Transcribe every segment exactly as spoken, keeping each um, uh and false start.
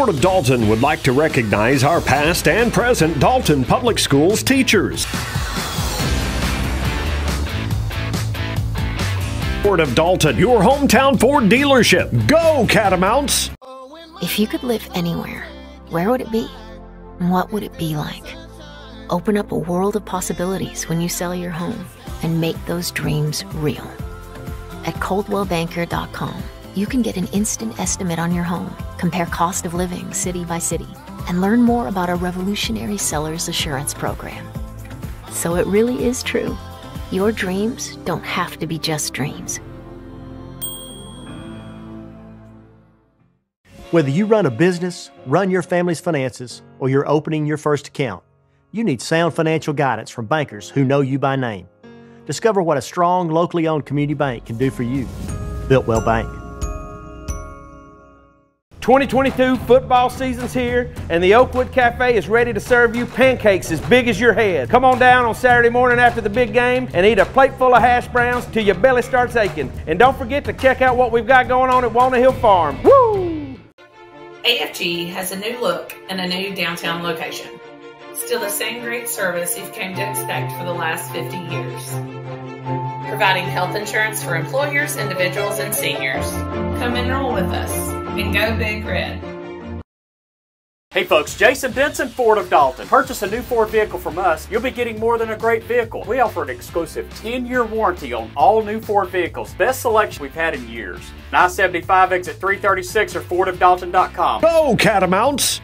Board of Dalton would like to recognize our past and present Dalton Public Schools teachers. Board of Dalton, your hometown Ford dealership. Go Catamounts! If you could live anywhere, where would it be? And what would it be like? Open up a world of possibilities when you sell your home and make those dreams real. At Coldwell Banker dot com, you can get an instant estimate on your home, compare cost of living city by city, and learn more about our revolutionary seller's assurance program. So it really is true. Your dreams don't have to be just dreams. Whether you run a business, run your family's finances, or you're opening your first account, you need sound financial guidance from bankers who know you by name. Discover what a strong, locally owned community bank can do for you. Builtwell Bank. twenty twenty-two football season's here, and the Oakwood Cafe is ready to serve you pancakes as big as your head. Come on down on Saturday morning after the big game and eat a plate full of hash browns till your belly starts aching. And don't forget to check out what we've got going on at Walnut Hill Farm. Woo! A F G has a new look and a new downtown location. Still the same great service you've come to expect for the last fifty years. Providing health insurance for employers, individuals, and seniors. Come enroll with us and go Big Red. Hey folks, Jason Denson, Ford of Dalton. Purchase a new Ford vehicle from us, you'll be getting more than a great vehicle. We offer an exclusive ten-year warranty on all new Ford vehicles. Best selection we've had in years. nine seventy-five exit three thirty-six or ford of dalton dot com. Go Catamounts!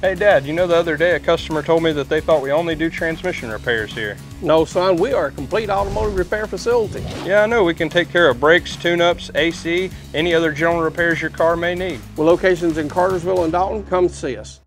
Hey Dad, you know the other day a customer told me that they thought we only do transmission repairs here. No son, we are a complete automotive repair facility. Yeah, I know, we can take care of brakes, tune-ups, A C, any other general repairs your car may need. With locations in Cartersville and Dalton, come see us.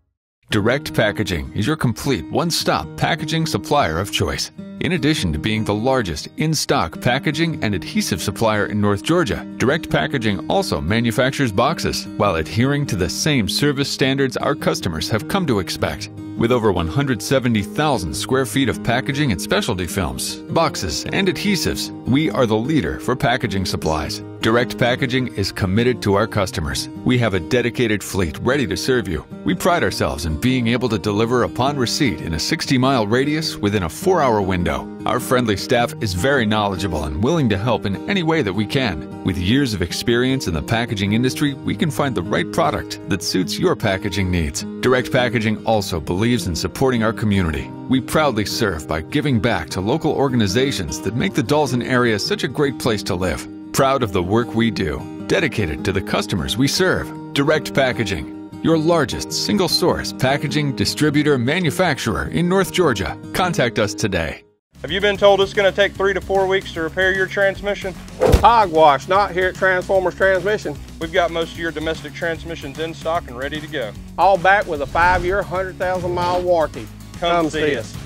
Direct Packaging is your complete one-stop packaging supplier of choice. In addition to being the largest in-stock packaging and adhesive supplier in North Georgia, Direct Packaging also manufactures boxes while adhering to the same service standards our customers have come to expect. With over one hundred seventy thousand square feet of packaging and specialty films, boxes, and adhesives, we are the leader for packaging supplies. Direct Packaging is committed to our customers. We have a dedicated fleet ready to serve you. We pride ourselves in being able to deliver upon receipt in a sixty mile radius within a four hour window. Our friendly staff is very knowledgeable and willing to help in any way that we can. With years of experience in the packaging industry, we can find the right product that suits your packaging needs. Direct Packaging also believes in supporting our community. We proudly serve by giving back to local organizations that make the Dalton area such a great place to live. Proud of the work we do, dedicated to the customers we serve. Direct Packaging, your largest single-source packaging distributor manufacturer in North Georgia. Contact us today. Have you been told it's going to take three to four weeks to repair your transmission? Hogwash, not here at Transformers Transmission. We've got most of your domestic transmissions in stock and ready to go. All back with a five-year, one hundred thousand mile warranty. Come, Come see us. us.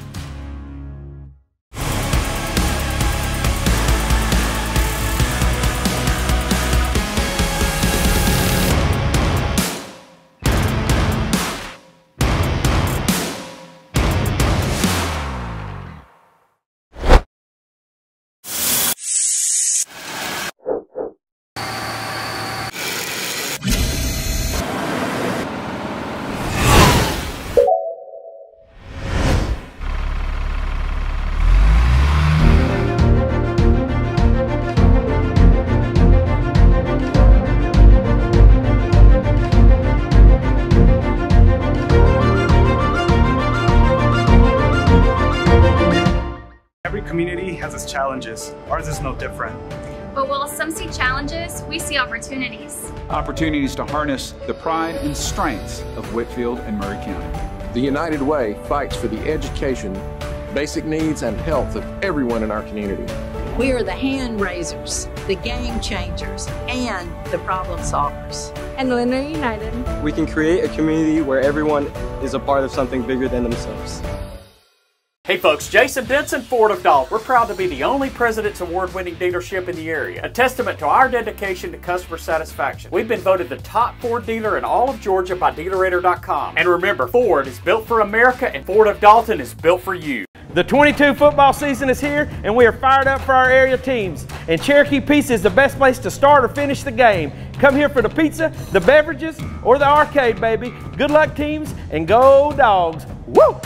Challenges. Ours is no different. But while some see challenges, we see opportunities. Opportunities to harness the pride and strengths of Whitfield and Murray County. The United Way fights for the education, basic needs, and health of everyone in our community. We are the hand raisers, the game changers, and the problem solvers. And when they're united, we can create a community where everyone is a part of something bigger than themselves. Hey folks, Jason Denson, Ford of Dalton. We're proud to be the only President's Award-winning dealership in the area, a testament to our dedication to customer satisfaction. We've been voted the top Ford dealer in all of Georgia by dealer rater dot com. And remember, Ford is built for America and Ford of Dalton is built for you. The twenty-two football season is here, and we are fired up for our area teams. And Cherokee Pizza is the best place to start or finish the game. Come here for the pizza, the beverages, or the arcade, baby. Good luck, teams, and go dogs. Woo!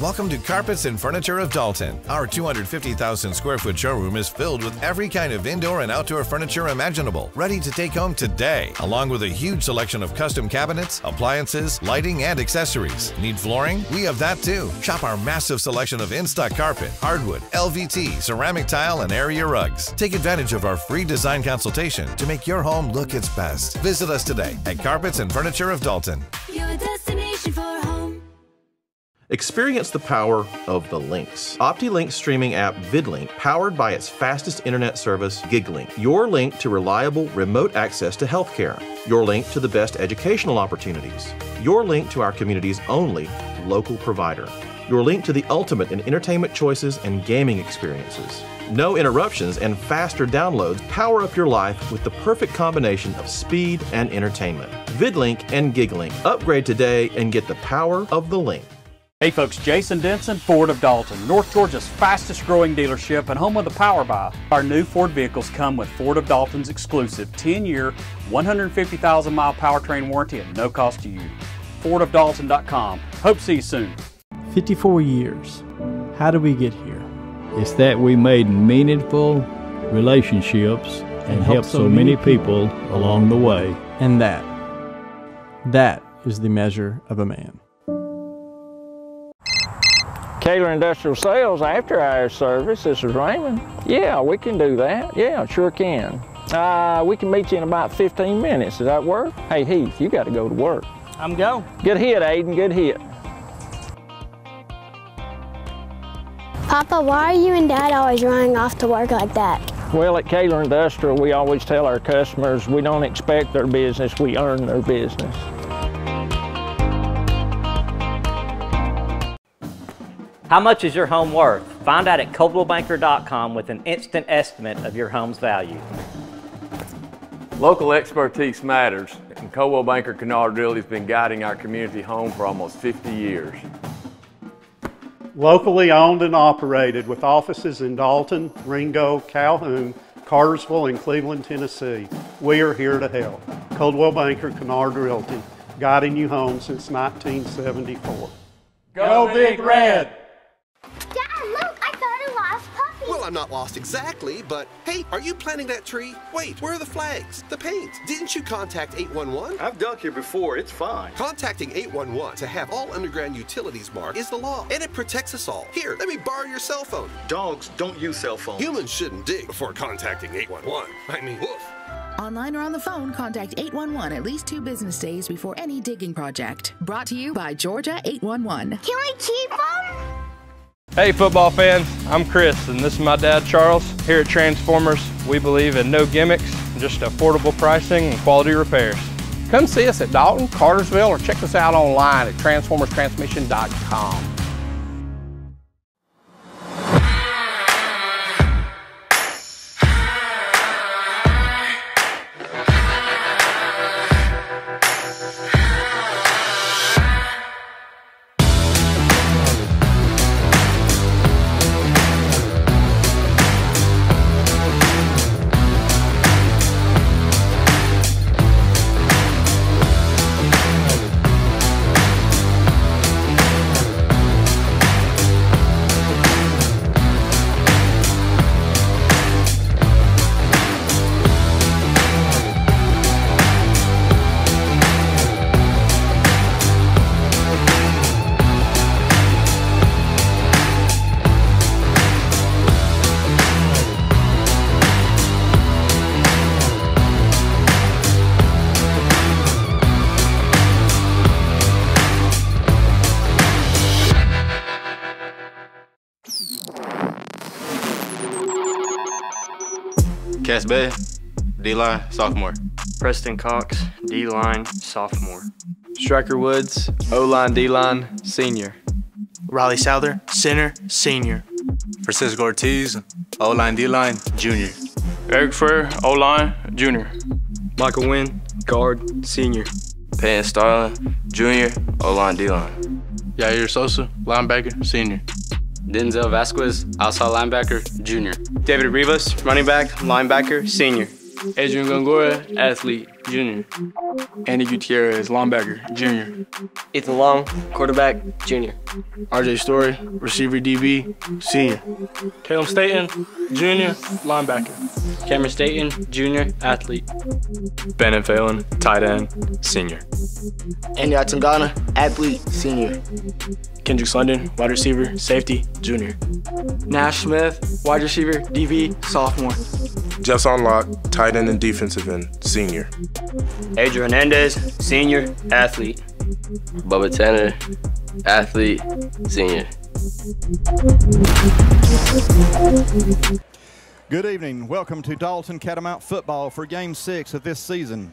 Welcome to Carpets and Furniture of Dalton. Our two hundred fifty thousand square foot showroom is filled with every kind of indoor and outdoor furniture imaginable, ready to take home today, along with a huge selection of custom cabinets, appliances, lighting, and accessories. Need flooring? We have that too. Shop our massive selection of in-stock carpet, hardwood, L V T, ceramic tile, and area rugs. Take advantage of our free design consultation to make your home look its best. Visit us today at Carpets and Furniture of Dalton. Your destination for home. Experience the power of the links. OptiLink streaming app VidLink, powered by its fastest internet service, GigLink. Your link to reliable remote access to healthcare. Your link to the best educational opportunities. Your link to our community's only local provider. Your link to the ultimate in entertainment choices and gaming experiences. No interruptions and faster downloads power up your life with the perfect combination of speed and entertainment. VidLink and GigLink. Upgrade today and get the power of the link. Hey folks, Jason Denson, Ford of Dalton, North Georgia's fastest growing dealership and home of the Power Buy. Our new Ford vehicles come with Ford of Dalton's exclusive ten-year, one hundred fifty thousand mile powertrain warranty at no cost to you. Ford of Dalton dot com. Hope to see you soon. fifty-four years. How did we get here? It's that we made meaningful relationships and, and helped so many people along the way. And that, that is the measure of a man. Taylor Industrial Sales after hours service. This is Raymond. Yeah, we can do that. Yeah, sure can. Uh, we can meet you in about fifteen minutes. Does that work? Hey Heath, you got to go to work. I'm going. Good hit, Aiden. Good hit. Papa, why are you and Dad always running off to work like that? Well, at Kaler Industrial, we always tell our customers we don't expect their business, we earn their business. How much is your home worth? Find out at Coldwell Banker dot com with an instant estimate of your home's value. Local expertise matters, and Coldwell Banker Kennard Realty has been guiding our community home for almost fifty years. Locally owned and operated with offices in Dalton, Ringo, Calhoun, Cartersville, and Cleveland, Tennessee. We are here to help. Coldwell Banker Kennard Realty, guiding you home since nineteen seventy-four. Go Big Red! I'm not lost exactly, but hey, are you planting that tree? Wait, where are the flags? The paint? Didn't you contact eight one one? I've dunked here before, it's fine. Contacting eight one one to have all underground utilities marked is the law, and it protects us all. Here, let me borrow your cell phone. Dogs don't use cell phones. Humans shouldn't dig before contacting eight one one. I mean, woof. Online or on the phone, contact eight one one at least two business days before any digging project. Brought to you by Georgia eight one one. Can we keep them? Hey football fans, I'm Chris and this is my dad Charles. Here at Transformers, we believe in no gimmicks, just affordable pricing and quality repairs. Come see us at Dalton, Cartersville, or check us out online at Transformers Transmission dot com. Cass Bay, D-line, sophomore. Preston Cox, D-line, sophomore. Stryker Woods, O-line, D-line, senior. Riley Souther, center, senior. Francisco Ortiz, O-line, D-line, junior. Eric Furr, O-line, junior. Michael Wynn, guard, senior. Payne Starlin, junior, O-line, D-line. Yair Sosa, linebacker, senior. Denzel Vasquez, outside linebacker, junior. David Rivas, running back, linebacker, senior. Adrian Gongora, athlete, junior. Andy Gutierrez, linebacker, junior. Ethan Long, quarterback, junior. R J Story, receiver, D B, senior. Caleb Staten, junior, linebacker. Cameron Staten, junior, athlete. Bannon Phelan, tight end, senior. Andy Atangana, athlete, senior. Kendricks London, wide receiver, safety, junior. Nash Smith, wide receiver, D B, sophomore. Jeffson Locke, tight end and defensive end, senior. Adriel Hernandez, senior, athlete. Bubba Tanner, athlete, senior. Good evening. Welcome to Dalton Catamount football for game six of this season.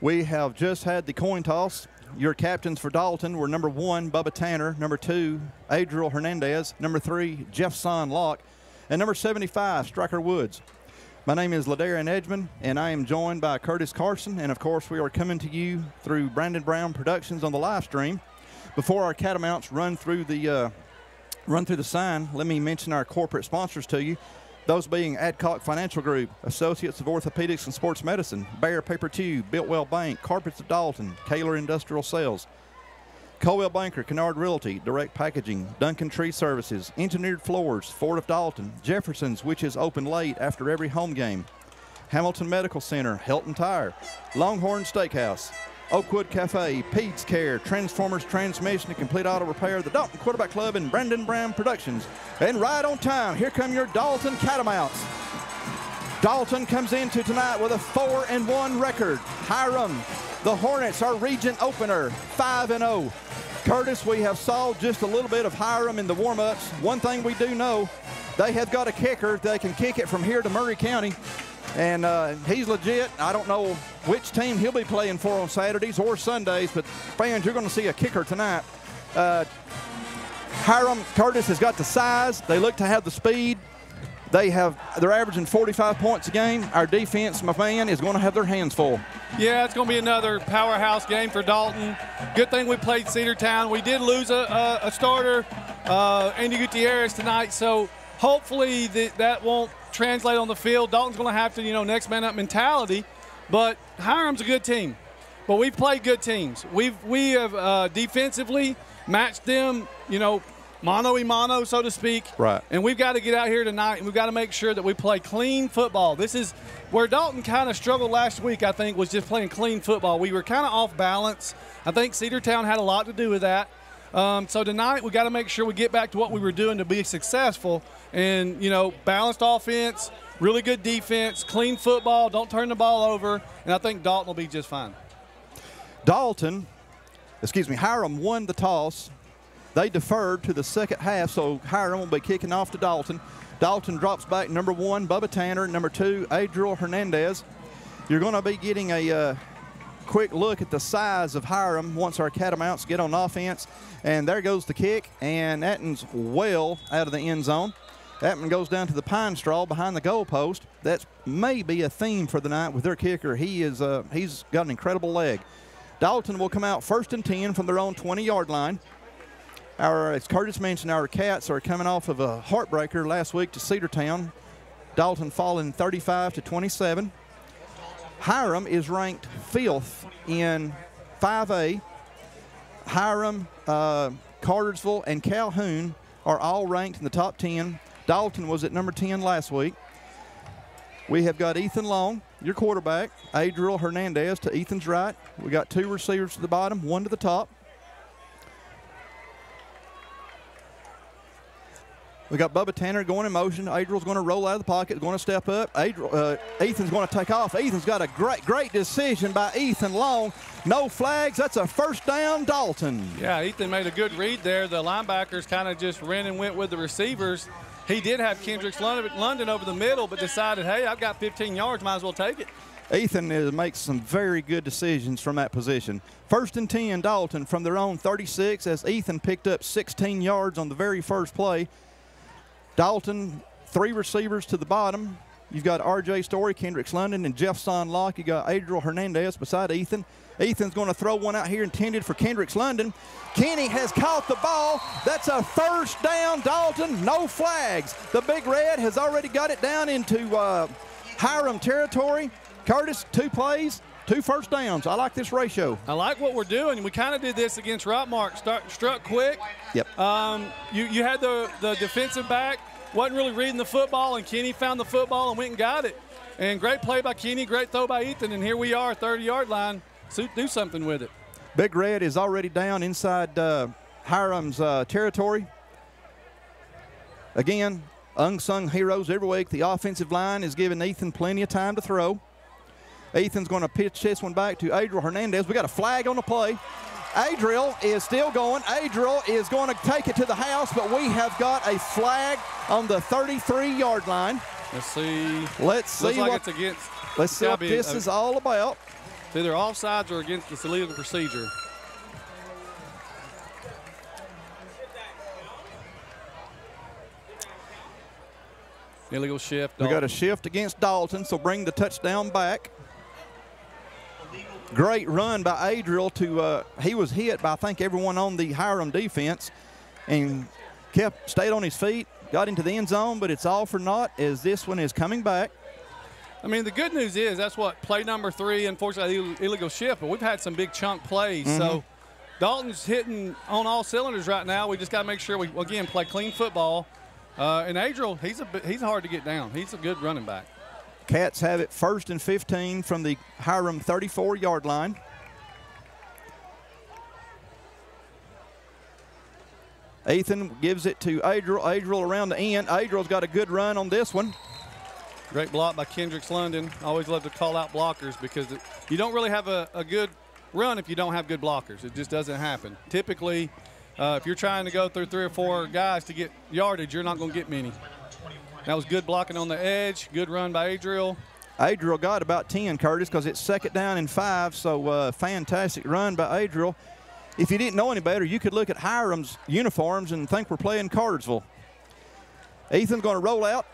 We have just had the coin toss. Your captains for Dalton were number one, Bubba Tanner, number two, Adriel Hernandez, number three, Jeffson Locke, and number seventy-five, Stryker Woods. My name is Ladarian Edgman, and I am joined by Curtis Carson, and of course we are coming to you through Brandon Brown Productions on the live stream. Before our Catamounts run through the uh, run through the sign, let me mention our corporate sponsors to you, those being Adcock Financial Group, Associates of Orthopedics and Sports Medicine, Bayer Paper Tube, Biltwell Bank, Carpets of Dalton, Kaler Industrial Sales, Colwell Banker, Kennard Realty, Direct Packaging, Duncan Tree Services, Engineered Floors, Ford of Dalton, Jefferson's, which is open late after every home game, Hamilton Medical Center, Helton Tire, Longhorn Steakhouse, Oakwood Cafe, Pete's Care, Transformers Transmission and Complete Auto Repair, the Dalton Quarterback Club, and Brandon Brown Productions. And right on time, here come your Dalton Catamounts. Dalton comes into tonight with a four and one record. Hiram, the Hornets, our region opener, five and oh. Curtis, we have saw just a little bit of Hiram in the warm-ups. One thing we do know, they have got a kicker. They can kick it from here to Murray County, and uh, he's legit. I don't know which team he'll be playing for on Saturdays or Sundays, but fans, you're going to see a kicker tonight. Uh, Hiram, Curtis has got the size. They look to have the speed. They have, they're averaging forty-five points a game. Our defense, my man, is going to have their hands full. Yeah, it's going to be another powerhouse game for Dalton. Good thing we played Cedartown. We did lose a, a, a starter, uh, Andy Gutierrez, tonight, so hopefully th that won't translate on the field. Dalton's going to have to, you know, next man up mentality, but Hiram's a good team. But we've played good teams. We've, we have uh, defensively matched them, you know, mano y mano, so to speak. Right. And we've got to get out here tonight, and we've got to make sure that we play clean football. This is where Dalton kind of struggled last week, I think, was just playing clean football. We were kind of off balance. I think Cedartown had a lot to do with that. Um, so tonight we got to make sure we get back to what we were doing to be successful. And, you know, balanced offense, really good defense, clean football, don't turn the ball over, and I think Dalton will be just fine. Dalton, excuse me, Hiram won the toss. They deferred to the second half, so Hiram will be kicking off to Dalton. Dalton drops back number one, Bubba Tanner, number two, Adriel Hernandez. You're going to be getting a uh, quick look at the size of Hiram once our Catamounts get on offense. And there goes the kick, and Atten's well out of the end zone. Atten goes down to the pine straw behind the goalpost. That's maybe a theme for the night with their kicker. He is, uh, he's got an incredible leg. Dalton will come out first and ten from their own twenty-yard line. Our, as Curtis mentioned, our Cats are coming off of a heartbreaker last week to Cedartown. Dalton falling thirty-five to twenty-seven. Hiram is ranked fifth in five A. Hiram, uh, Cartersville, and Calhoun are all ranked in the top ten. Dalton was at number ten last week. We have got Ethan Long, your quarterback, Adriel Hernandez to Ethan's right. We got two receivers to the bottom, one to the top. We got Bubba Tanner going in motion. Adriel's going to roll out of the pocket, going to step up. Adriel, uh, Ethan's going to take off. Ethan's got a great, great decision by Ethan Long. No flags. That's a first down, Dalton. Yeah, Ethan made a good read there. The linebackers kind of just ran and went with the receivers. He did have Kendricks London over the middle, but decided, hey, I've got fifteen yards, might as well take it. Ethan is, makes some very good decisions from that position. First and ten, Dalton from their own thirty-six, as Ethan picked up sixteen yards on the very first play. Dalton, three receivers to the bottom. You've got R J Story, Kendricks London, and Jeffson Locke. You got Adriel Hernandez beside Ethan. Ethan's going to throw one out here intended for Kendricks London. Kenny has caught the ball. That's a first down, Dalton. No flags. The Big Red has already got it down into uh, Hiram territory. Curtis, two plays, two first downs. I like this ratio. I like what we're doing. We kind of did this against Rockmark. Start, struck quick. Yep. Um, you, you had the, the defensive back. Wasn't really reading the football, and Kenny found the football and went and got it. And great play by Kenny, great throw by Ethan, and here we are, thirty-yard line. So do something with it. Big Red is already down inside uh, Hiram's uh, territory. Again, unsung heroes every week. The offensive line is giving Ethan plenty of time to throw. Ethan's going to pitch this one back to Adriel Hernandez. We got a flag on the play. Adriel is still going. Adriel is going to take it to the house, but we have got a flag on the thirty-three yard line. Let's see. Let's see Looks what like it's against. Let's see what this a, is all about. It's either offsides or against the illegal procedure. Illegal shift. Dalton. We got a shift against Dalton, so bring the touchdown back. Great run by Adriel to, uh, he was hit by I think everyone on the Hiram defense and kept, stayed on his feet, got into the end zone, but it's all for naught as this one is coming back. I mean, the good news is that's what, play number three, unfortunately, illegal shift, but we've had some big chunk plays. Mm-hmm. So Dalton's hitting on all cylinders right now. We just got to make sure we, again, play clean football. Uh, and Adriel, he's, a, he's hard to get down. He's a good running back. Cats have it first and fifteen from the Hiram thirty-four yard line. Ethan gives it to Adriel. Adriel around the end. Adriel's got a good run on this one. Great block by Kendricks London. I always love to call out blockers because it, you don't really have a, a good run if you don't have good blockers. It just doesn't happen. Typically, uh, if you're trying to go through three or four guys to get yardage, you're not going to get many. That was good blocking on the edge. Good run by Adriel. Adriel got about ten, Curtis, because it's second down and five, so uh, fantastic run by Adriel. If you didn't know any better, you could look at Hiram's uniforms and think we're playing Cartersville. Ethan's going to roll out,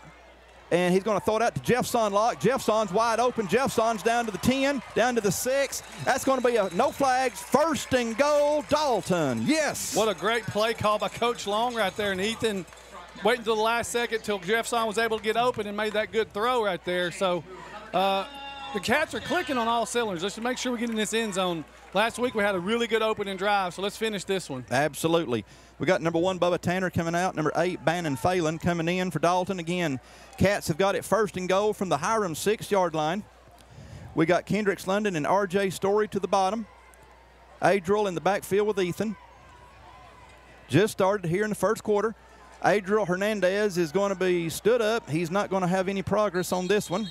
and he's going to throw it out to Jeffson Locke. Jeffson's wide open. Jeffson's down to the ten, down to the six. That's going to be a no flags, first and goal, Dalton. Yes. What a great play call by Coach Long right there, and Ethan waiting until the last second till Jeffson was able to get open and made that good throw right there. So uh, the Cats are clicking on all cylinders. Let's make sure we get in this end zone. Last week we had a really good opening drive, so let's finish this one. Absolutely. We got number one, Bubba Tanner, coming out. Number eight, Bannon Phelan, coming in for Dalton. Again, Cats have got it first and goal from the Hiram six yard line. We got Kendricks London and R J Story to the bottom. Adriel in the backfield with Ethan. Just started here in the first quarter. Adriel Hernandez is going to be stood up. He's not going to have any progress on this one.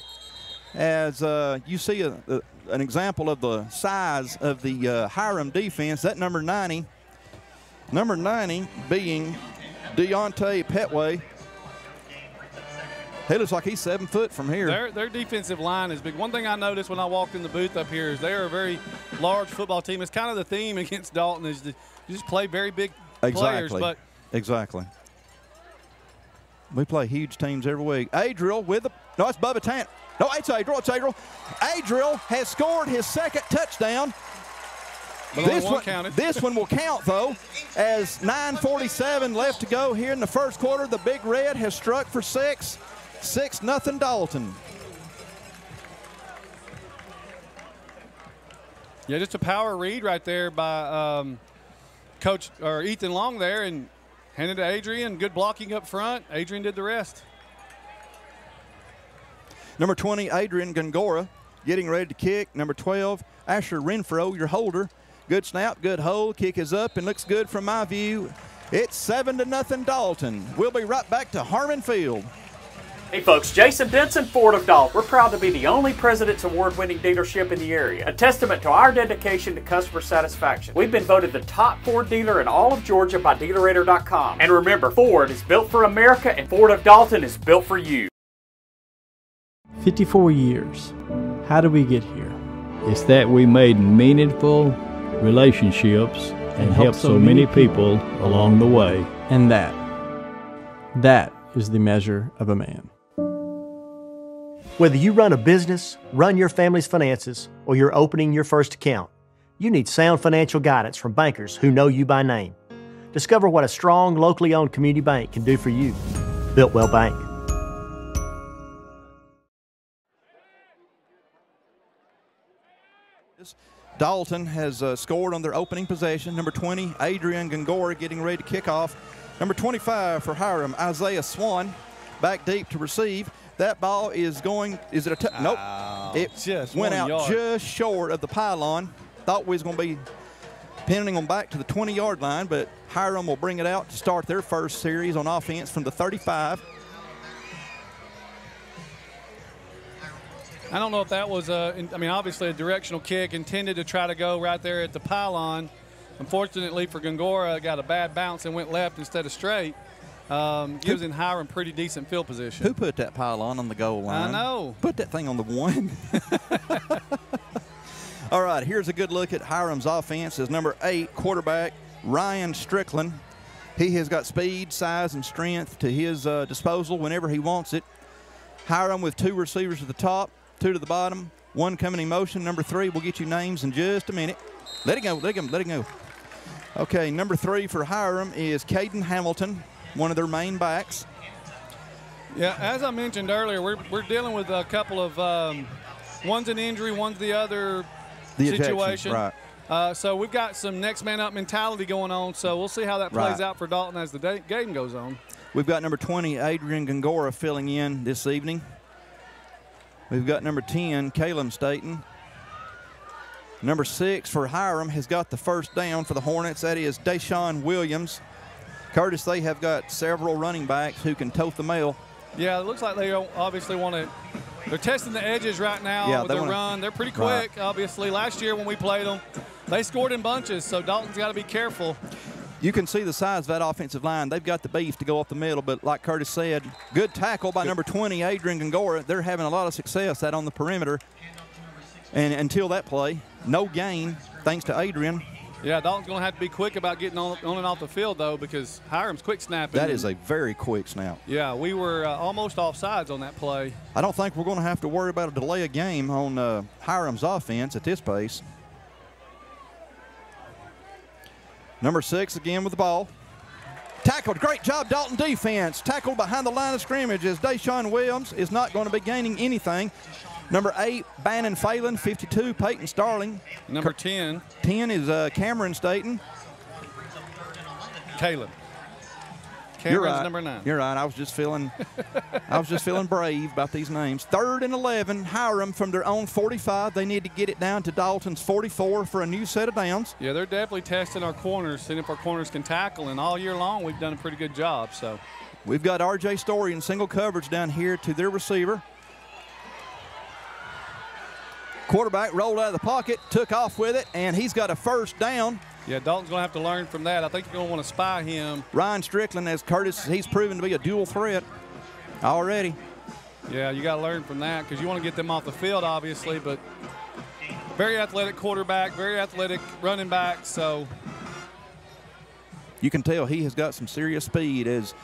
As uh, you see a, a, an example of the size of the uh, Hiram defense, that number ninety, number ninety being Deontay Petway. He looks like he's seven foot from here. Their, their defensive line is big. One thing I noticed when I walked in the booth up here is they are a very large football team. It's kind of the theme against Dalton is to just play very big exactly. players. But exactly. We play huge teams every week. Adriel with the, no, it's Bubba Tanner. No, it's Adriel, it's Adriel. Adriel has scored his second touchdown. But this one, one this one will count, though, as nine forty-seven left to go here in the first quarter. The Big Red has struck for six. Six nothing Dalton. Yeah, just a power read right there by um, Coach or Ethan Long there, and handed to Adrian. Good blocking up front. Adrian did the rest. Number twenty, Adrian Gongora, getting ready to kick. Number twelve, Asher Renfro, your holder. Good snap, good hold. Kick is up and looks good from my view. It's seven to nothing Dalton. We'll be right back to Harmon Field. Hey folks, Jason Denson, Ford of Dalton. We're proud to be the only President's Award-winning dealership in the area, a testament to our dedication to customer satisfaction. We've been voted the top Ford dealer in all of Georgia by Dealer Rater dot com. And remember, Ford is built for America and Ford of Dalton is built for you. fifty-four years. How did we get here? It's that we made meaningful relationships and, and helped so many people along the way. And that, that is the measure of a man. Whether you run a business, run your family's finances, or you're opening your first account, you need sound financial guidance from bankers who know you by name. Discover what a strong, locally owned community bank can do for you. Biltwell Bank. Dalton has uh, scored on their opening possession. Number twenty, Adrian Gongora, getting ready to kick off. Number twenty-five for Hiram, Isaiah Swan, back deep to receive. That ball is going, is it a touch? Nope. It just went out yard. just short of the pylon. Thought we was going to be pinning them back to the twenty-yard line, but Hiram will bring it out to start their first series on offense from the thirty-five. I don't know if that was, a, I mean, obviously a directional kick intended to try to go right there at the pylon. Unfortunately for Gongora, it got a bad bounce and went left instead of straight. Um, gives in Hiram pretty decent field position. Who put that pylon on the goal line? I know. Put that thing on the one. All right, here's a good look at Hiram's offense. Is number eight quarterback Ryan Strickland. He has got speed, size, and strength to his uh, disposal whenever he wants it. Hiram with two receivers at the top, two to the bottom, one coming in motion. Number three, we'll get you names in just a minute. Let it go. Let him. Let it go. Okay, number three for Hiram is Caden Hamilton, one of their main backs. Yeah, as I mentioned earlier, we're, we're dealing with a couple of, um, one's an injury, one's the other the situation. Ejection, right. Uh, so we've got some next man up mentality going on, so we'll see how that plays right. out for Dalton as the day, game goes on. We've got number twenty, Adrian Gongora, filling in this evening. We've got number ten, Caleb Staten. Number six for Hiram has got the first down for the Hornets. That is Deshawn Williams. Curtis, they have got several running backs who can tote the mail. Yeah, it looks like they obviously want to. They're testing the edges right now yeah, with their wanna, run. They're pretty quick, right. obviously. Last year when we played them, they scored in bunches, so Dalton's got to be careful. You can see the size of that offensive line. They've got the beef to go up the middle, but like Curtis said, good tackle by good. number twenty, Adrian Gongora. They're having a lot of success out on the perimeter. And until that play, no gain, thanks to Adrian. Yeah, Dalton's going to have to be quick about getting on, on and off the field, though, because Hiram's quick snapping. That is a very quick snap. Yeah, we were uh, almost offsides on that play. I don't think we're going to have to worry about a delay of game on uh, Hiram's offense at this pace. Number six again with the ball. Tackled. Great job, Dalton defense. Tackled behind the line of scrimmage as Deshawn Williams is not going to be gaining anything. Number eight, Bannon Phelan. fifty-two, Payne Starlin. Number ten. ten is uh, Cameron Staten. Caleb. Cameron's You're right. number nine. You're right. I was just feeling, I was just feeling brave about these names. Third and eleven, Hiram from their own forty-five. They need to get it down to Dalton's forty-four for a new set of downs. Yeah, they're definitely testing our corners, seeing if our corners can tackle. And all year long, we've done a pretty good job. So, we've got R J Story in single coverage down here to their receiver. Quarterback rolled out of the pocket, took off with it, and he's got a first down. Yeah, Dalton's going to have to learn from that. I think you're going to want to spy him. Ryan Strickland, as Curtis, he's proven to be a dual threat already. Yeah, you got to learn from that because you want to get them off the field, obviously, but very athletic quarterback, very athletic running back, so. You can tell he has got some serious speed as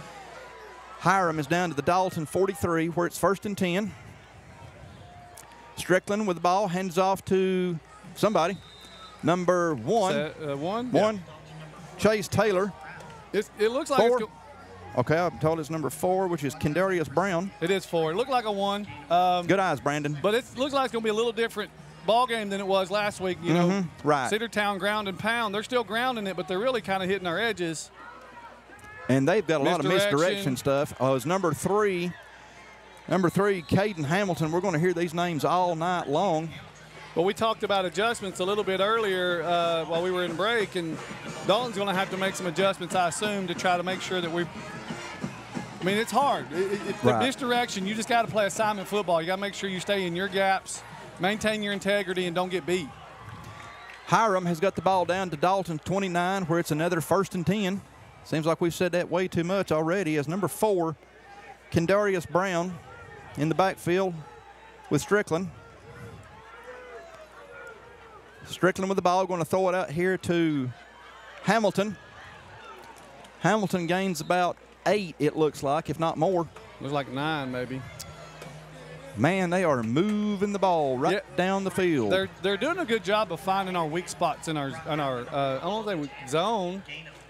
Hiram is down to the Dalton forty-three, where it's first and ten. Strickland with the ball, hands off to somebody. Number one. Set, uh, one? One. Yeah. Chase Taylor. It's, it looks like four. It's okay, I'm told it's number four, which is Kendarius Brown. It is four. It looked like a one. Um, Good eyes, Brandon. But it looks like it's going to be a little different ball game than it was last week. You mm-hmm. know, right. Cedartown ground and pound. They're still grounding it, but they're really kind of hitting our edges. And they've got a lot of misdirection stuff. Oh, it's number three. Number three, Caden Hamilton. We're going to hear these names all night long. Well, we talked about adjustments a little bit earlier uh, while we were in break, and Dalton's going to have to make some adjustments, I assume, to try to make sure that we mean, it's hard. It, it, it, right. The misdirection, you just got to play assignment football. You got to make sure you stay in your gaps, maintain your integrity, and don't get beat. Hiram has got the ball down to Dalton, twenty-nine, where it's another first and ten. Seems like we've said that way too much already. As number four, Kendarius Brown in the backfield with Strickland. Strickland with the ball, going to throw it out here to Hamilton. Hamilton gains about eight, it looks like, if not more. Looks like nine, maybe. Man, they are moving the ball right yeah. down the field. They're they're doing a good job of finding our weak spots in our in our. Uh, I don't think zone.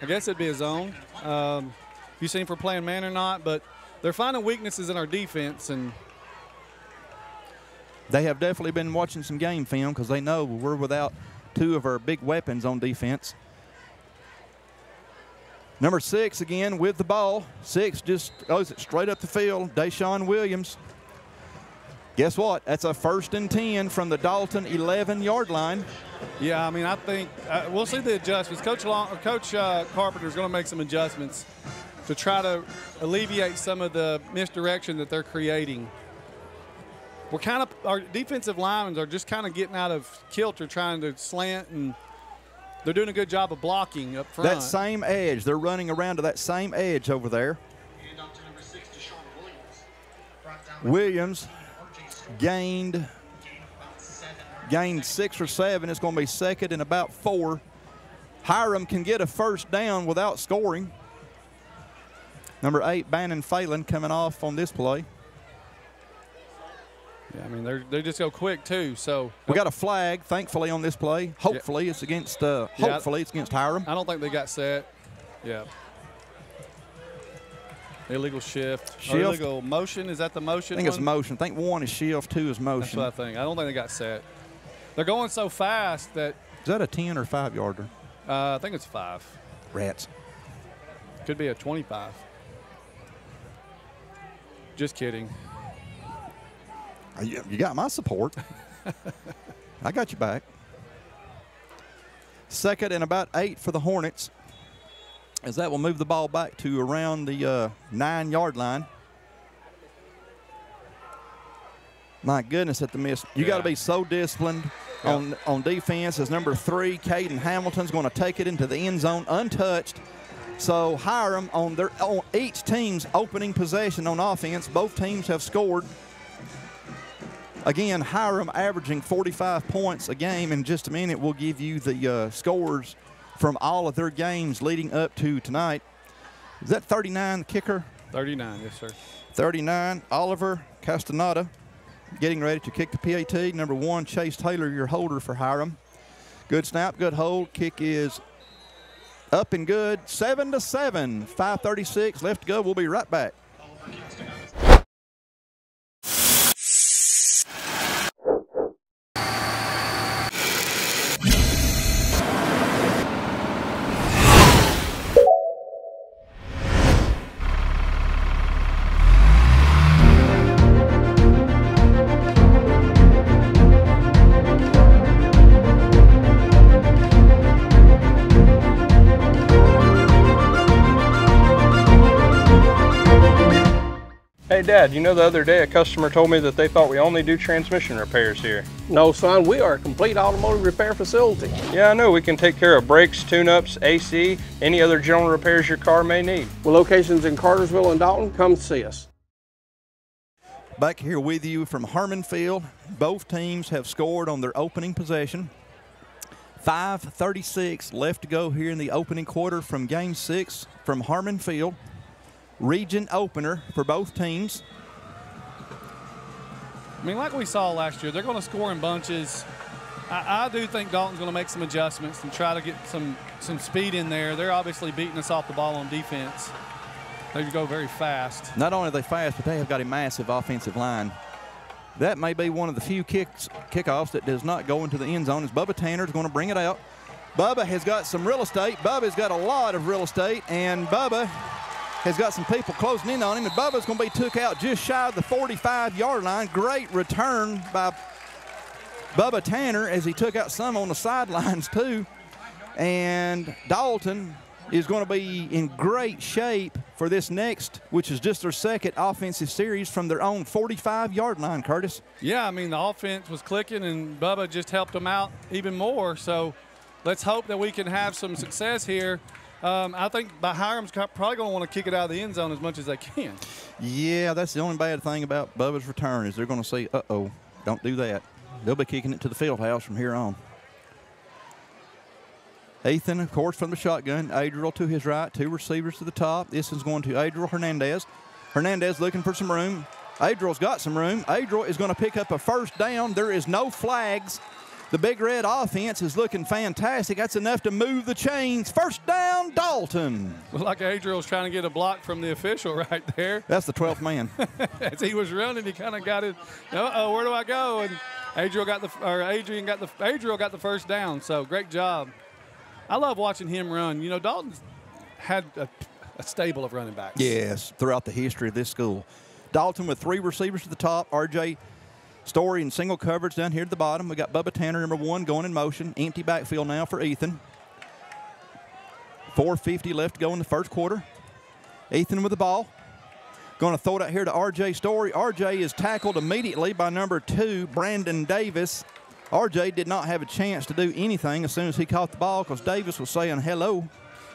I guess it'd be a zone. Um, if you see if we're playing man or not, but they're finding weaknesses in our defense, and they have definitely been watching some game film because they know we're without two of our big weapons on defense. Number six again with the ball. Six just goes it straight up the field. Deshawn Williams. Guess what? That's a first and ten from the Dalton eleven-yard line. Yeah, I mean, I think uh, we'll see the adjustments. Coach Long, or Coach uh, Carpenter's going to make some adjustments to try to alleviate some of the misdirection that they're creating. We're kind of our defensive linemen are just kind of getting out of kilter, trying to slant, and they're doing a good job of blocking up front. That same edge, they're running around to that same edge over there. And on to number six, Deshawn Williams. Williams. Gained, gained six or seven. It's going to be second and about four. Hiram can get a first down without scoring. Number eight, Bannon Phelan coming off on this play. Yeah, I mean, they're, they just go quick too. So we got a flag, thankfully, on this play. Hopefully, yeah. it's against. Uh, hopefully, yeah, it's against Hiram. I don't think they got set. Yeah. Illegal shift. shift. Illegal motion. Is that the motion? I think one? It's motion. I think one is shift, two is motion. That's what I think. I don't think they got set. They're going so fast that. Is that a ten or five yarder? Uh, I think it's five. Rats. Could be a twenty-five. Just kidding. You got my support. I got you back. Second and about eight for the Hornets, as that will move the ball back to around the uh, nine-yard line. My goodness, at the miss. You yeah. got to be so disciplined yeah. on, on defense. As number three, Caden Hamilton's going to take it into the end zone untouched. So Hiram on, their, on each team's opening possession on offense. Both teams have scored. Again, Hiram averaging forty-five points a game. In just a minute, we'll give you the uh, scores from all of their games leading up to tonight. Is that thirty-nine kicker? thirty-nine, yes, sir. thirty-nine, Oliver Castaneda getting ready to kick the P A T. Number one, Chase Taylor, your holder for Hiram. Good snap, good hold. Kick is up and good. Seven to seven, five thirty-six left to go. We'll be right back. Hey, Dad, you know the other day a customer told me that they thought we only do transmission repairs here. No, son, we are a complete automotive repair facility. Yeah, I know. We can take care of brakes, tune-ups, A C, any other general repairs your car may need. With locations in Cartersville and Dalton, come see us. Back here with you from Harmon Field. Both teams have scored on their opening possession. five thirty-six left to go here in the opening quarter from game six from Harmon Field. Region opener for both teams. I mean, like we saw last year, they're going to score in bunches. I, I do think Dalton's going to make some adjustments and try to get some some speed in there. They're obviously beating us off the ball on defense. They go very fast. Not only are they fast, but they have got a massive offensive line. That may be one of the few kicks kickoffs that does not go into the end zone. As Bubba Tanner's going to bring it out. Bubba has got some real estate. Bubba's got a lot of real estate, and Bubba has got some people closing in on him, and Bubba's going to be took out just shy of the forty-five-yard line. Great return by Bubba Tanner as he took out some on the sidelines too. And Dalton is going to be in great shape for this next, which is just their second offensive series from their own forty-five yard line, Curtis. Yeah, I mean, the offense was clicking, and Bubba just helped them out even more. So let's hope that we can have some success here. Um, I think Hiram's probably going to want to kick it out of the end zone as much as they can. Yeah, that's the only bad thing about Bubba's return is they're going to say, uh-oh, don't do that. They'll be kicking it to the field house from here on. Ethan, of course, from the shotgun. Adriel to his right, two receivers to the top. This is going to Adriel Hernandez. Hernandez looking for some room. Adriel's got some room. Adriel is going to pick up a first down. There is no flags. The Big Red offense is looking fantastic. That's enough to move the chains. First down, Dalton. Well, like Adriel's trying to get a block from the official right there. That's the twelfth man. As he was running, he kind of got it. Uh-oh, where do I go? And Adriel got the, or Adrian got the, Adriel got the first down. So great job. I love watching him run. You know, Dalton's had a, a stable of running backs. Yes, throughout the history of this school. Dalton with three receivers to the top. R J Story in single coverage down here at the bottom. We got Bubba Tanner, number one, going in motion. Empty backfield now for Ethan. four fifty left to go in the first quarter. Ethan with the ball. Going to throw it out here to R J Story. R J is tackled immediately by number two, Brandon Davis. R J did not have a chance to do anything as soon as he caught the ball because Davis was saying hello.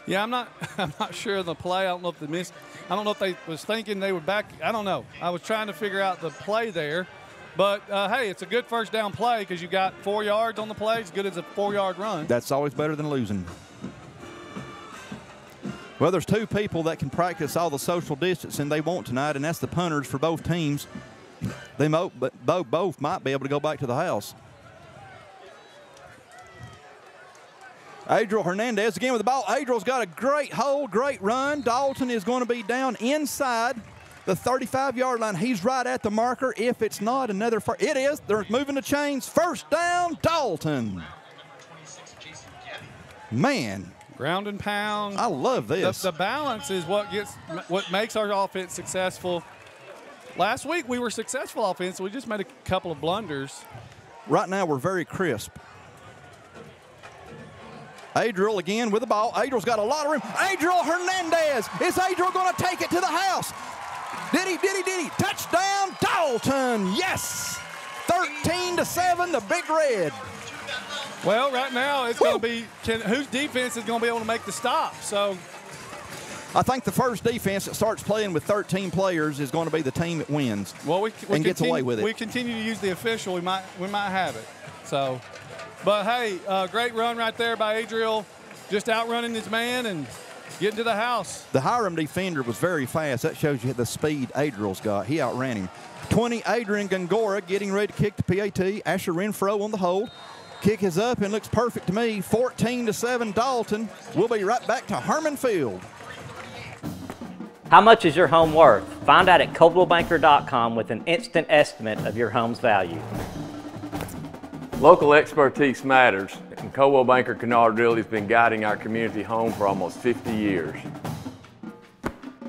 Yeah, I'm not I'm not sure of the play. I don't know if they missed. I don't know if they was thinking they were back. I don't know. I was trying to figure out the play there. But, uh, hey, it's a good first down play because you got four yards on the play. It's good as a four yard run. That's always better than losing. Well, there's two people that can practice all the social distancing they want tonight, and that's the punters for both teams. They mo but bo both might be able to go back to the house. Adriel Hernandez again with the ball. Adriel's got a great hold, great run. Dalton is going to be down inside the thirty-five yard line. He's right at the marker. If it's not another, fir it is. They're moving the chains. First down, Dalton. Man, ground and pound. I love this. The, the balance is what gets, what makes our offense successful. Last week we were successful offense. We just made a couple of blunders. Right now we're very crisp. Adriel again with the ball. Adriel's got a lot of room. Adriel Hernandez. Is Adriel going to take it to the house? Did he, did he, did he? Touchdown, Dalton. Yes. thirteen to seven, the Big Red. Well, right now it's going to be can, whose defense is going to be able to make the stop. So I think the first defense that starts playing with thirteen players is going to be the team that wins. Well, we, we and gets away with it. We continue to use the official. We might we might have it. So, but hey, uh, great run right there by Adriel, just outrunning his man and getting to the house. The Hiram defender was very fast. That shows you the speed Adriel's got. He outran him. twenty, Adrian Gongora getting ready to kick the P A T. Asher Renfro on the hold. Kick is up and looks perfect to me. fourteen to seven, Dalton. We'll be right back to Harmon Field. How much is your home worth? Find out at Coldwell Banker dot com with an instant estimate of your home's value. Local expertise matters, and Coldwell Banker Kennard Realty has been guiding our community home for almost fifty years.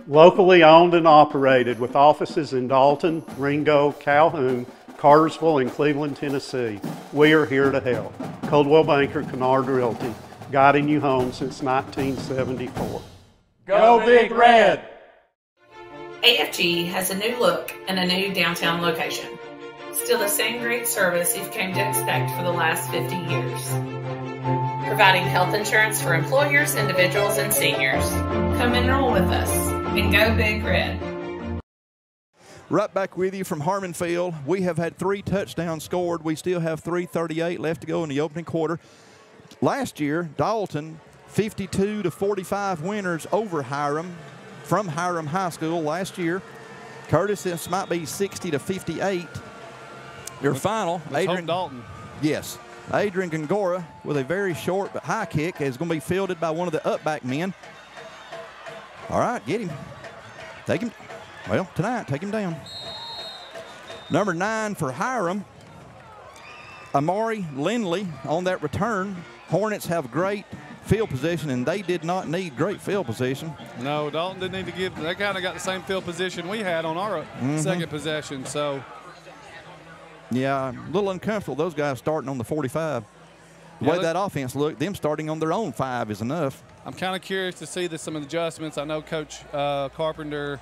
Locally owned and operated with offices in Dalton, Ringo, Calhoun, Cartersville, and Cleveland, Tennessee, we are here to help. Coldwell Banker Kennard Realty, guiding you home since nineteen seventy-four. Go Big Red! A F G has a new look and a new downtown location. Still the same great service you've come to expect for the last fifty years. Providing health insurance for employers, individuals, and seniors. Come enroll with us and go Big Red. Right back with you from Harmon Field. We have had three touchdowns scored. We still have three thirty-eight left to go in the opening quarter. Last year, Dalton, fifty-two to forty-five winners over Hiram from Hiram High School last year. Curtis, this might be sixty to fifty-eight. Your final, Adrian Dalton. Yes. Adrian Gongora with a very short but high kick is going to be fielded by one of the up-back men. All right, get him. Take him. Well, tonight, take him down. Number nine for Hiram, Amari Lindley on that return. Hornets have great field position, and they did not need great field position. No, Dalton didn't need to give. They kind of got the same field position we had on our mm-hmm. second possession, so. Yeah, a little uncomfortable. Those guys starting on the forty-five. The yeah, way that offense looked, them starting on their own five is enough. I'm kind of curious to see that some adjustments. I know Coach uh, Carpenter.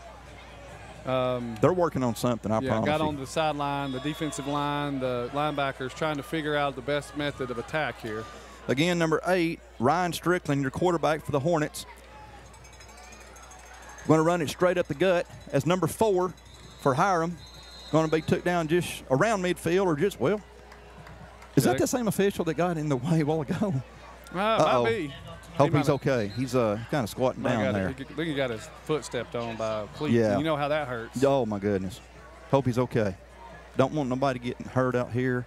Um, They're working on something, I yeah, promise. Yeah, got you. On the sideline, the defensive line, the linebackers, trying to figure out the best method of attack here. Again, number eight, Ryan Strickland, your quarterback for the Hornets. Going to run it straight up the gut as number four for Hiram. Going to be took down just around midfield or just, well. Is that the same official that got in the way a while ago? Uh, Uh-oh. Might be. Hope he he's okay. He's uh, kind of squatting down God, there. I think he got his foot stepped on by a cleat. Yeah. You know how that hurts. Oh, my goodness. Hope he's okay. Don't want nobody getting hurt out here.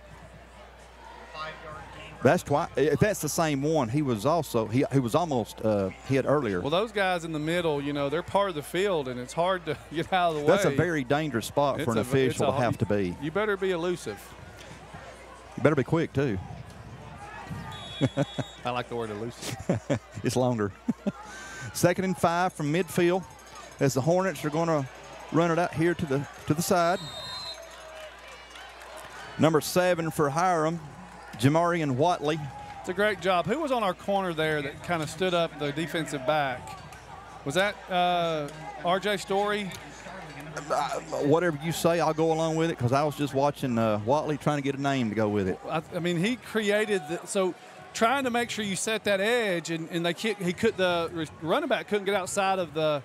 That's twice. If that's the same one, he was also he, he was almost uh, hit earlier. Well, those guys in the middle, you know, they're part of the field, and it's hard to get out of the way. That's a very dangerous spot for an official to have to be. You better be elusive. You better be quick too. I like the word elusive. It's longer. Second and five from midfield, as the Hornets are going to run it out here to the to the side. Number seven for Hiram, Jamarian Watley. It's a great job. Who was on our corner there that kind of stood up the defensive back? Was that uh, R J Story? Uh, whatever you say, I'll go along with it, because I was just watching uh, Watley trying to get a name to go with it. I, I mean, he created the, so trying to make sure you set that edge, and, and they can't, he could the running back couldn't get outside of the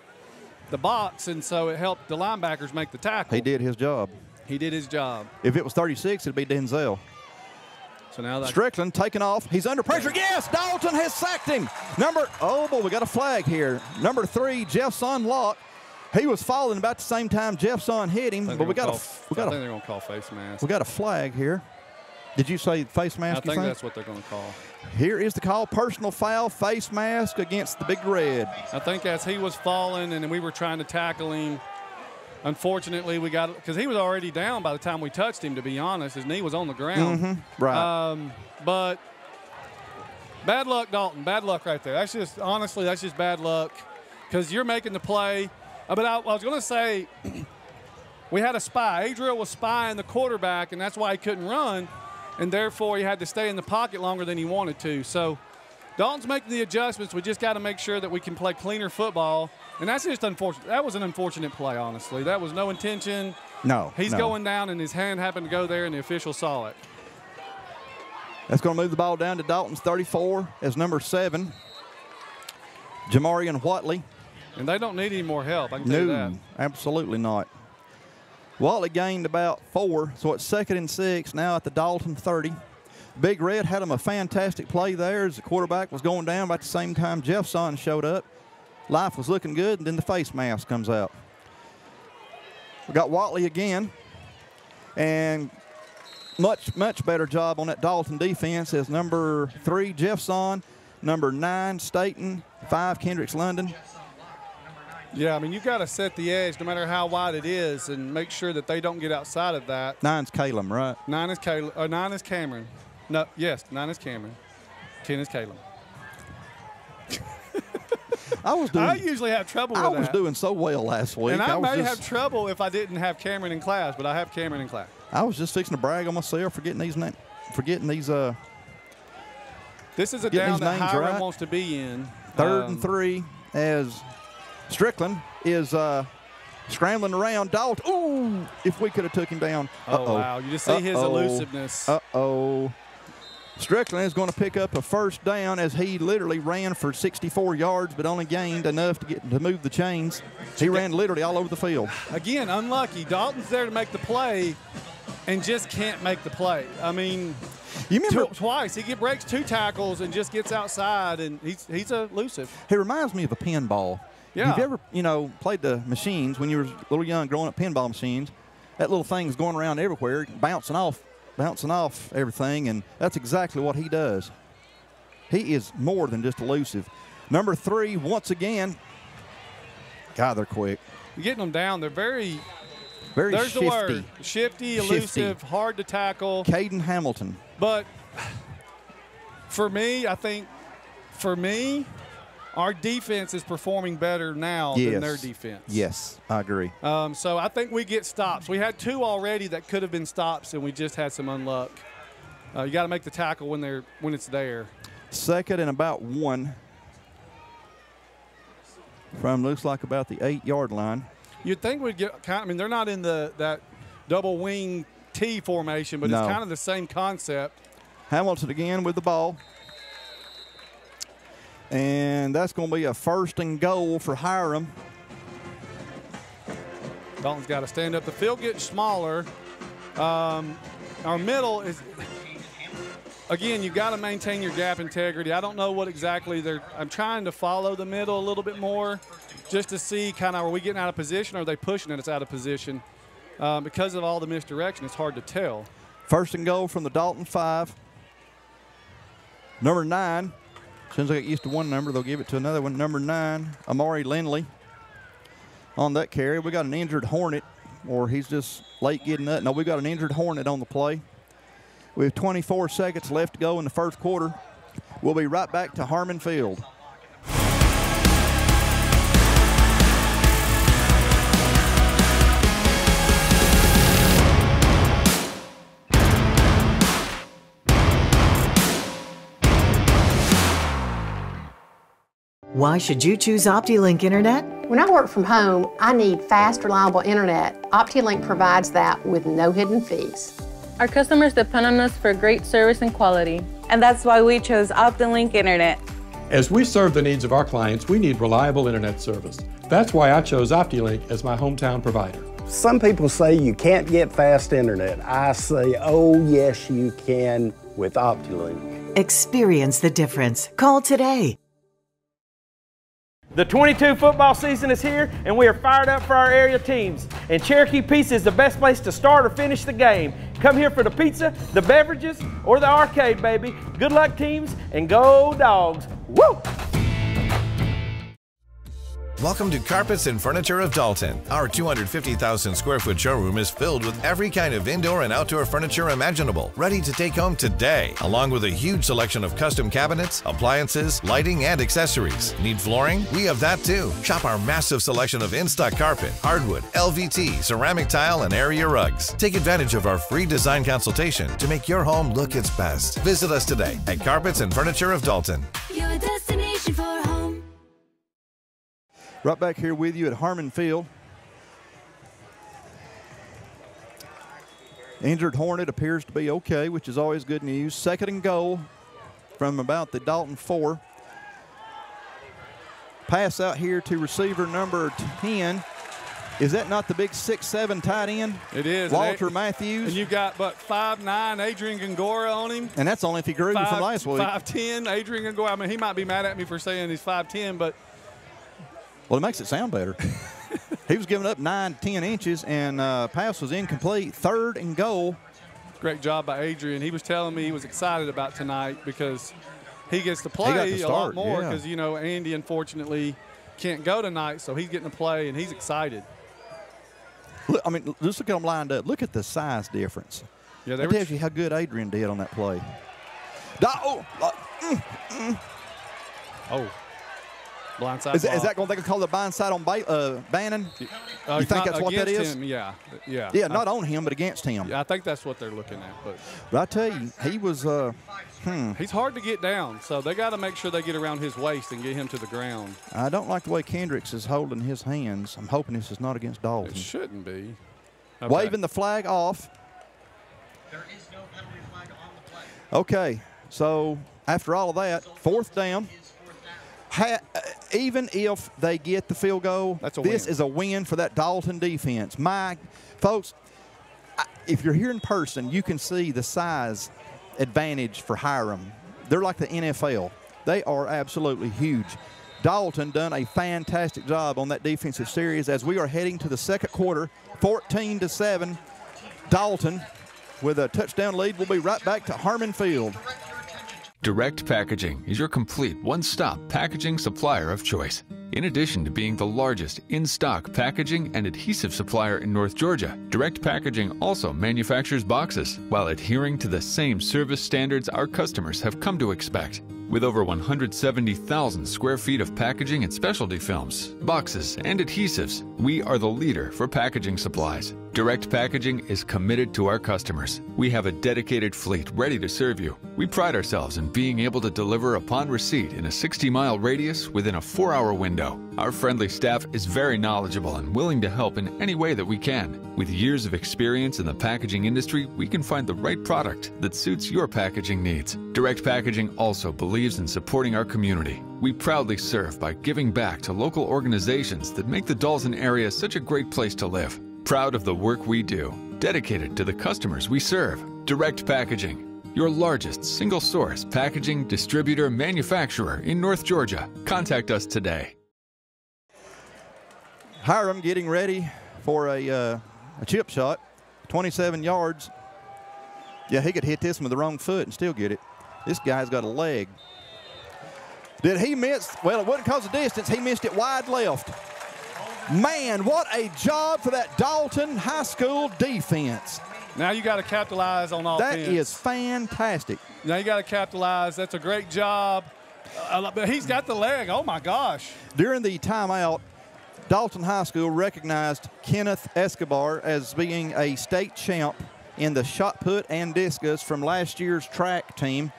the box, and so it helped the linebackers make the tackle. He did his job. He did his job. If it was thirty-six, it'd be Denzel. So now that Strickland taking off. He's under pressure. Yes, Dalton has sacked him. Number oh boy, we got a flag here. Number three, Jeffson Locke. He was falling about the same time Jeffson hit him, but we got a we got a they're gonna call face mask. We got a flag here. Did you say face mask? I think that's what they're gonna call. Here is the call: personal foul, face mask against the Big Red. I think as he was falling and we were trying to tackle him. Unfortunately, we got, because he was already down by the time we touched him, to be honest. His knee was on the ground. Mm-hmm, right. Um, but bad luck, Dalton. Bad luck right there. That's just, honestly, that's just bad luck, because you're making the play. Uh, but I, I was going to say, we had a spy. Adriel was spying the quarterback, and that's why he couldn't run, and therefore he had to stay in the pocket longer than he wanted to. So Dalton's making the adjustments. We just got to make sure that we can play cleaner football. And that's just unfortunate. That was an unfortunate play, honestly. That was no intention. No. He's no. going down, and his hand happened to go there, and the official saw it. That's going to move the ball down to Dalton's thirty-four as number seven, Jamarian Watley. And they don't need any more help, I can tell you that. No, absolutely not. Watley gained about four, so it's second and six now at the Dalton thirty. Big Red had him a fantastic play there as the quarterback was going down about the same time Jeffson showed up. Life was looking good, and then the face mask comes out. We got Watley again, and much, much better job on that Dalton defense as number three, Jeffson, number nine, Staten, five, Kendricks London. Yeah, I mean, you've got to set the edge no matter how wide it is and make sure that they don't get outside of that. Nine's Caleb, right? Nine is Caleb. Uh, nine is Cameron. No, yes, nine is Cameron. Ten is Caleb. I was doing. I usually have trouble with that. I was doing so well last week. And I, I may just, have trouble if I didn't have Cameron in class, but I have Cameron in class. I was just fixing to brag on myself for getting these for getting these. Uh, this is a down that Hiram right. wants to be in. Third um, and three as Strickland is uh, scrambling around. Dalton. Ooh, if we could have took him down. Uh -oh. oh wow! You just see uh -oh. his elusiveness. Uh oh. Strickland is going to pick up a first down as he literally ran for sixty-four yards, but only gained enough to get to move the chains. He ran literally all over the field. Again, unlucky. Dalton's there to make the play, and just can't make the play. I mean, you remember twice he get, breaks two tackles and just gets outside, and he's he's elusive. He reminds me of a pinball. Yeah. If you've ever you know played the machines when you were a little young, growing up, pinball machines, that little thing's going around everywhere, bouncing off. Bouncing off everything, and that's exactly what he does. He is more than just elusive. Number three, once again. God, they're quick. You're getting them down. They're very, very there's shifty. The word. Shifty, elusive, shifty. Hard to tackle. Caden Hamilton. But for me, I think, for me, our defense is performing better now yes. than their defense. Yes, I agree. Um, so I think we get stops. We had two already that could have been stops, and we just had some unluck. Uh, you got to make the tackle when they're when it's there. Second and about one from looks like about the eight-yard line. You'd think we'd get, I mean, they're not in the that double wing T formation, but no. It's kind of the same concept. Hamilton again with the ball. And that's going to be a first and goal for Hiram. Dalton's got to stand up. The field gets smaller. Um, our middle is, again, you've got to maintain your gap integrity. I don't know what exactly they're, I'm trying to follow the middle a little bit more just to see kind of, are we getting out of position or are they pushing it? It's out of position. Uh, because of all the misdirection, it's hard to tell. First and goal from the Dalton five. Number nine. As soon as they get used to one number, they'll give it to another one. Number nine, Amari Lindley. On that carry, we got an injured Hornet, or he's just late getting up. No, we got an injured Hornet on the play. We have twenty-four seconds left to go in the first quarter. We'll be right back to Harmon Field. Why should you choose OptiLink Internet? When I work from home, I need fast, reliable internet. OptiLink provides that with no hidden fees. Our customers depend on us for great service and quality. And that's why we chose OptiLink Internet. As we serve the needs of our clients, we need reliable internet service. That's why I chose OptiLink as my hometown provider. Some people say you can't get fast internet. I say, oh yes, you can with OptiLink. Experience the difference. Call today. The twenty-two football season is here, and we are fired up for our area teams. And Cherokee Pizza is the best place to start or finish the game. Come here for the pizza, the beverages, or the arcade, baby. Good luck, teams, and go dogs. Woo! Welcome to Carpets and Furniture of Dalton. Our two hundred fifty thousand square foot showroom is filled with every kind of indoor and outdoor furniture imaginable, ready to take home today, along with a huge selection of custom cabinets, appliances, lighting, and accessories. Need flooring? We have that too. Shop our massive selection of in-stock carpet, hardwood, L V T, ceramic tile, and area rugs. Take advantage of our free design consultation to make your home look its best. Visit us today at Carpets and Furniture of Dalton. Your destination for home. Right back here with you at Harmon Field. Injured Hornet appears to be okay, which is always good news. Second and goal from about the Dalton four. Pass out here to receiver number ten. Is that not the big six seven tight end? It is. Walter and Matthews. And you got, but five nine, Adrian Gongora on him. And that's only if he grew five, from last week. five ten, Adrian Gongora. I mean, he might be mad at me for saying he's five ten, but... Well, it makes it sound better. He was giving up nine, ten inches, and uh, pass was incomplete. Third and goal. Great job by Adrian. He was telling me he was excited about tonight because he gets to play he got to start, a lot more because, yeah. you know, Andy, unfortunately, can't go tonight, so he's getting to play, and he's excited. Look, I mean, just look at them lined up. Look at the size difference. Yeah, that tells you how good Adrian did on that play. Oh. Mm, mm. Oh. Blindside is, is that going to they call the blindside on ba uh, Bannon? Uh, you think that's what that is? Him, yeah, yeah. Yeah, not I, on him, but against him. Yeah, I think that's what they're looking at. But, but I tell you, he was. Uh, hmm. He's hard to get down, so they got to make sure they get around his waist and get him to the ground. I don't like the way Kendricks is holding his hands. I'm hoping this is not against Dalton. It shouldn't be. Okay. Waving the flag off. There is no penalty flag on the play. Okay, so after all of that, fourth down. Ha even if they get the field goal, That's a this win. is a win for that Dalton defense. My folks, I, if you're here in person, you can see the size advantage for Hiram. They're like the N F L. They are absolutely huge. Dalton done a fantastic job on that defensive series as we are heading to the second quarter, fourteen to seven. Dalton with a touchdown lead. We'll be right back to Harmon Field. Direct Packaging is your complete one-stop packaging supplier of choice. In addition to being the largest in-stock packaging and adhesive supplier in North Georgia, Direct Packaging also manufactures boxes while adhering to the same service standards our customers have come to expect. With over one hundred seventy thousand square feet of packaging and specialty films, boxes, and adhesives, we are the leader for packaging supplies. Direct Packaging is committed to our customers. We have a dedicated fleet ready to serve you. We pride ourselves in being able to deliver upon receipt in a sixty mile radius within a four hour window. Our friendly staff is very knowledgeable and willing to help in any way that we can. With years of experience in the packaging industry, we can find the right product that suits your packaging needs. Direct Packaging also believes in supporting our community. We proudly serve by giving back to local organizations that make the Dalton area such a great place to live. Proud of the work we do, dedicated to the customers we serve. Direct Packaging. Your largest single-source packaging distributor manufacturer in North Georgia. Contact us today. Hiram getting ready for a, uh, a chip shot, twenty-seven yards. Yeah, he could hit this with the wrong foot and still get it. This guy's got a leg. Did he miss? Well, it wasn't because of distance. He missed it wide left. Man, what a job for that Dalton High School defense. Now you got to capitalize on offense. That is fantastic. Now you got to capitalize. That's a great job. Uh, but he's got the leg. Oh, my gosh. During the timeout, Dalton High School recognized Kenneth Escobar as being a state champ in the shot put and discus from last year's track team.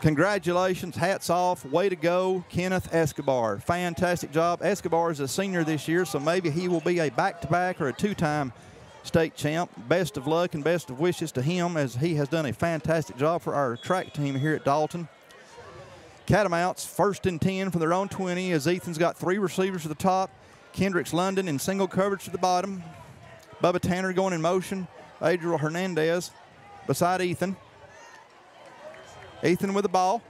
Congratulations, hats off, way to go, Kenneth Escobar. Fantastic job. Escobar is a senior this year, so maybe he will be a back-to-back or a two-time state champ. Best of luck and best of wishes to him, as he has done a fantastic job for our track team here at Dalton. Catamounts, first and ten from their own twenty, as Ethan's got three receivers to the top. Kendricks London in single coverage to the bottom. Bubba Tanner going in motion. Adriel Hernandez beside Ethan. Ethan with the ball.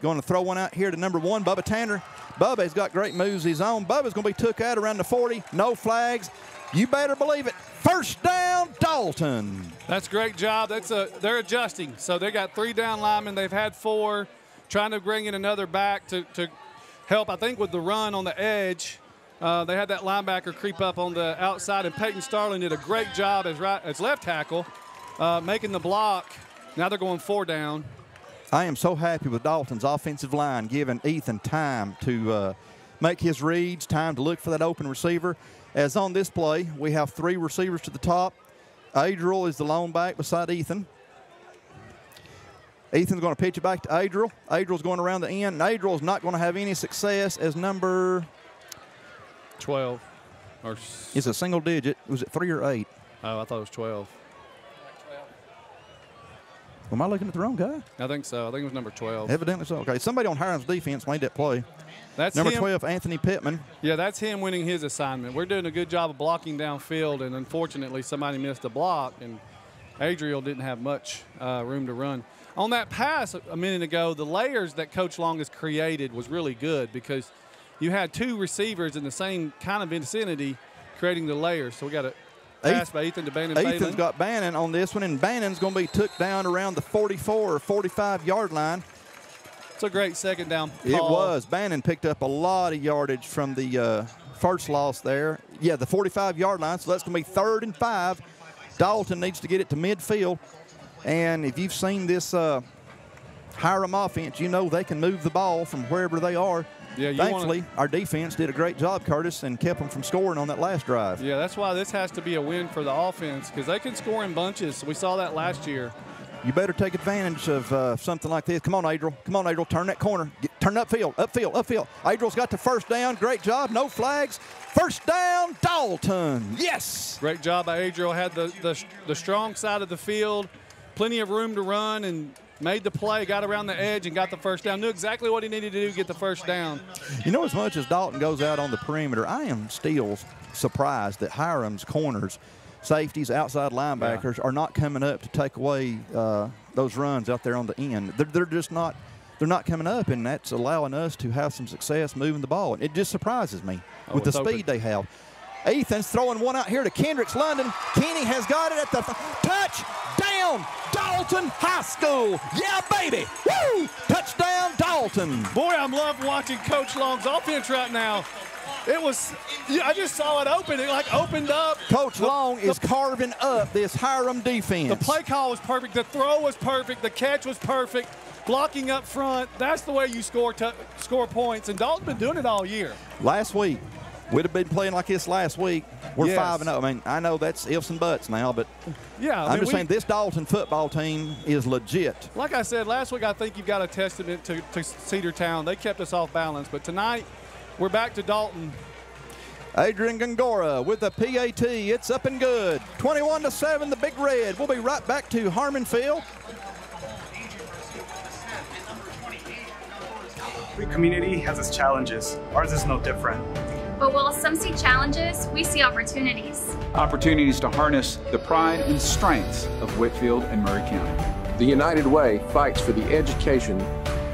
Going to throw one out here to number one, Bubba Tanner. Bubba's got great moves of his own. Bubba's going to be took out around the forty. No flags. You better believe it. First down, Dalton. That's a great job. That's a, they're adjusting. So they got three down linemen. They've had four. Trying to bring in another back to, to help, I think, with the run on the edge. Uh, they had that linebacker creep up on the outside, and Payne Starlin did a great job as, right, as left tackle, uh, making the block. Now they're going four down. I am so happy with Dalton's offensive line, giving Ethan time to uh, make his reads, time to look for that open receiver. As on this play, we have three receivers to the top. Adriel is the lone back beside Ethan. Ethan's going to pitch it back to Adriel. Adriel's going around the end, and Adriel's not going to have any success as number twelve. Or it's a single digit. Was it three or eight? Oh, I thought it was twelve. Am I looking at the wrong guy? I think so. I think it was number twelve. Evidently so. Okay, somebody on Hiram's defense made that play. That's number him. twelve, Anthony Pittman. Yeah, that's him winning his assignment. We're doing a good job of blocking downfield, and unfortunately somebody missed a block, and Adriel didn't have much uh, room to run. On that pass a minute ago, the layers that Coach Long has created was really good, because you had two receivers in the same kind of vicinity creating the layers. So we got a pass by Ethan to Bannon Phelan. Ethan's got Bannon on this one, and Bannon's going to be took down around the forty-four or forty-five yard line. It's a great second down call. It was. Bannon picked up a lot of yardage from the uh, first loss there. Yeah, the forty-five yard line, so that's going to be third and five. Dalton needs to get it to midfield. And if you've seen this uh, Hiram offense, you know they can move the ball from wherever they are. Yeah, Thankfully, wanna... our defense did a great job, Curtis, and kept them from scoring on that last drive. Yeah, that's why this has to be a win for the offense, because they can score in bunches. We saw that last year. You better take advantage of uh, something like this. Come on, Adriel. Come on, Adriel. Turn that corner. Get, turn upfield, upfield, upfield. Adriel's got the first down. Great job. No flags. First down, Dalton. Yes. Great job by Adriel. Had the, the, the strong side of the field. Plenty of room to run, and made the play, got around the edge, and got the first down. Knew exactly what he needed to do to get the first down. You know, as much as Dalton goes out on the perimeter, I am still surprised that Hiram's corners, safeties, outside linebackers yeah. are not coming up to take away uh, those runs out there on the end. They're, they're just not they're not coming up, and that's allowing us to have some success moving the ball. It just surprises me oh, with the speed open. they have. Ethan's throwing one out here to Kendricks London. Kenny has got it at the touchdown, Dalton High School. Yeah, baby. Woo! Touchdown, Dalton. Boy, I'm loving watching Coach Long's offense right now. It was, I just saw it open. It like opened up. Coach Long the, the, is carving up this Hiram defense. The play call was perfect. The throw was perfect. The catch was perfect. Blocking up front. That's the way you score, score points. And Dalton's been doing it all year. Last week, We'd have been playing like this last week. We're yes. five and zero. I mean, I know that's ifs and buts now, but yeah, I mean, I'm just we, saying this Dalton football team is legit. Like I said last week, I think you've got a testament to, to Cedartown. They kept us off balance, but tonight we're back to Dalton. Adrian Gongora with the P A T. It's up and good. twenty-one to seven, the Big Red. We'll be right back to Harmon Field. Every community has its challenges. Ours is no different. But while some see challenges, we see opportunities. Opportunities to harness the pride and strengths of Whitfield and Murray County. The United Way fights for the education,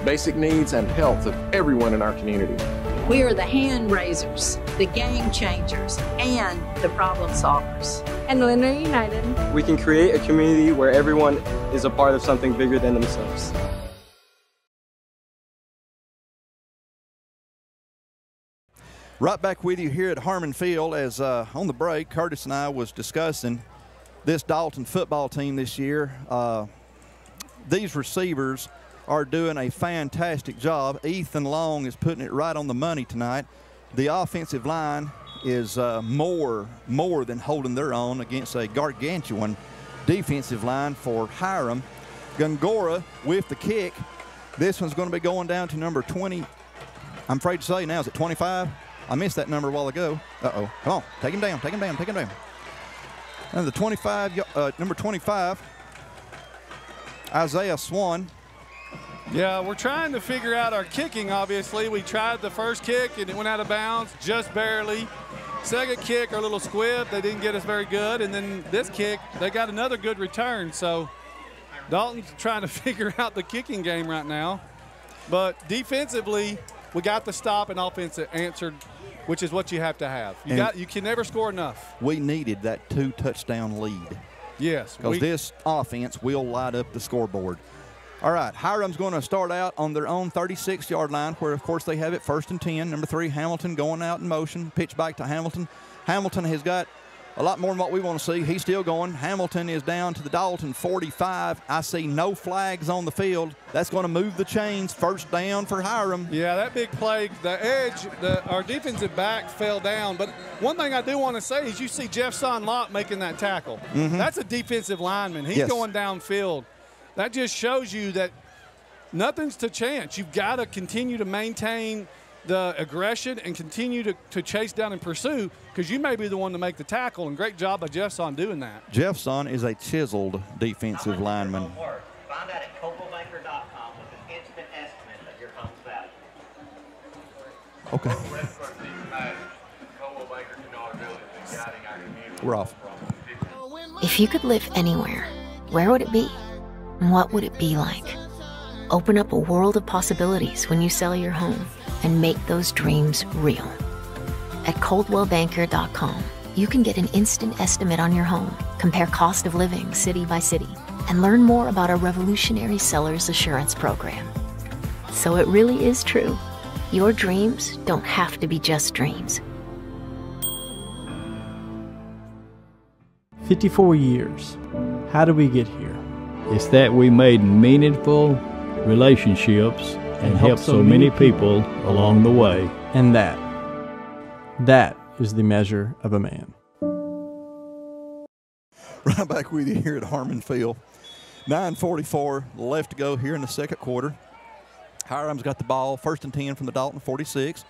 basic needs, and health of everyone in our community. We are the hand raisers, the game changers, and the problem solvers. And when we're united, we can create a community where everyone is a part of something bigger than themselves. Right back with you here at Harmon Field as uh, on the break, Curtis and I was discussing this Dalton football team this year. Uh, these receivers are doing a fantastic job. Ethan Long is putting it right on the money tonight. The offensive line is uh, more, more than holding their own against a gargantuan defensive line for Hiram. Gongora with the kick. This one's going to be going down to number twenty. I'm afraid to say now, is it twenty-five? I missed that number a while ago. Uh-oh. Come on. Take him down. Take him down. Take him down. And the twenty-five, uh, number twenty-five, Isaiah Swan. Yeah, we're trying to figure out our kicking, obviously. We tried the first kick, and it went out of bounds just barely. Second kick, our little squib, they didn't get us very good. And then this kick, they got another good return. So Dalton's trying to figure out the kicking game right now. But defensively, we got the stop and offense answered, which is what you have to have. You, got, you can never score enough. We needed that two touchdown lead. Yes. Because this offense will light up the scoreboard. All right, Hiram's going to start out on their own thirty-six yard line, where, of course, they have it first and ten. Number three, Hamilton going out in motion. Pitch back to Hamilton. Hamilton has got a lot more than what we want to see. He's still going. Hamilton is down to the Dalton forty-five. I see no flags on the field. That's going to move the chains. First down for Hiram. Yeah, that big play, the edge, the, our defensive back fell down. But one thing I do want to say is you see Jeffson Locke making that tackle. Mm-hmm. That's a defensive lineman. He's yes. going downfield. That just shows you that nothing's to chance. You've got to continue to maintain the aggression and continue to, to chase down and pursue, because you may be the one to make the tackle, and great job by Jeffson doing that. Jeffson is a chiseled defensive lineman. Find out at Copal Banker dot com with an instant estimate of your home's value. Okay. We're off. If you could live anywhere, where would it be? What would it be like? Open up a world of possibilities when you sell your home and make those dreams real. At Coldwell Banker dot com, you can get an instant estimate on your home, compare cost of living city by city, and learn more about our revolutionary seller's assurance program. So it really is true. Your dreams don't have to be just dreams. fifty-four years. How did we get here? It's that we made meaningful relationships and helped so many people along the way. And that, that is the measure of a man. Right back with you here at Harmon Field. nine forty-four left to go here in the second quarter. Hiram's got the ball, first and ten from the Dalton forty-six.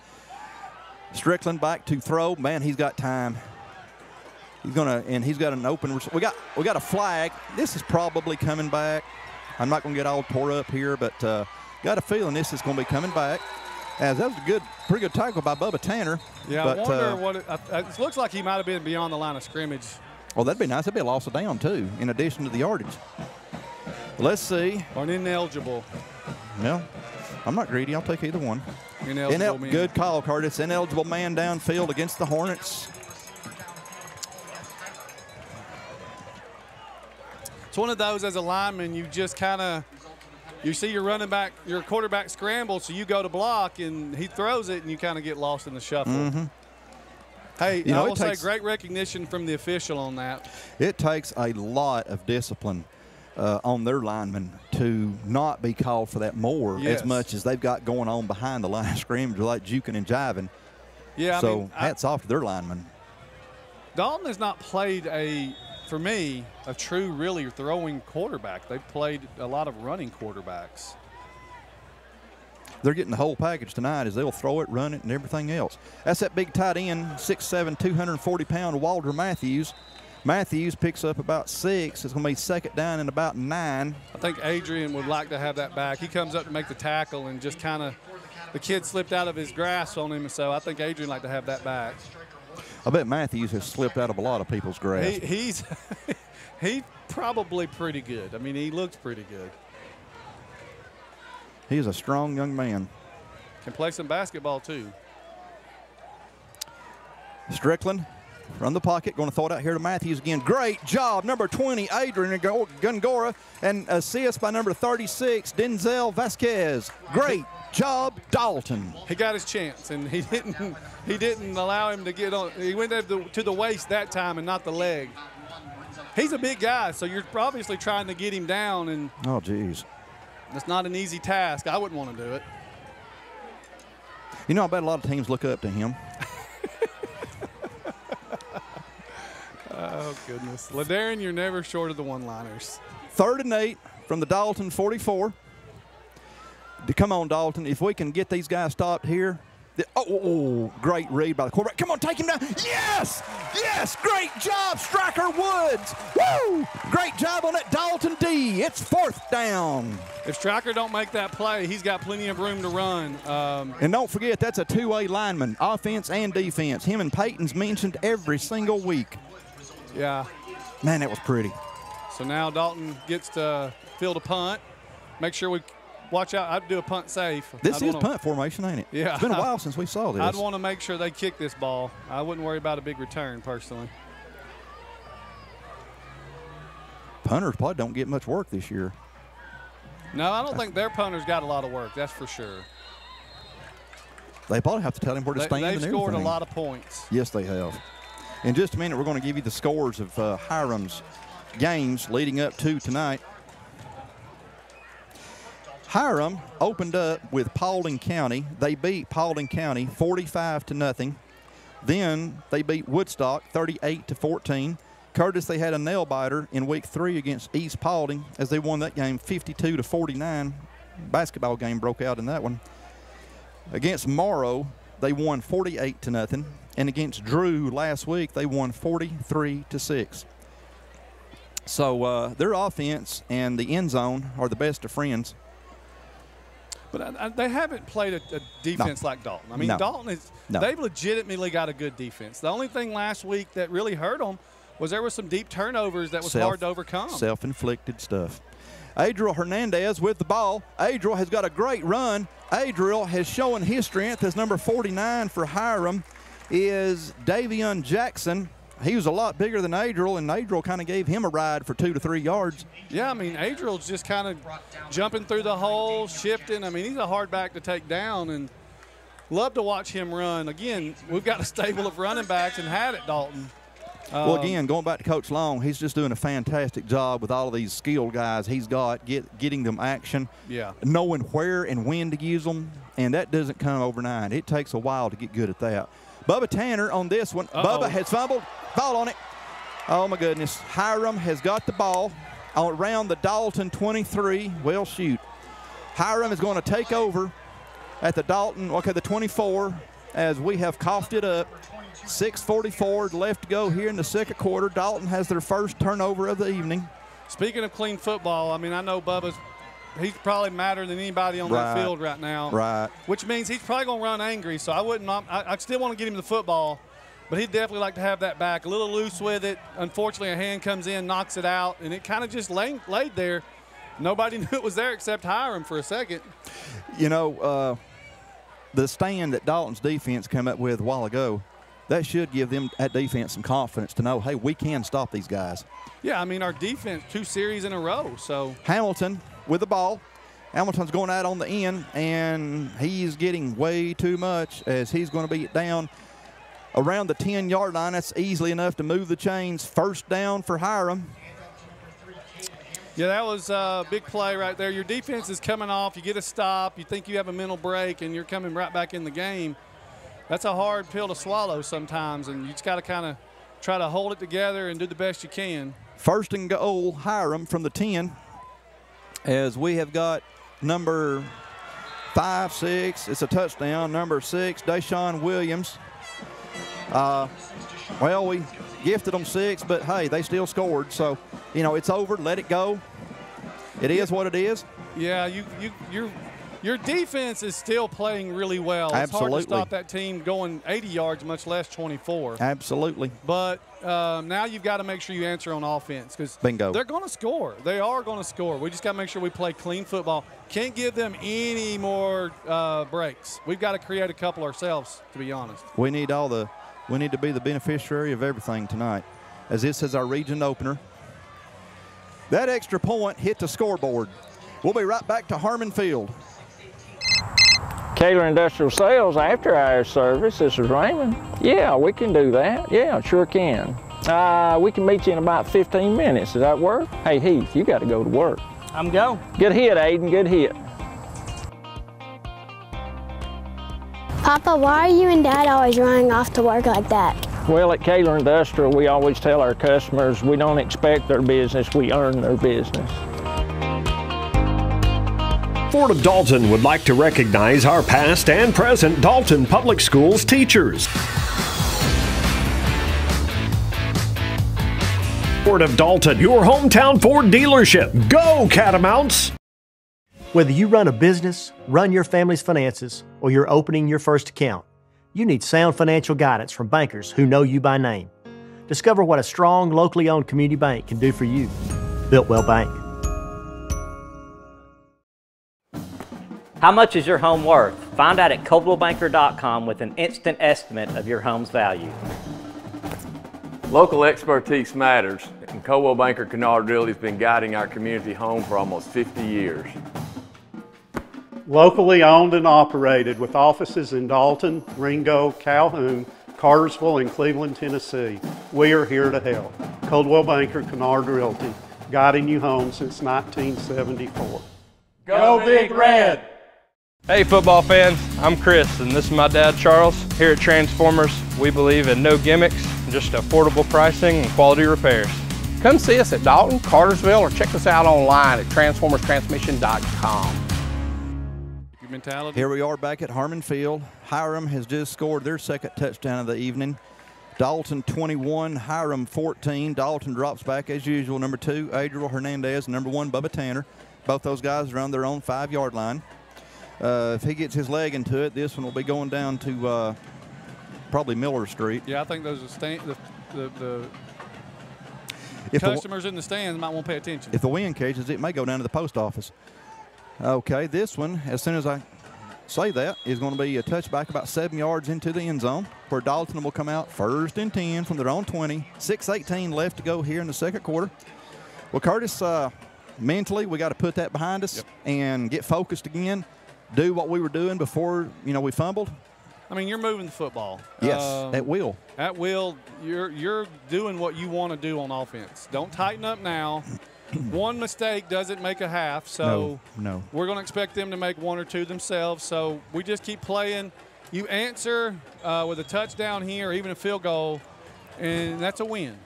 Strickland back to throw. Man, he's got time. He's gonna, and he's got an open. We got, we got a flag. This is probably coming back. I'm not gonna get all tore up here, but uh, got a feeling this is gonna be coming back. As that was a good, pretty good tackle by Bubba Tanner. Yeah, but, I wonder uh, what. It, uh, it looks like he might have been beyond the line of scrimmage. Well, that'd be nice. That'd be a loss of down too, in addition to the yardage. Let's see. Or an ineligible. No, I'm not greedy. I'll take either one. Ineligible. Inel good call, Curtis. Ineligible man downfield against the Hornets. It's one of those as a lineman, you just kind of, you see your running back, your quarterback scramble, so you go to block and he throws it and you kind of get lost in the shuffle. Mm-hmm. Hey, you know, I will say great recognition from the official on that. It takes a lot of discipline uh, on their linemen to not be called for that more yes. as much as they've got going on behind the line of scrimmage, like juking and jiving. Yeah. So I mean, hats I, off to their linemen. Dalton has not played a, for me, a true really throwing quarterback. They've played a lot of running quarterbacks. They're getting the whole package tonight. Is they'll throw it, run it, and everything else. That's that big tight end, six seven, two hundred forty pound Walter Matthews. Matthews picks up about six. It's going to be second down and about nine. I think Adrian would like to have that back. He comes up to make the tackle and just kind of, the kid slipped out of his grasp on him, so I think Adrian would like to have that back. I bet Matthews has slipped out of a lot of people's grasp. He, he's he's probably pretty good. I mean, he looks pretty good. He is a strong young man. Can play some basketball, too. Strickland from the pocket, going to throw it out here to Matthews again. Great job, number twenty, Adrian Gongora, and assist by number thirty-six, Denzel Vasquez. Great job, Dalton. He got his chance, and he didn't, he didn't allow him to get on. He went up to, to the waist that time and not the leg. He's a big guy, so you're obviously trying to get him down. And oh, geez. It's not an easy task. I wouldn't want to do it. You know, I bet a lot of teams look up to him. Oh, goodness. Ladarian, you're never short of the one-liners. Third and eight from the Dalton forty-four. Come on, Dalton. If we can get these guys stopped here. The, oh, oh, great read by the quarterback. Come on, take him down. Yes! Yes! Great job, Stryker Woods. Woo! Great job on it, Dalton D. It's fourth down. If Stryker don't make that play, he's got plenty of room to run. Um, and don't forget, that's a two-way lineman, offense and defense. Him and Peyton's mentioned every single week. Yeah. Man, that was pretty. So now Dalton gets to field a punt. Make sure we watch out. I'd do a punt safe. This I'd is wanna, punt formation, ain't it? Yeah. It's been a while since we saw this. I'd want to make sure they kick this ball. I wouldn't worry about a big return, personally. Punters probably don't get much work this year. No, I don't think their punters got a lot of work, that's for sure. They probably have to tell him where to they, stand and everything. They've scored a lot of points. Yes, they have. In just a minute, we're going to give you the scores of uh, Hiram's games leading up to tonight. Hiram opened up with Paulding County. They beat Paulding County forty-five to nothing. Then they beat Woodstock thirty-eight to fourteen. Curtis, they had a nail biter in week three against East Paulding as they won that game fifty-two to forty-nine. Basketball game broke out in that one. Against Morrow, they won forty-eight to nothing. And against Drew last week, they won forty-three to six. So uh, their offense and the end zone are the best of friends. But I, I, they haven't played a, a defense no. like Dalton. I mean, no. Dalton is no. they've legitimately got a good defense. The only thing last week that really hurt them was there were some deep turnovers that was self, hard to overcome. Self-inflicted stuff. Adriel Hernandez with the ball. Adriel has got a great run. Adriel has shown his strength as number forty-nine for Hiram is Davion Jackson. He was a lot bigger than Adriel, and Adriel kind of gave him a ride for two to three yards. Yeah, I mean, Adriel's just kind of jumping through the hole, shifting. I mean, he's a hard back to take down, and love to watch him run. Again, we've got a stable of running backs and had it, Dalton. Um, well, again, going back to Coach Long, he's just doing a fantastic job with all of these skilled guys he's got, get, getting them action, yeah, knowing where and when to use them, and that doesn't come overnight. It takes a while to get good at that. Bubba Tanner on this one. Uh-oh. Bubba has fumbled. Ball on it. Oh, my goodness. Hiram has got the ball around the Dalton twenty-three. Well, shoot. Hiram is going to take over at the Dalton, okay, the twenty-four, as we have coughed it up. six forty-four left to go here in the second quarter. Dalton has their first turnover of the evening. Speaking of clean football, I mean, I know Bubba's, he's probably madder than anybody on right. that field right now. Right. Which means he's probably going to run angry, so I wouldn't – I still want to get him the football, but he'd definitely like to have that back. A little loose with it. Unfortunately, a hand comes in, knocks it out, and it kind of just lay, laid there. Nobody knew it was there except Hiram for a second. You know, uh, the stand that Dalton's defense came up with a while ago, that should give them, that defense, some confidence to know, hey, we can stop these guys. Yeah, I mean, our defense, two series in a row, so. Hamilton with the ball. Hamilton's going out on the end, and he's getting way too much as he's going to be down around the ten-yard line. That's easily enough to move the chains. First down for Hiram. Yeah, that was a big play right there. Your defense is coming off. You get a stop. You think you have a mental break, and you're coming right back in the game. that's a hard pill to swallow sometimes, and you just got to kind of try to hold it together and do the best you can. First and goal, Hiram from the ten, as we have got number five, six. It's a touchdown. Number six, Deshawn Williams. Uh, well, we gifted them six, but, hey, they still scored. So, you know, it's over. Let it go. It is what it is. Yeah, you, you, you're – your defense is still playing really well. It's Absolutely. Hard to stop that team going eighty yards, much less twenty-four. Absolutely. But um, now you've got to make sure you answer on offense, because they're going to score. They are going to score. We just got to make sure we play clean football. Can't give them any more uh, breaks. We've got to create a couple ourselves, to be honest. We need all the – we need to be the beneficiary of everything tonight, as this is our region opener. That extra point hit the scoreboard. We'll be right back to Harmon Field. Taylor Industrial Sales after hours service. This is Raymond. Yeah, we can do that. Yeah, sure can. Uh, we can meet you in about fifteen minutes. Does that work? Hey, Heath, you got to go to work. I'm going. Good hit, Aiden. Good hit. Papa, why are you and Dad always running off to work like that? Well, at Kaler Industrial, we always tell our customers we don't expect their business. We earn their business. The Board of Dalton would like to recognize our past and present Dalton Public Schools teachers. Board of Dalton, your hometown Ford dealership. Go Catamounts! Whether you run a business, run your family's finances, or you're opening your first account, you need sound financial guidance from bankers who know you by name. Discover what a strong, locally owned community bank can do for you. Biltwell Bank. How much is your home worth? Find out at Coldwell Banker dot com with an instant estimate of your home's value. Local expertise matters, and Coldwell Banker Kennard Realty has been guiding our community home for almost fifty years. Locally owned and operated with offices in Dalton, Ringo, Calhoun, Cartersville, and Cleveland, Tennessee. We are here to help. Coldwell Banker Kennard Realty, guiding you home since nineteen seventy-four. Go Big Red! Hey football fans, I'm Chris and this is my dad Charles. Here at Transformers, we believe in no gimmicks, just affordable pricing and quality repairs. Come see us at Dalton, Cartersville, or check us out online at Transformers Transmission dot com. Your mentality. Here we are back at Harmon Field. Hiram has just scored their second touchdown of the evening. Dalton twenty-one, Hiram fourteen. Dalton drops back as usual. Number two, Adriel Hernandez. Number one, Bubba Tanner. Both those guys are on their own five-yard line. Uh, if he gets his leg into it, this one will be going down to uh, probably Miller Street. Yeah, I think those are stand the, the, the if customers the, in the stands might want to pay attention. If the wind catches it, it may go down to the post office. Okay, this one, as soon as I say that, is going to be a touchback about seven yards into the end zone, where Dalton will come out first and ten from their own twenty. six eighteen left to go here in the second quarter. Well, Curtis, uh, mentally, we got to put that behind us yep. and get focused again. Do what we were doing before, you know, we fumbled. I mean, you're moving the football. Yes, um, at will. At will, you're you're doing what you want to do on offense. Don't tighten up now. One mistake doesn't make a half, so no, no. we're going to expect them to make one or two themselves. So we just keep playing. You answer uh, with a touchdown here, even a field goal, and that's a win.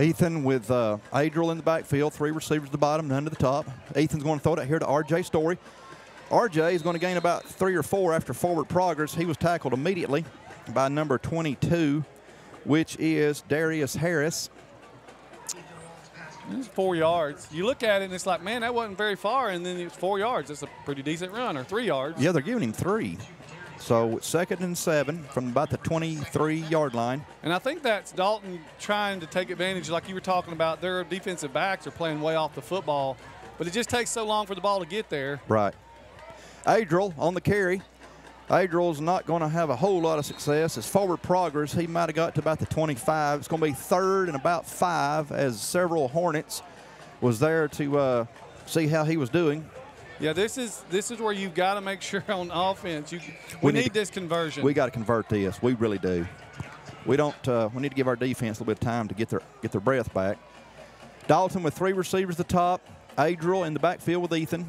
Ethan with uh, Adriel in the backfield, three receivers at the bottom, none to the top. Ethan's going to throw it out here to R J Story. R J is going to gain about three or four after forward progress. He was tackled immediately by number twenty-two, which is Darius Harris. It's four yards. You look at it and it's like, man, that wasn't very far, and then it's four yards. That's a pretty decent run, or three yards. Yeah, they're giving him three. So it's second and seven from about the twenty-three yard line. And I think that's Dalton trying to take advantage, like you were talking about. Their defensive backs are playing way off the football, but it just takes so long for the ball to get there. Right. Adriel on the carry. Adriel's not going to have a whole lot of success. His forward progress, he might have got to about the twenty-five. It's going to be third and about five, as several Hornets was there to uh, see how he was doing. Yeah, this is this is where you've got to make sure on offense. You, we, we need, need this conversion. We got to convert this. We really do. We don't. Uh, we need to give our defense a little bit of time to get their get their breath back. Dalton with three receivers at the top. Adriel in the backfield with Ethan.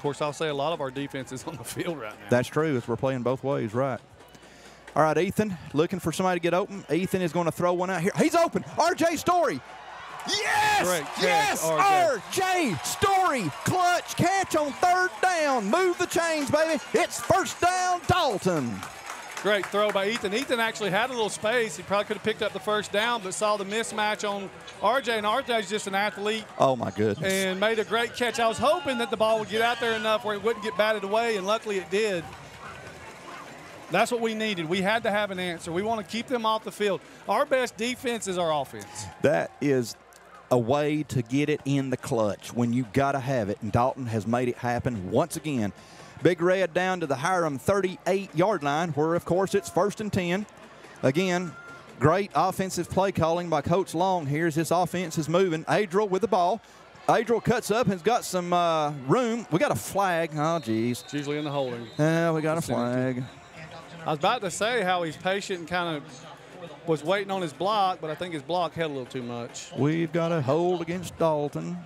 Of course, I'll say a lot of our defense is on the field right now. That's true, as we're playing both ways, right. All right, Ethan, looking for somebody to get open. Ethan is going to throw one out here. He's open. R J Story. Yes! Great catch, yes! R J. R J Story. Clutch catch on third down. Move the chains, baby. It's first down, Dalton. Great throw by Ethan. Ethan actually had a little space. He probably could have picked up the first down, but saw the mismatch on R J, and R J's just an athlete. Oh, my goodness. And made a great catch. I was hoping that the ball would get out there enough where it wouldn't get batted away, and luckily it did. That's what we needed. We had to have an answer. We want to keep them off the field. Our best defense is our offense. That is a way to get it in the clutch when you got to have it, and Dalton has made it happen once again. Big Red down to the Hiram thirty-eight yard line, where, of course, it's first and ten. Again, great offensive play calling by Coach Long here as this offense is moving. Adriel with the ball. Adriel cuts up and has got some uh, room. We got a flag. Oh, geez. It's usually in the holding. Yeah, we got a flag. I was about to say how he's patient and kind of was waiting on his block, but I think his block had a little too much. We've got a hold against Dalton.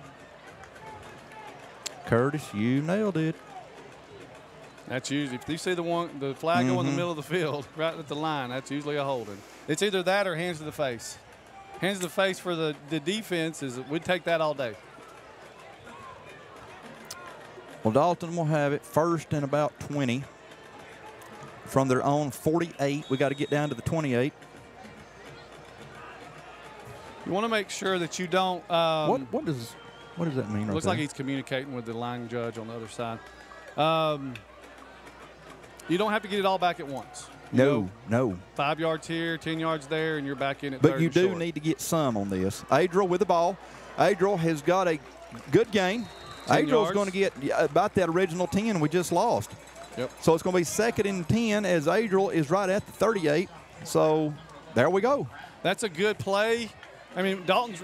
Curtis, you nailed it. That's usually, if you see the one, the flag mm-hmm. go in the middle of the field, right at the line, that's usually a holding. It's either that or hands to the face. Hands to the face for the, the defense, is we'd take that all day. Well, Dalton will have it first and about twenty. From their own forty-eight, we got to get down to the twenty-eight. You want to make sure that you don't. Um, what, what, does, what does that mean? Looks right like there? He's communicating with the line judge on the other side. Um, You don't have to get it all back at once. No, no. Five yards here, ten yards there, and you're back in at third. But you do need to get some on this. Adriel with the ball. Adriel has got a good gain. Adriel's going to get about that original ten we just lost. Yep. So it's going to be second and ten as Adriel is right at the thirty-eight. So there we go. That's a good play. I mean, Dalton's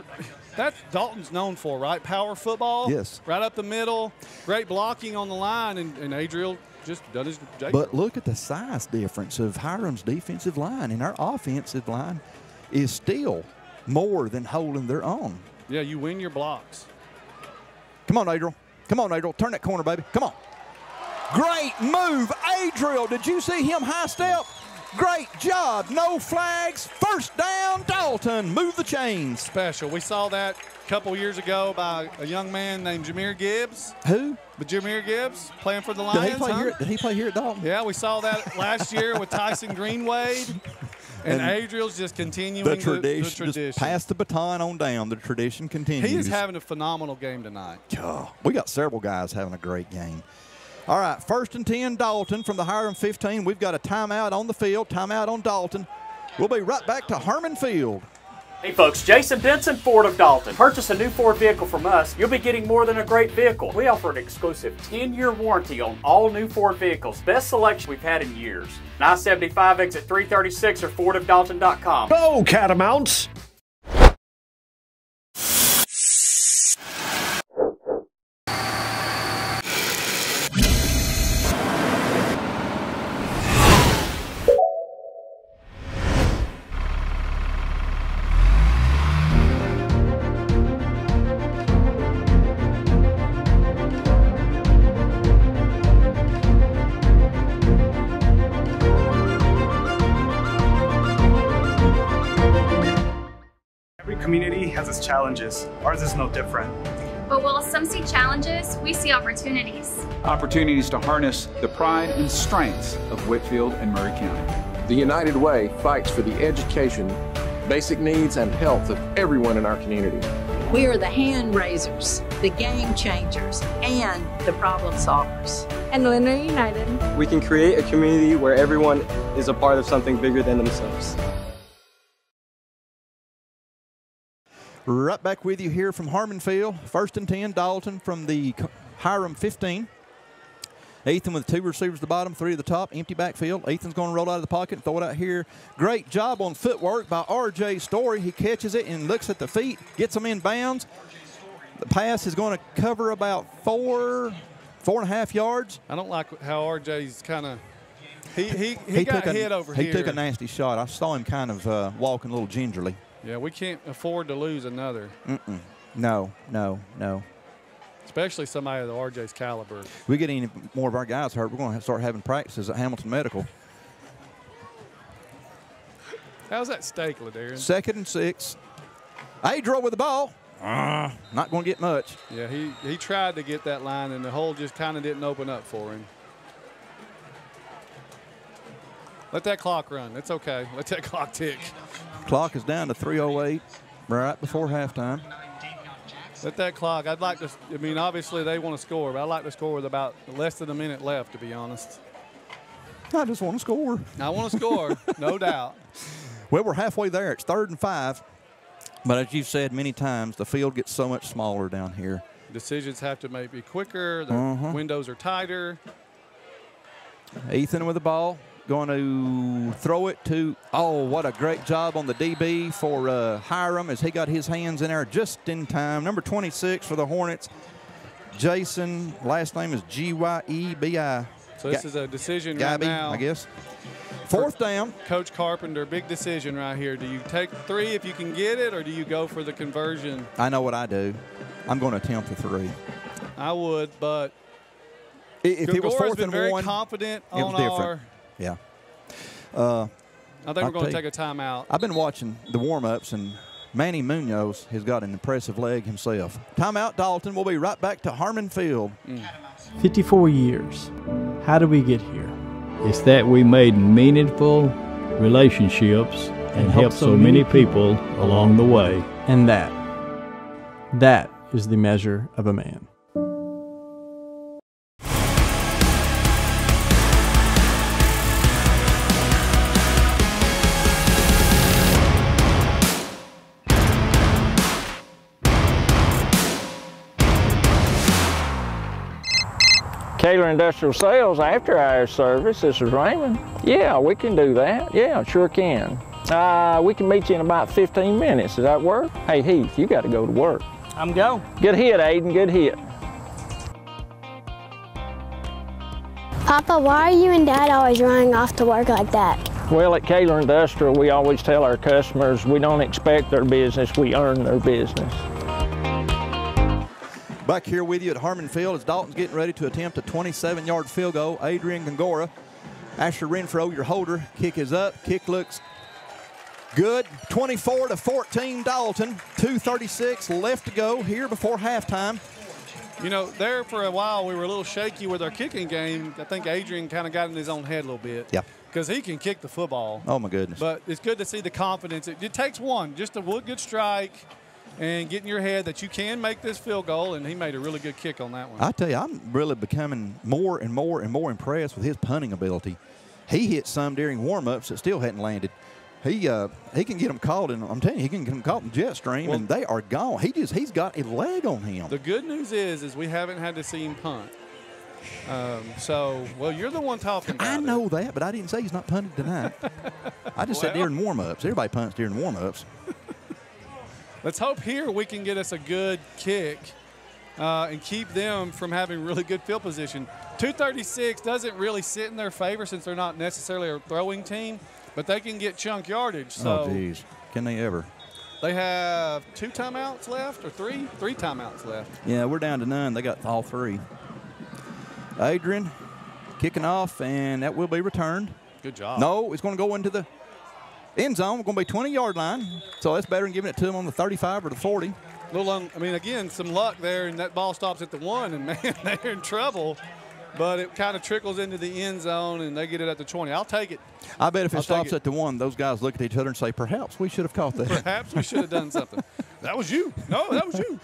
that's Dalton's known for, right? Power football. Yes. Right up the middle. Great blocking on the line, and, and Adriel – Just done his but look at the size difference of Hiram's defensive line, and our offensive line is still more than holding their own. Yeah, you win your blocks. Come on, Adriel. Come on, Adriel. Turn that corner, baby. Come on. Great move, Adriel. Did you see him high step? Great job. No flags. First down, Dalton. Move the chains. Special. We saw that a couple years ago by a young man named Jameer Gibbs. Who? But Jameer Gibbs playing for the Lions. Did he play, huh? here, did he play here at Dalton? Yeah, we saw that last year with Tyson Greenwade. And, and Adriel's just continuing the tradition. The, the tradition. Just pass the baton on down. The tradition continues. He is having a phenomenal game tonight. Oh, we got several guys having a great game. All right, first and ten, Dalton from the Hiram fifteen. We've got a timeout on the field, timeout on Dalton. We'll be right back to Harmon Field. Hey folks, Jason Denson, Ford of Dalton. Purchase a new Ford vehicle from us, you'll be getting more than a great vehicle. We offer an exclusive ten year warranty on all new Ford vehicles. Best selection we've had in years. nine seventy-five exit three thirty-six or ford of dalton dot com. Go Catamounts! Challenges. Ours is no different. But while some see challenges, we see opportunities. Opportunities to harness the pride and strengths of Whitfield and Murray County. The United Way fights for the education, basic needs, and health of everyone in our community. We are the hand raisers, the game changers, and the problem solvers. And when we're united, we can create a community where everyone is a part of something bigger than themselves. Right back with you here from Harmon Field. First and ten, Dalton from the Hiram fifteen. Ethan with two receivers at the bottom, three at the top, empty backfield. Ethan's going to roll out of the pocket and throw it out here. Great job on footwork by R J Story. He catches it and looks at the feet, gets them in bounds. The pass is going to cover about four, four and a half yards. I don't like how R J's kind of – he, he, he, he got hit over here. He took a nasty shot. I saw him kind of uh, walking a little gingerly. Yeah, we can't afford to lose another. Mm-mm. No, no, no. especially somebody of the R J's caliber. If we get any more of our guys hurt, we're going to start having practices at Hamilton Medical. How's that stake, Ladarian? Second and six. Adriel with the ball. Uh, not going to get much. Yeah, he, he tried to get that line, and the hole just kind of didn't open up for him. Let that clock run. It's okay. Let that clock tick. Clock is down to three oh eight right before halftime. Let that clock. I'd like to, I mean, obviously they want to score, but I'd like to score with about less than a minute left, to be honest. I just want to score. I want to score, no doubt. Well, we're halfway there. It's third and five. But as you've said many times, the field gets so much smaller down here. Decisions have to maybe be quicker. The uh-huh. windows are tighter. Ethan with the ball. Going to throw it to, oh, what a great job on the D B for uh, Hiram as he got his hands in there just in time. Number twenty-six for the Hornets, Jason, last name is G Y E B I. So this G is a decision Gabby, right now. I guess. Fourth down. Coach Carpenter, big decision right here. Do you take three if you can get it, or do you go for the conversion? I know what I do. I'm going to attempt the three. I would, but if Gongora it was fourth and very one, confident it was on different. Our yeah. Uh, I think we're going to take a timeout. I've been watching the warm-ups, and Manny Munoz has got an impressive leg himself. Timeout, Dalton. We'll be right back to Harmon Field. Mm. fifty-four years. How did we get here? It's that we made meaningful relationships and, and helped so many people along the way. And that, that is the measure of a man. Taylor Industrial Sales after hours service. This is Raymond. Yeah, we can do that. Yeah, sure can. Uh, we can meet you in about fifteen minutes. Does that work? Hey, Heath, you got to go to work. I'm going. Good hit, Aiden. Good hit. Papa, why are you and Dad always running off to work like that? Well, at Taylor Industrial, we always tell our customers we don't expect their business, we earn their business. Back here with you at Harmon Field as Dalton's getting ready to attempt a twenty-seven yard field goal. Adrian Gongora, Asher Renfro, your holder. Kick is up. Kick looks good. twenty-four to fourteen, Dalton. two thirty-six left to go here before halftime. You know, there for a while we were a little shaky with our kicking game. I think Adrian kind of got in his own head a little bit. Yeah. Because he can kick the football. Oh, my goodness. But it's good to see the confidence. It, it takes one, just a good strike. And get in your head that you can make this field goal, and he made a really good kick on that one. I tell you, I'm really becoming more and more and more impressed with his punting ability. He hit some during warm-ups that still hadn't landed. He uh, he can get them caught, and I'm telling you, he can get them caught in jet stream, well, and they are gone. He just he's got a leg on him. The good news is, is we haven't had to see him punt. Um, so, well, you're the one talking about I know it. That, but I didn't say he's not punting tonight. I just well. said during warm-ups. Everybody punts during warm-ups. Let's hope here we can get us a good kick uh, and keep them from having really good field position. two thirty-six doesn't really sit in their favor since they're not necessarily a throwing team, but they can get chunk yardage. So oh, geez. Can they ever? They have two timeouts left or three? Three timeouts left. Yeah, we're down to none. They got all three. Adrian kicking off, and that will be returned. Good job. No, it's going to go into the end zone. We're going to be twenty yard line, so that's better than giving it to him on the thirty-five or the forty. Little, un I mean, again, some luck there, and that ball stops at the one, and man, they're in trouble. But it kind of trickles into the end zone, and they get it at the twenty. I'll take it. I bet if it I'll stops at the one, those guys look at each other and say, "Perhaps we should have caught that. Perhaps we should have done something." That was you. No, that was you,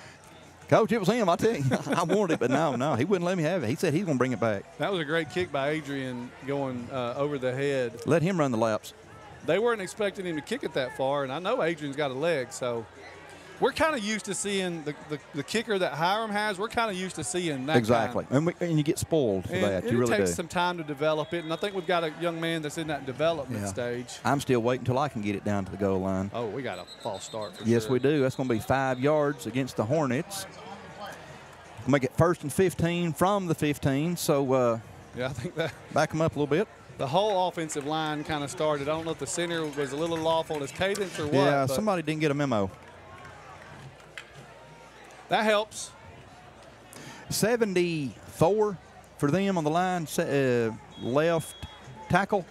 Coach. It was him. I tell you, I wanted it, but no, no, he wouldn't let me have it. He said he's going to bring it back. That was a great kick by Adrian, going uh, over the head. Let him run the laps. They weren't expecting him to kick it that far, and I know Adrian's got a leg, so we're kind of used to seeing the, the, the kicker that Hiram has. We're kind of used to seeing that. Exactly, and, we, and you get spoiled for and that. It you really do. It takes some time to develop it, and I think we've got a young man that's in that development yeah. stage. I'm still waiting until I can get it down to the goal line. Oh, we got a false start. For yes, sure. we do. That's going to be five yards against the Hornets. We'll make it first and fifteen from the fifteen. So uh, yeah, I think that back them up a little bit. The whole offensive line kind of started. I don't know if the center was a little off on his cadence or what. Yeah, somebody didn't get a memo. That helps. seventy-four for them on the line, uh, left tackle.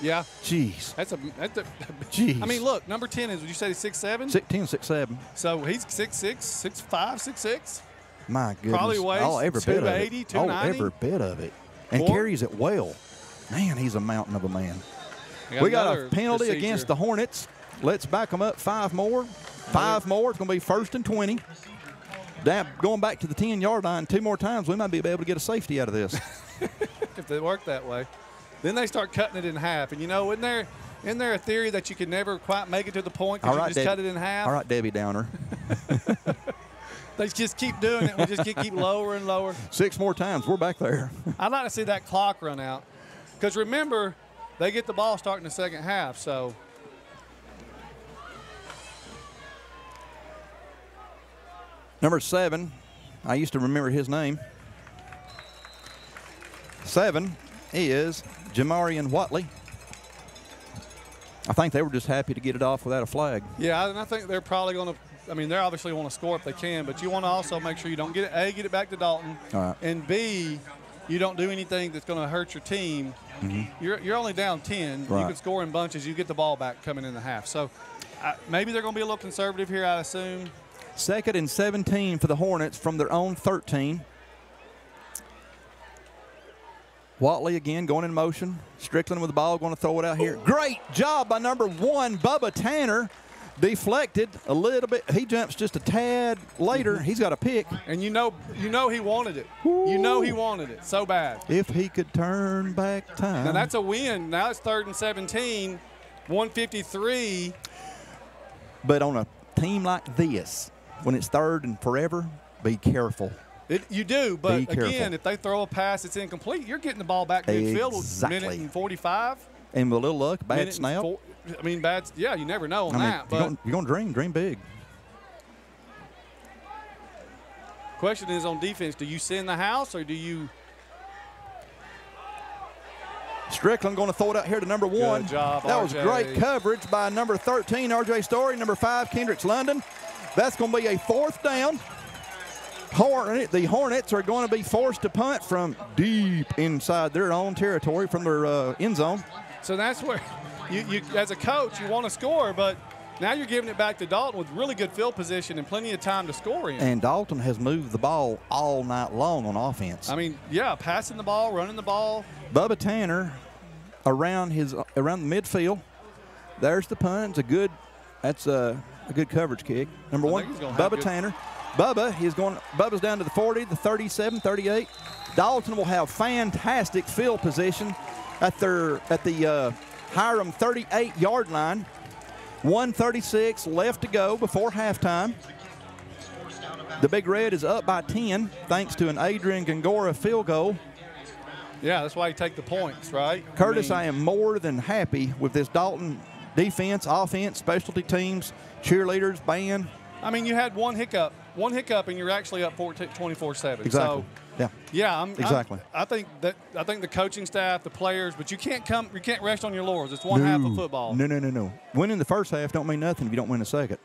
Yeah. Jeez. That's a, that's a Jeez. I mean, look, number ten is, would you say six seven? six ten, six seven. So he's six six, six five, six six. My goodness. Probably weighs I'll ever two eighty, two ninety. I'll ever bit of it. And Four. carries it well. Man, he's a mountain of a man. Got we got a penalty procedure. against the Hornets. Let's back them up five more. Five yeah. more. It's going to be first and twenty. Dab, going back to the ten-yard line two more times, we might be able to get a safety out of this. If they work that way. Then they start cutting it in half. And, you know, isn't there, isn't there a theory that you can never quite make it to the point because right, you just Debbie. cut it in half? All right, Debbie Downer. They just keep doing it. We just keep, keep lower and lower. Six more times. We're back there. I'd like to see that clock run out because, remember, they get the ball starting the second half. So number seven, I used to remember his name. Seven is Jamarian Watley. I think they were just happy to get it off without a flag. Yeah, and I think they're probably going to, I mean, they obviously want to score if they can, but you want to also make sure you don't get it, A, get it back to Dalton, All right. and B, you don't do anything that's going to hurt your team. Mm-hmm. You're, you're only down ten. Right. You can score in bunches. You get the ball back coming in the half. So I, maybe they're going to be a little conservative here, I assume. Second and seventeen for the Hornets from their own thirteen. Watley again going in motion. Strickland with the ball, going to throw it out here. Ooh. Great job by number one, Bubba Tanner. Deflected a little bit. He jumps just a tad later. Mm-hmm. He's got a pick. And you know, you know he wanted it. Ooh. You know he wanted it so bad. If he could turn back time. Now that's a win. Now it's third and seventeen, one fifty-three. But on a team like this, when it's third and forever, be careful. It, you do, but again, if they throw a pass that's incomplete, you're getting the ball back midfield exactly. minute and forty-five. And with a little luck, bad snap. Four, I mean, bad. Yeah, you never know on I mean, that. You're but going to dream. Dream big. Question is on defense, do you send the house or do you? Strickland going to throw it out here to number one. Good job, that R J. Was great coverage by number thirteen, R J Story, number five, Kendricks London. That's going to be a fourth down. Hornet, the Hornets are going to be forced to punt from deep inside their own territory from their uh, end zone. So that's where, you, you as a coach, you want to score, but now you're giving it back to Dalton with really good field position and plenty of time to score in. And Dalton has moved the ball all night long on offense. I mean, yeah, passing the ball, running the ball. Bubba Tanner around his around the midfield. There's the punt. It's a good, that's a, a good coverage kick. Number one, Bubba Tanner. Bubba is going, Bubba's down to the forty, the thirty-seven, thirty-eight. Dalton will have fantastic field position at their at the uh, Hiram thirty-eight-yard line. one thirty-six left to go before halftime. The Big Red is up by ten thanks to an Adrian Gongora field goal. Yeah, that's why you take the points, right? Curtis, I, mean, I am more than happy with this Dalton defense, offense, specialty teams, cheerleaders, band. I mean, you had one hiccup, one hiccup, and you're actually up twenty-four seven. Exactly. So, yeah. Yeah. I'm, exactly. I'm, I think that I think the coaching staff, the players, but you can't come, you can't rest on your laurels. It's one no. half of football. No, no, no, no. Winning the first half don't mean nothing if you don't win the second.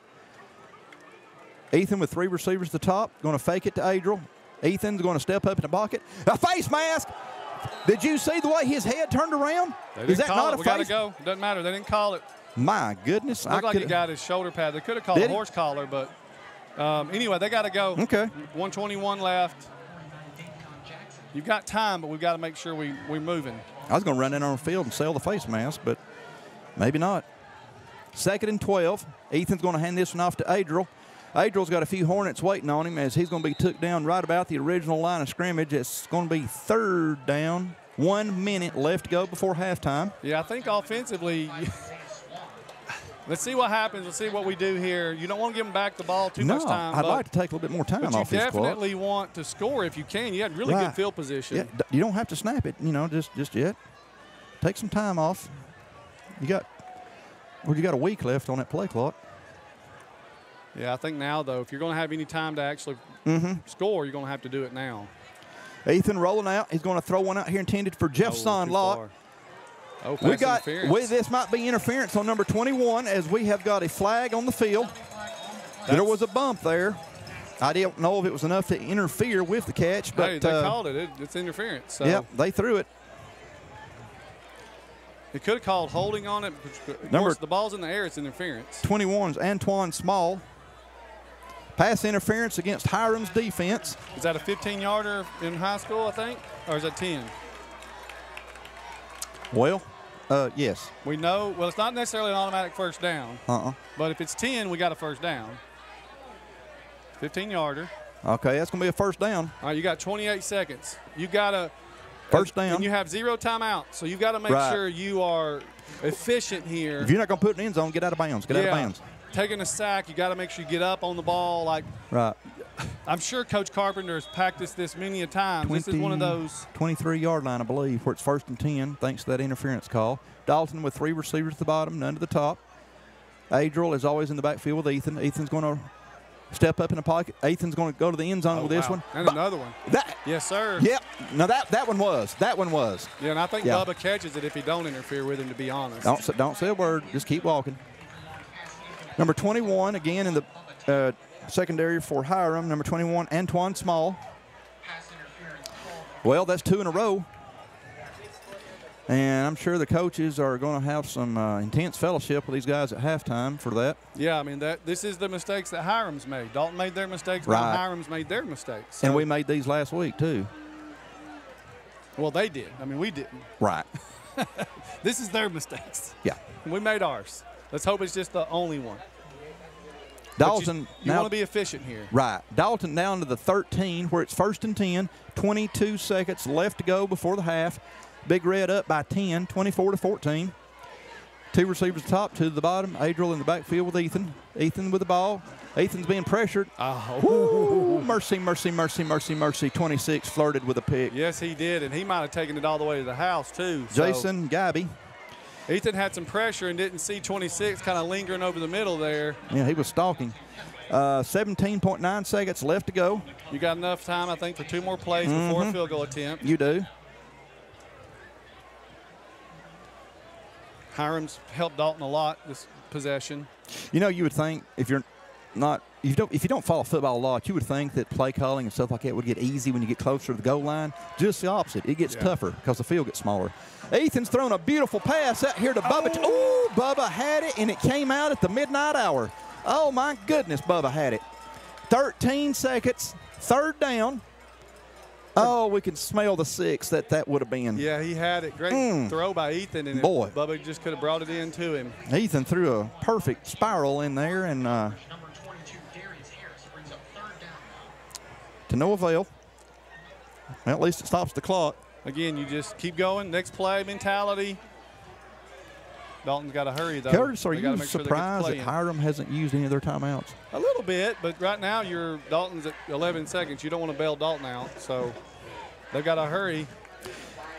Ethan with three receivers at the top, going to fake it to Adriel. Ethan's going to step up in the pocket. A face mask. Did you see the way his head turned around? They didn't Is that call not it. a we face? We gotta go. It doesn't matter. They didn't call it. My goodness. It looked I like he got his shoulder pad. They could have called a horse collar, but um, anyway, they got to go. Okay. one twenty-one left. You've got time, but we've got to make sure we, we're moving. I was going to run in on the field and sell the face mask, but maybe not. Second and twelve. Ethan's going to hand this one off to Adriel. Adriel's got a few Hornets waiting on him as he's going to be took down right about the original line of scrimmage. It's going to be third down. One minute left to go before halftime. Yeah, I think offensively – let's see what happens. Let's see what we do here. You don't want to give them back the ball too no, much time. I'd like to take a little bit more time but off this clock. You definitely want to score if you can. You had really right. good field position. Yeah, you don't have to snap it, you know, just, just yet. Take some time off. You got, well, you got a week left on that play clock. Yeah, I think now, though, if you're going to have any time to actually mm-hmm. score, you're going to have to do it now. Ethan rolling out. He's going to throw one out here intended for Jeffson Locke. Oh, we got, we, this might be interference on number twenty-one as we have got a flag on the field. That's, there was a bump there. I don't know if it was enough to interfere with the catch, but hey, they uh, called it. it. It's interference. So. Yep, they threw it. They could have called holding on it. Of Number course, the ball's in the air. It's interference. twenty-one is Antoine Small. Pass interference against Hiram's defense. Is that a fifteen-yarder in high school, I think, or is that ten? Well, uh, yes. We know. Well, it's not necessarily an automatic first down. Uh-uh. But if it's ten, we got a first down. fifteen-yarder. Okay, that's going to be a first down. All right, you got twenty-eight seconds. You got to first down. And you have zero timeout, so you got to make right. sure you are efficient here. If you're not going to put it in the end zone, get out of bounds. Get yeah. out of bounds. Taking a sack, you got to make sure you get up on the ball. Like, right. I'm sure Coach Carpenter has practiced this many a time. This is one of those. twenty-three-yard line, I believe, where it's first and ten, thanks to that interference call. Dalton with three receivers at the bottom, none to the top. Adriel is always in the backfield with Ethan. Ethan's going to step up in the pocket. Ethan's going to go to the end zone oh, with this wow. one. And but another one. That, yes, sir. Yep. No, that that one was. That one was. Yeah, and I think yeah. Bubba catches it if he don't interfere with him, to be honest. Don't, don't say a word. Just keep walking. Number twenty-one, again, in the uh, secondary for Hiram. Number twenty-one, Antoine Small. Well, that's two in a row. And I'm sure the coaches are going to have some uh, intense fellowship with these guys at halftime for that. Yeah, I mean, that this is the mistakes that Hiram's made. Dalton made their mistakes, right. Dalton Hiram's made their mistakes. So. And we made these last week, too. Well, they did. I mean, we didn't. Right. This is their mistakes. Yeah. We made ours. Let's hope it's just the only one. Dalton. You, you now, want to be efficient here. Right. Dalton down to the thirteen, where it's first and ten, twenty-two seconds left to go before the half. Big Red up by ten, twenty-four to fourteen. Two receivers top, two to the bottom. Adriel in the backfield with Ethan. Ethan with the ball. Ethan's being pressured. Oh. Woo, mercy, mercy, mercy, mercy, mercy. twenty-six flirted with a pick. Yes, he did, and he might have taken it all the way to the house, too. So. Jason Gabby. Ethan had some pressure and didn't see twenty-six kind of lingering over the middle there. Yeah, he was stalking. seventeen point nine uh, seconds left to go. You got enough time, I think, for two more plays mm-hmm. before a field goal attempt. You do. Hiram's helped Dalton a lot this possession. You know, you would think if you're not – you don't if you don't follow football a lot, you would think that play calling and stuff like that would get easy when you get closer to the goal line. Just the opposite. It gets yeah. tougher because the field gets smaller. Ethan's thrown a beautiful pass out here to Bubba. Oh. Ooh, Bubba had it, and it came out at the midnight hour. Oh, my goodness, Bubba had it. thirteen seconds, third down. Oh, we can smell the six that that would have been. Yeah, he had it. Great mm. throw by Ethan. And Boy. Bubba just could have brought it in to him. Ethan threw a perfect spiral in there, and uh, to no avail. Well, at least it stops the clock. Again, you just keep going. Next play mentality. Dalton's got to hurry, though. Curtis, are you surprised that Hiram hasn't used any of their timeouts? A little bit, but right now you're Dalton's at eleven seconds. You don't want to bail Dalton out, so they've got to hurry.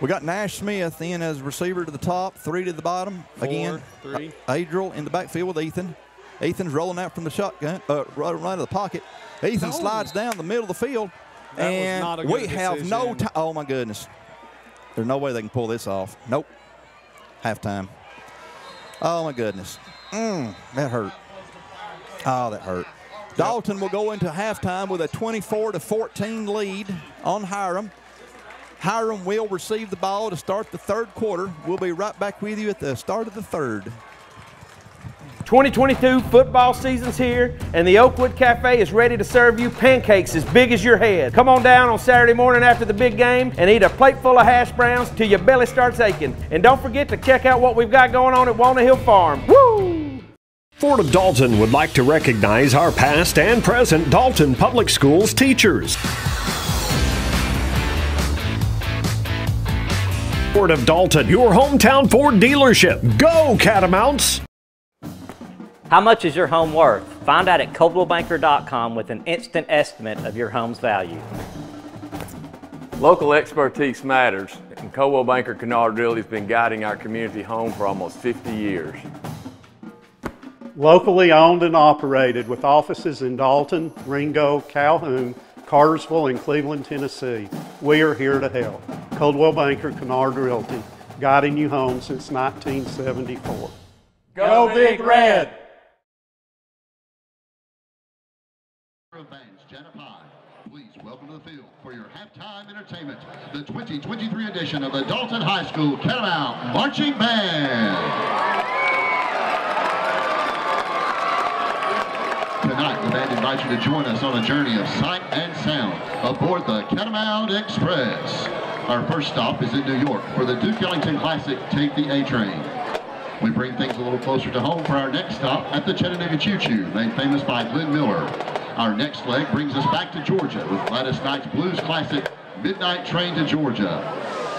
We got Nash Smith in as receiver to the top, three to the bottom. Four, Again, three. Adriel in the backfield with Ethan. Ethan's rolling out from the shotgun, uh, right, right of the pocket. Ethan no. slides down the middle of the field, that and was not a good we decision. have no time. Oh, my goodness. There's no way they can pull this off. Nope. Halftime. Oh, my goodness. Mm, that hurt. Oh, that hurt. Dalton will go into halftime with a twenty-four to fourteen lead on Hiram. Hiram will receive the ball to start the third quarter. We'll be right back with you at the start of the third. twenty twenty-two football season's here, and the Oakwood Cafe is ready to serve you pancakes as big as your head. Come on down on Saturday morning after the big game and eat a plate full of hash browns till your belly starts aching. And don't forget to check out what we've got going on at Walnut Hill Farm. Woo! Ford of Dalton would like to recognize our past and present Dalton Public Schools teachers. Ford of Dalton, your hometown Ford dealership. Go Catamounts! How much is your home worth? Find out at Coldwell Banker dot com with an instant estimate of your home's value. Local expertise matters, and Coldwell Banker Kennard Realty has been guiding our community home for almost fifty years. Locally owned and operated with offices in Dalton, Ringo, Calhoun, Cartersville, and Cleveland, Tennessee, we are here to help. Coldwell Banker Kennard Realty, guiding you home since nineteen seventy-four. Go Big Red! Fans, Janapai, please welcome to the field for your halftime entertainment, the twenty twenty-three edition of the Dalton High School Catamount Marching Band. Tonight, the band invites you to join us on a journey of sight and sound aboard the Catamount Express. Our first stop is in New York for the Duke Ellington Classic, Take the A Train. We bring things a little closer to home for our next stop at the Chattanooga Choo Choo, made famous by Glenn Miller. Our next leg brings us back to Georgia with Gladys Knight's blues classic, Midnight Train to Georgia.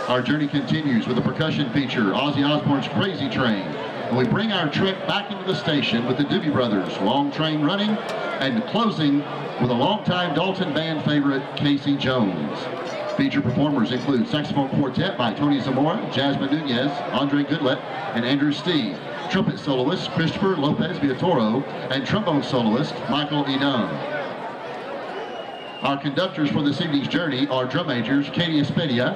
Our journey continues with the percussion feature, Ozzy Osbourne's Crazy Train. And we bring our trip back into the station with the Doobie Brothers, Long Train Running, and closing with a longtime Dalton band favorite, Casey Jones. Feature performers include saxophone quartet by Tony Zamora, Jasmine Nunez, Andre Goodlett, and Andrew Steve. Trumpet soloist Christopher Lopez Villatoro and trombone soloist Michael Edung. Our conductors for this evening's journey are drum majors Katie Espedia,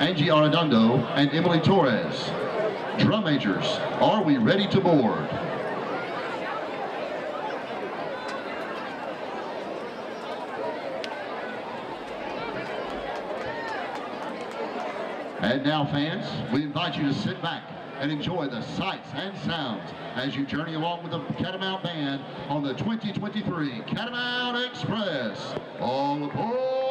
Angie Arredondo, and Emily Torres. Drum majors, are we ready to board? And now, fans, we invite you to sit back and enjoy the sights and sounds as you journey along with the Catamount Band on the twenty twenty-three Catamount Express. All aboard!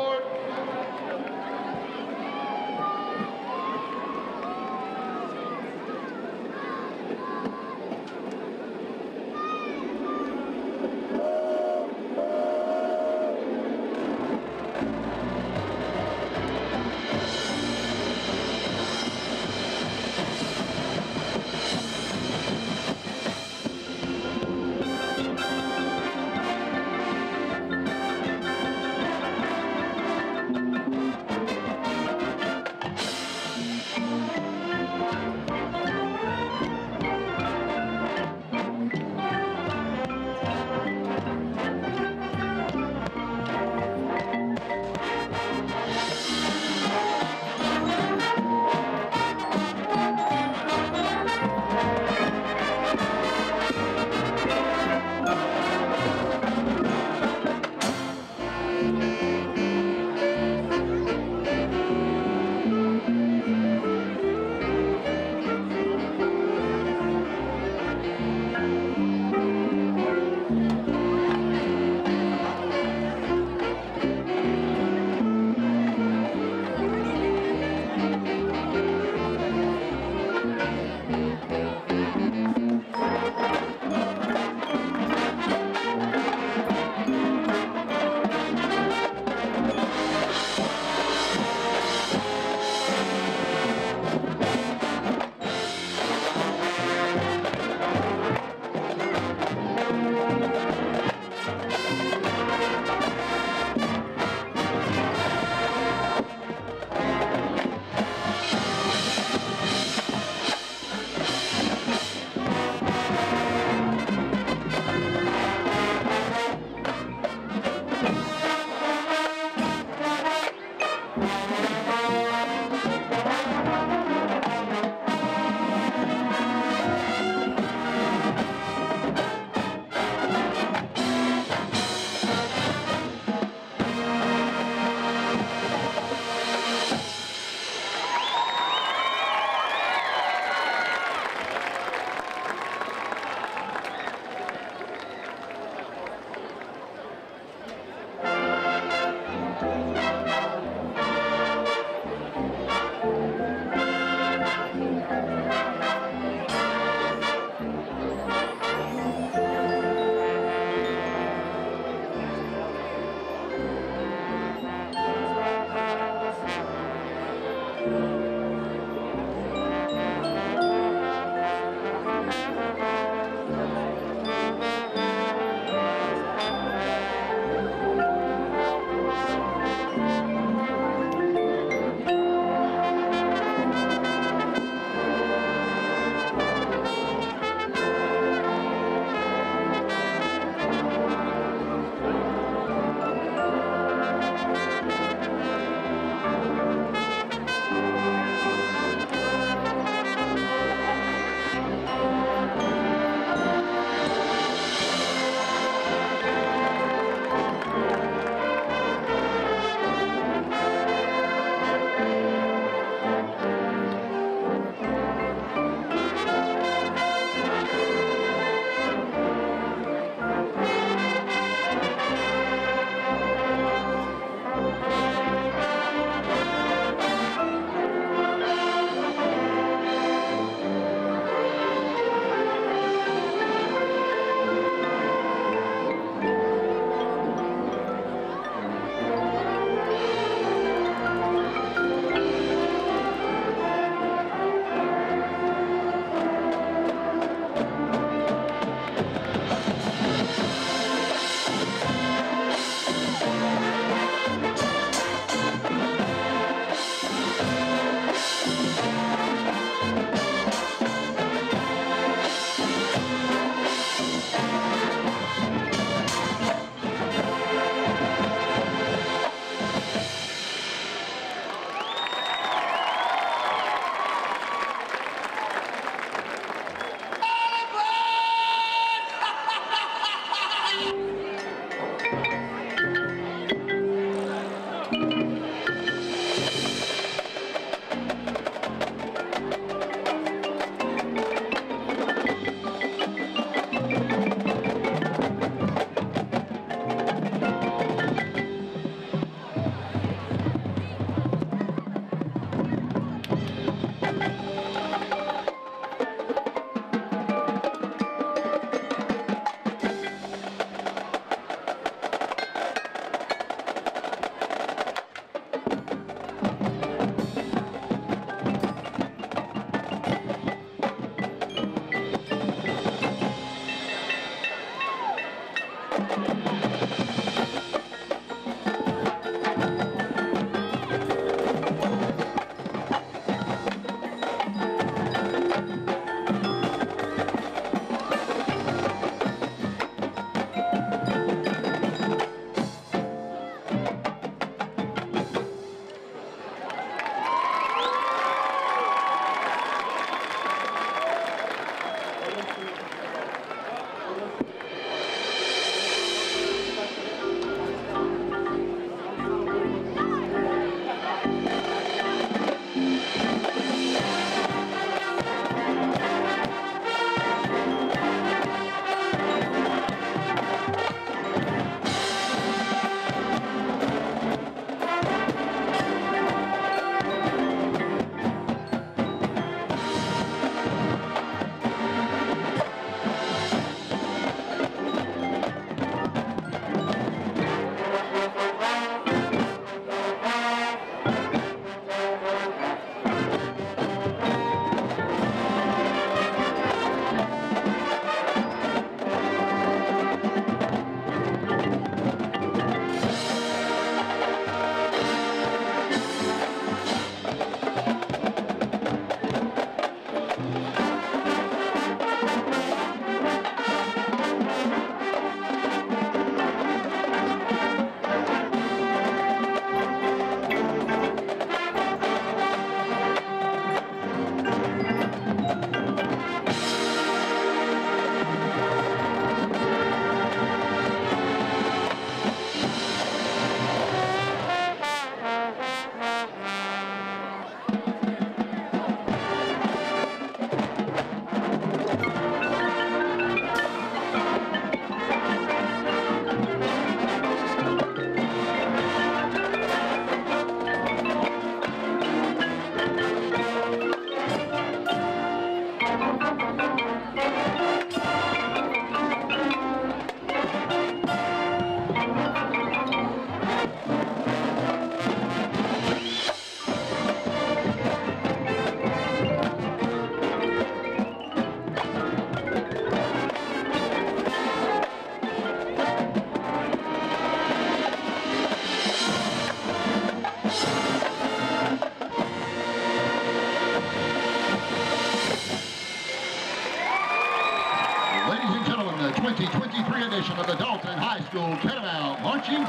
High School Tantamount Marching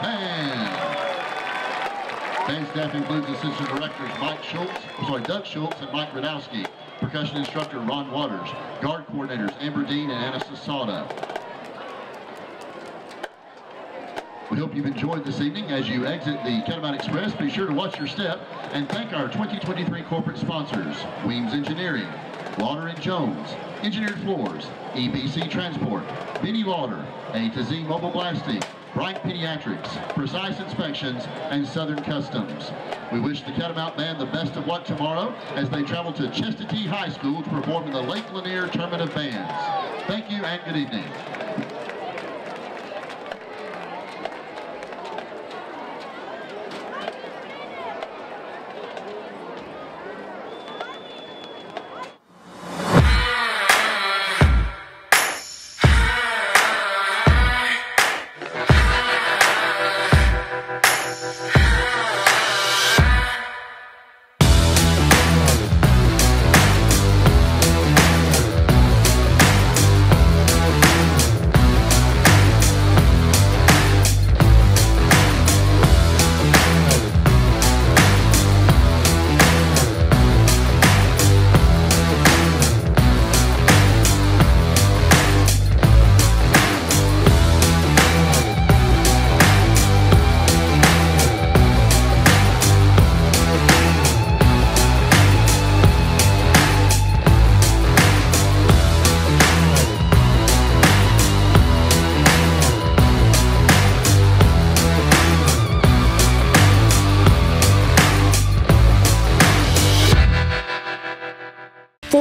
Band. Band staff includes Assistant Directors Mike Schultz, sorry, Doug Schultz and Mike Radowski, Percussion Instructor Ron Waters, Guard Coordinators Amber Dean and Anna Sasada. We hope you've enjoyed this evening. As you exit the Catamount Express, be sure to watch your step and thank our twenty twenty-three corporate sponsors, Weems Engineering, Lauder and Jones, Engineered Floors, E B C Transport, Benny Lauder, A to Z Mobile Blasting, Bright Pediatrics, Precise Inspections, and Southern Customs. We wish the Catamount Band the best of luck tomorrow as they travel to Chesterton High School to perform in the Lake Lanier Tournament of Bands. Thank you and good evening.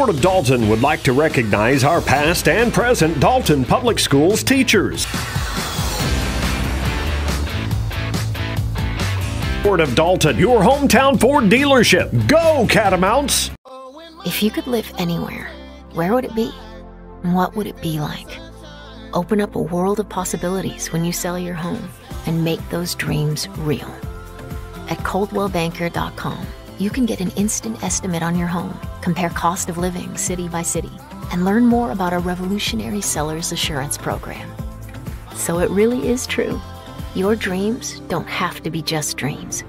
Of Dalton would like to recognize our past and present Dalton Public Schools teachers. Ford of Dalton, your hometown Ford dealership. Go Catamounts! If you could live anywhere, where would it be? And what would it be like? Open up a world of possibilities when you sell your home and make those dreams real. At Coldwell Banker dot com, you can get an instant estimate on your home, compare cost of living city by city, and learn more about our revolutionary seller's assurance program. So it really is true. Your dreams don't have to be just dreams.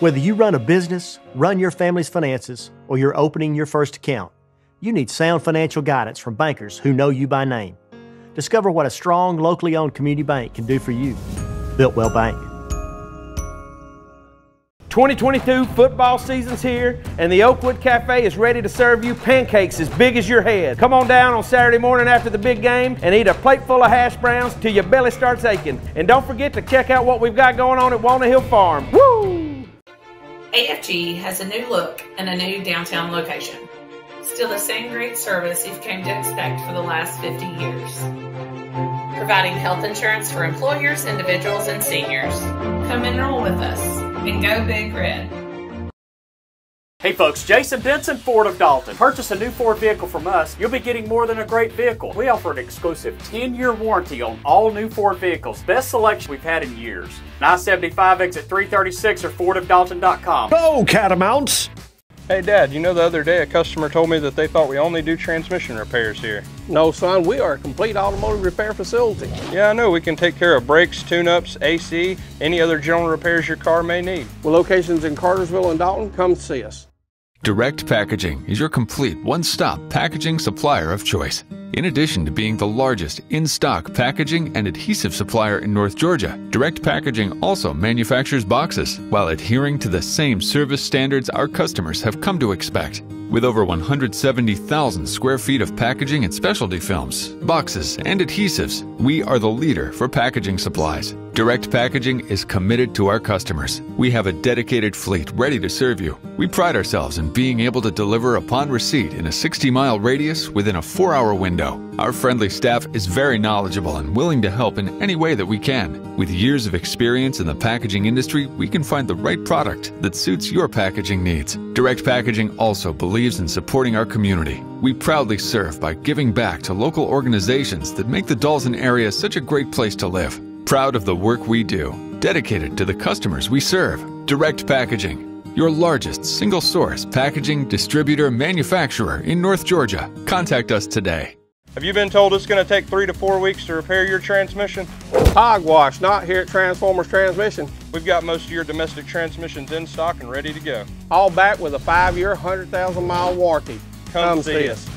Whether you run a business, run your family's finances, or you're opening your first account, you need sound financial guidance from bankers who know you by name. Discover what a strong, locally owned community bank can do for you. Biltwell Bank. twenty twenty-two football season's here, and the Oakwood Cafe is ready to serve you pancakes as big as your head. Come on down on Saturday morning after the big game and eat a plate full of hash browns till your belly starts aching. And don't forget to check out what we've got going on at Walnut Hill Farm. Woo! A F G has a new look and a new downtown location. Still the same great service you've come to expect for the last fifty years. Providing health insurance for employers, individuals, and seniors. Come enroll with us and go Big Red. Hey folks, Jason Denson, Ford of Dalton. Purchase a new Ford vehicle from us, you'll be getting more than a great vehicle. We offer an exclusive ten year warranty on all new Ford vehicles. Best selection we've had in years. I seventy-five exit three thirty-six or ford of dalton dot com. Go Catamounts! Hey Dad, you know the other day a customer told me that they thought we only do transmission repairs here. No son, we are a complete automotive repair facility. Yeah, I know, we can take care of brakes, tune-ups, A C, any other general repairs your car may need. With locations in Cartersville and Dalton, come see us. Direct Packaging is your complete one-stop packaging supplier of choice. In addition to being the largest in-stock packaging and adhesive supplier in North Georgia, Direct Packaging also manufactures boxes while adhering to the same service standards our customers have come to expect. With over one hundred seventy thousand square feet of packaging and specialty films, boxes, and adhesives, we are the leader for packaging supplies. Direct Packaging is committed to our customers. We have a dedicated fleet ready to serve you. We pride ourselves in being able to deliver upon receipt in a sixty mile radius within a four hour window. Our friendly staff is very knowledgeable and willing to help in any way that we can. With years of experience in the packaging industry, we can find the right product that suits your packaging needs. Direct Packaging also believes in supporting our community. We proudly serve by giving back to local organizations that make the Dalton area such a great place to live. Proud of the work we do, dedicated to the customers we serve. Direct Packaging, your largest single-source packaging distributor manufacturer in North Georgia. Contact us today. Have you been told it's going to take three to four weeks to repair your transmission? Hogwash, not here at Transformers Transmission. We've got most of your domestic transmissions in stock and ready to go. All back with a five-year, one hundred thousand mile warranty. Come, Come see us. us.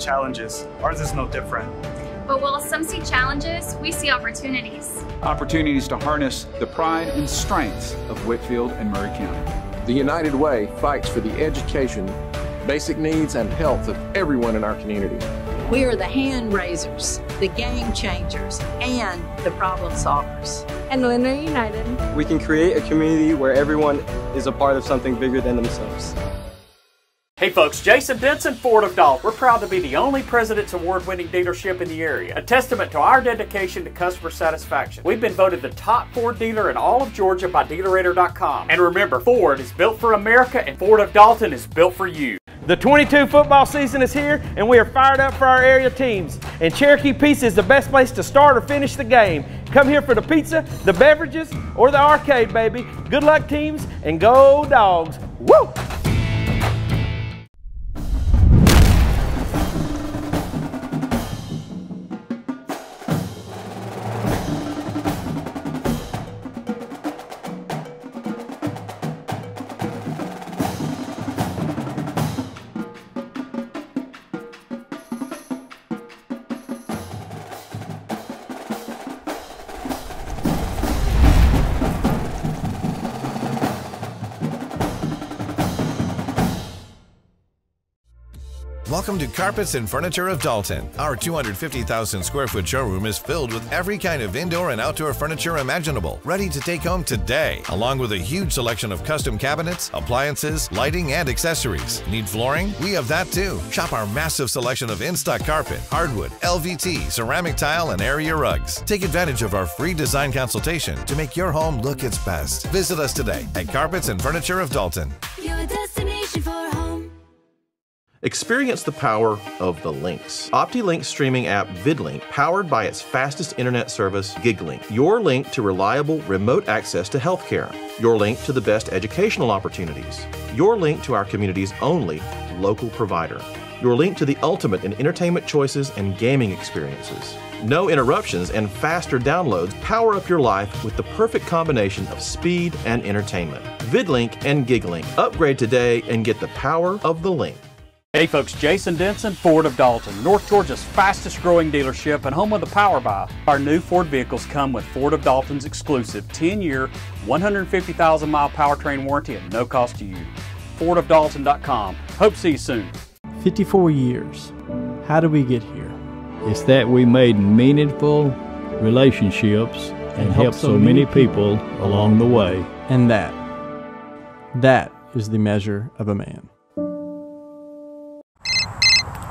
Challenges. Ours is no different. But while some see challenges, we see opportunities. Opportunities to harness the pride and strengths of Whitfield and Murray County. The United Way fights for the education, basic needs, and health of everyone in our community. We are the hand raisers, the game changers, and the problem solvers. And Linder United. We can create a community where everyone is a part of something bigger than themselves. Hey folks, Jason Denson, Ford of Dalton. We're proud to be the only President's Award-winning dealership in the area, a testament to our dedication to customer satisfaction. We've been voted the top Ford dealer in all of Georgia by Dealer Rater dot com. And remember, Ford is built for America and Ford of Dalton is built for you. The twenty-two football season is here and we are fired up for our area teams. And Cherokee Pizza is the best place to start or finish the game. Come here for the pizza, the beverages, or the arcade, baby. Good luck teams and go dogs. Woo! Welcome to Carpets and Furniture of Dalton. Our two hundred fifty thousand square foot showroom is filled with every kind of indoor and outdoor furniture imaginable, ready to take home today, along with a huge selection of custom cabinets, appliances, lighting, and accessories. Need flooring? We have that too. Shop our massive selection of in-stock carpet, hardwood, L V T, ceramic tile, and area rugs. Take advantage of our free design consultation to make your home look its best. Visit us today at Carpets and Furniture of Dalton. Your destination for home. Experience the power of the links. OptiLink's streaming app VidLink, powered by its fastest internet service, GigLink. Your link to reliable remote access to healthcare. Your link to the best educational opportunities. Your link to our community's only local provider. Your link to the ultimate in entertainment choices and gaming experiences. No interruptions and faster downloads power up your life with the perfect combination of speed and entertainment. VidLink and GigLink. Upgrade today and get the power of the link. Hey folks, Jason Denson, Ford of Dalton, North Georgia's fastest growing dealership and home of the Power Buy. Our new Ford vehicles come with Ford of Dalton's exclusive ten year, one hundred fifty thousand mile powertrain warranty at no cost to you. Ford of Dalton dot com. Hope to see you soon. fifty-four years. How did we get here? It's that we made meaningful relationships and, and helped so many people along the way. And that, that is the measure of a man.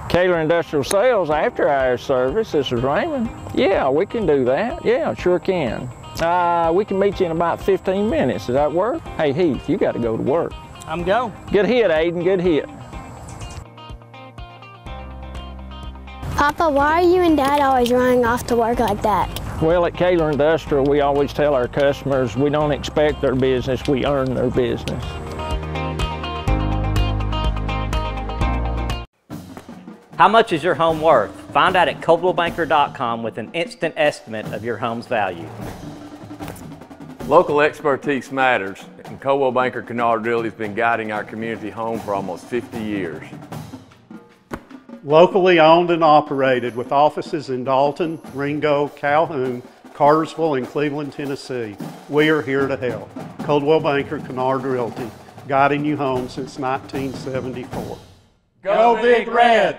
Taylor Industrial Sales after hours service. This is Raymond. Yeah, we can do that. Yeah, sure can. Uh, we can meet you in about fifteen minutes. Does that work? Hey Heath, you got to go to work. I'm going. Good hit, Aiden. Good hit. Papa, why are you and Dad always running off to work like that? Well, at Kaler Industrial, we always tell our customers we don't expect their business, we earn their business. How much is your home worth? Find out at Coldwell Banker dot com with an instant estimate of your home's value. Local expertise matters, and Coldwell Banker Kennard Realty has been guiding our community home for almost fifty years. Locally owned and operated with offices in Dalton, Ringo, Calhoun, Cartersville, and Cleveland, Tennessee. We are here to help. Coldwell Banker Kennard Realty, guiding you home since nineteen seventy-four. Go, Go Big Red!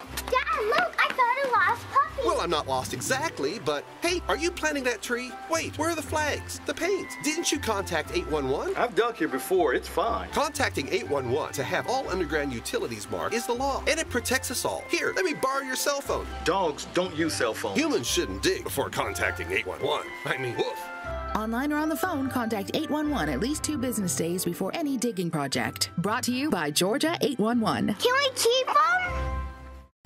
Dad, look, I found a lost puppy! Well, I'm not lost exactly, but hey, are you planting that tree? Wait, where are the flags? The paint? Didn't you contact eight one one? I've dug here before, it's fine. Contacting eight one one to have all underground utilities marked is the law, and it protects us all. Here, let me borrow your cell phone. Dogs don't use cell phones. Humans shouldn't dig before contacting eight one one. I mean, woof. Online or on the phone, contact eight one one at least two business days before any digging project. Brought to you by Georgia eight one one. Can we keep them?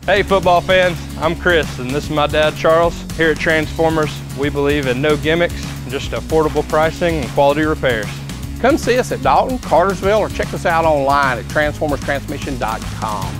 Hey football fans, I'm Chris and this is my dad Charles. Here at Transformers, we believe in no gimmicks, just affordable pricing and quality repairs. Come see us at Dalton, Cartersville, or check us out online at transformers transmission dot com.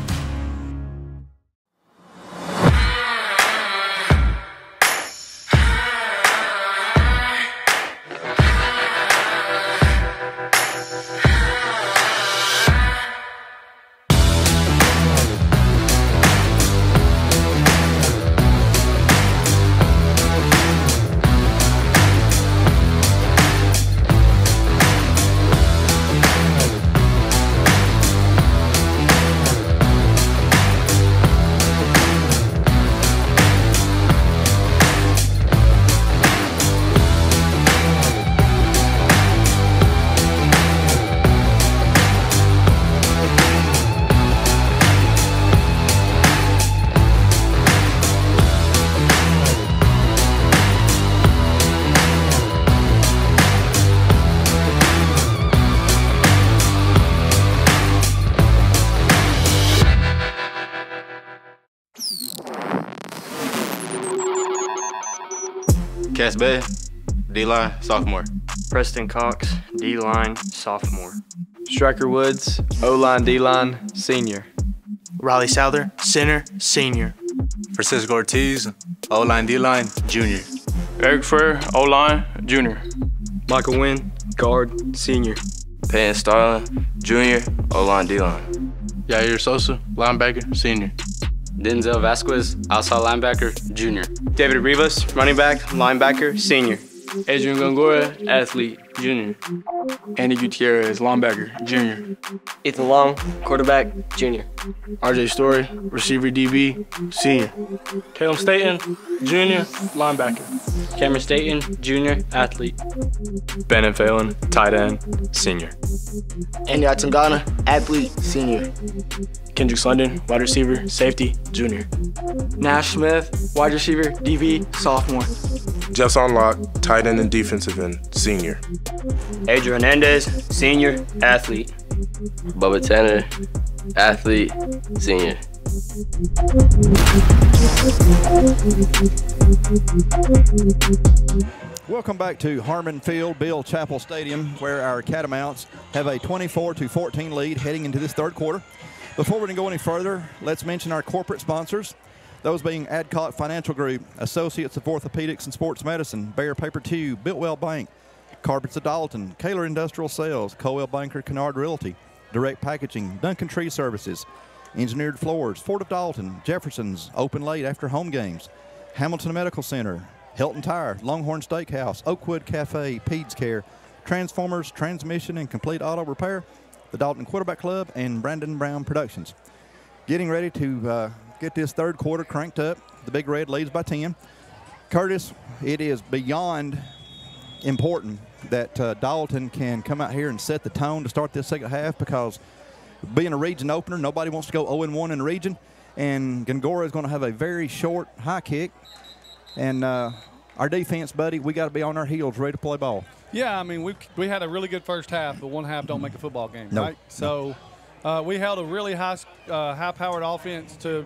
Cass Bay, D-line, sophomore. Preston Cox, D-line, sophomore. Stryker Woods, O-line, D-line, senior. Riley Souther, center, senior. Francisco Ortiz, O-line, D-line, junior. Eric Frere, O-line, junior. Michael Wynn, guard, senior. Payne Starlin, junior, O-line, D-line. Yair Sosa, linebacker, senior. Denzel Vasquez, outside linebacker, junior. David Rivas, running back, linebacker, senior. Adrian Gongora, athlete, junior. Andy Gutierrez, linebacker, junior. Ethan Long, quarterback, junior. R J Story, receiver, D B, senior. Caleb Staten, junior, linebacker. Cameron Staten, junior, athlete. Bannon Phelan, tight end, senior. Andy Atangana, athlete, senior. Kendricks London, wide receiver, safety, junior. Nash Smith, wide receiver, D B, sophomore. Jeffson Locke, tight end and defensive end, senior. Adriel Hernandez, senior, athlete. Bubba Tanner, athlete, senior. Welcome back to Harmon Field, Bill Chappell Stadium, where our Catamounts have a twenty-four to fourteen lead heading into this third quarter. Before we go any further, let's mention our corporate sponsors. Those being Adcock Financial Group, Associates of Orthopedics and Sports Medicine, Bear Paper two, Biltwell Bank, Carpets of Dalton, Kaler Industrial Sales, Coldwell Banker Kennard Realty, Direct Packaging, Duncan Tree Services, Engineered Floors, Fort of Dalton, Jefferson's, open late after home games, Hamilton Medical Center, Helton Tire, Longhorn Steakhouse, Oakwood Cafe, Peds Care, Transformers, Transmission and Complete Auto Repair, the Dalton Quarterback Club, and Brandon Brown Productions. Getting ready to uh, get this third quarter cranked up. The Big Red leads by ten. Curtis, it is beyond important that uh, Dalton can come out here and set the tone to start this second half, because being a region opener, nobody wants to go oh and one in the region, and Gongora is going to have a very short high kick, and uh, our defense, buddy, we got to be on our heels ready to play ball. Yeah, I mean, we we had a really good first half, but one half don't make a football game, no, right? So uh, we held a really high, uh, high-powered offense to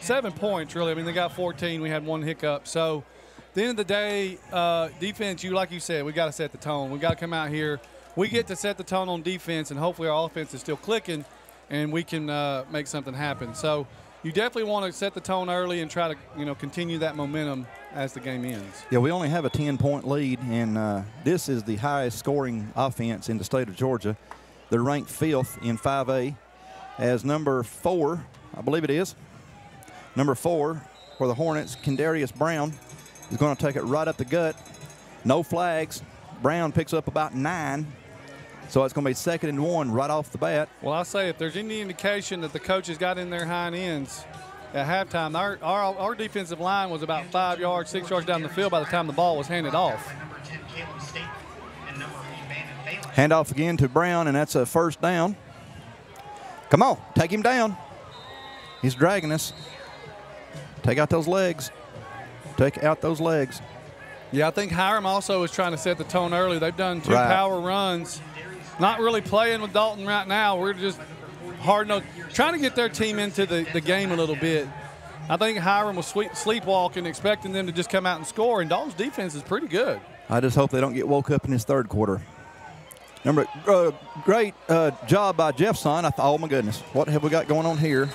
seven points, really. I mean, they got fourteen. We had one hiccup. So at the end of the day, uh, defense, you like you said, we got to set the tone. We got to come out here. We get to set the tone on defense, and hopefully our offense is still clicking, and we can uh, make something happen. So you definitely want to set the tone early and try to, you know, continue that momentum as the game ends. Yeah, we only have a ten-point lead, and uh, this is the highest-scoring offense in the state of Georgia. They're ranked fifth in five A as number four, I believe it is. Number four for the Hornets, Kendarius Brown. He's going to take it right up the gut. No flags. Brown picks up about nine. So it's going to be second and one right off the bat. Well, I'll say if there's any indication that the coaches got in their hind ends at halftime, our, our, our defensive line was about five yards, six yards down the field by the time the ball was handed off. Hand off again to Brown, and that's a first down. Come on, take him down. He's dragging us. Take out those legs. Take out those legs. Yeah, I think Hiram also was trying to set the tone early. They've done two right. power runs. Not really playing with Dalton right now. We're just hard-nosed, trying to get their team into the, the game a little bit. I think Hiram was sweet, sleepwalking, expecting them to just come out and score, and Dalton's defense is pretty good. I just hope they don't get woke up in his third quarter. Number, uh, great uh, job by Jeffson. I th oh, my goodness. What have we got going on here?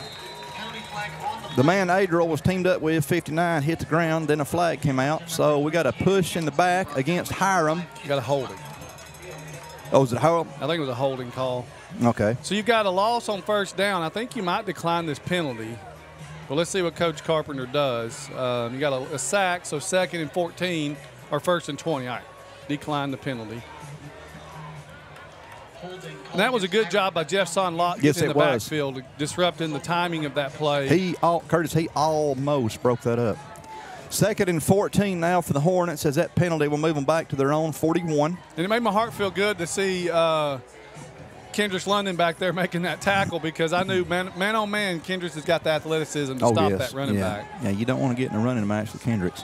The man Adriel was teamed up with, fifty-nine, hit the ground, then a flag came out. So we got a push in the back against Hiram. You got a holding. Oh, is it Hiram? I think it was a holding call. Okay. So you've got a loss on first down. I think you might decline this penalty. Well, let's see what Coach Carpenter does. Um, you got a, a sack, so second and fourteen, or first and twenty. All right, decline the penalty. And that was a good job by Jeffson Locke yes, in the was. backfield, disrupting the timing of that play. He, all, Curtis, he almost broke that up. Second and fourteen now for the Hornets as that penalty will move them back to their own forty-one. And it made my heart feel good to see uh, Kendricks London back there making that tackle because I knew man, man on man, Kendricks has got the athleticism to oh, stop yes. that running yeah. back. Yeah, you don't want to get in a running match with Kendricks.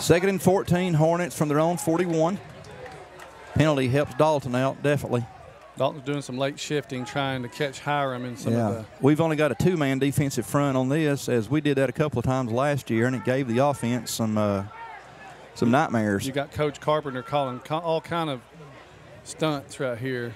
Second and fourteen, Hornets from their own forty-one. Penalty helps Dalton out, definitely. Dalton's doing some late shifting, trying to catch Hiram in some yeah. of the... We've only got a two-man defensive front on this, as we did that a couple of times last year, and it gave the offense some uh, some nightmares. You got Coach Carpenter calling all kind of stunts right here.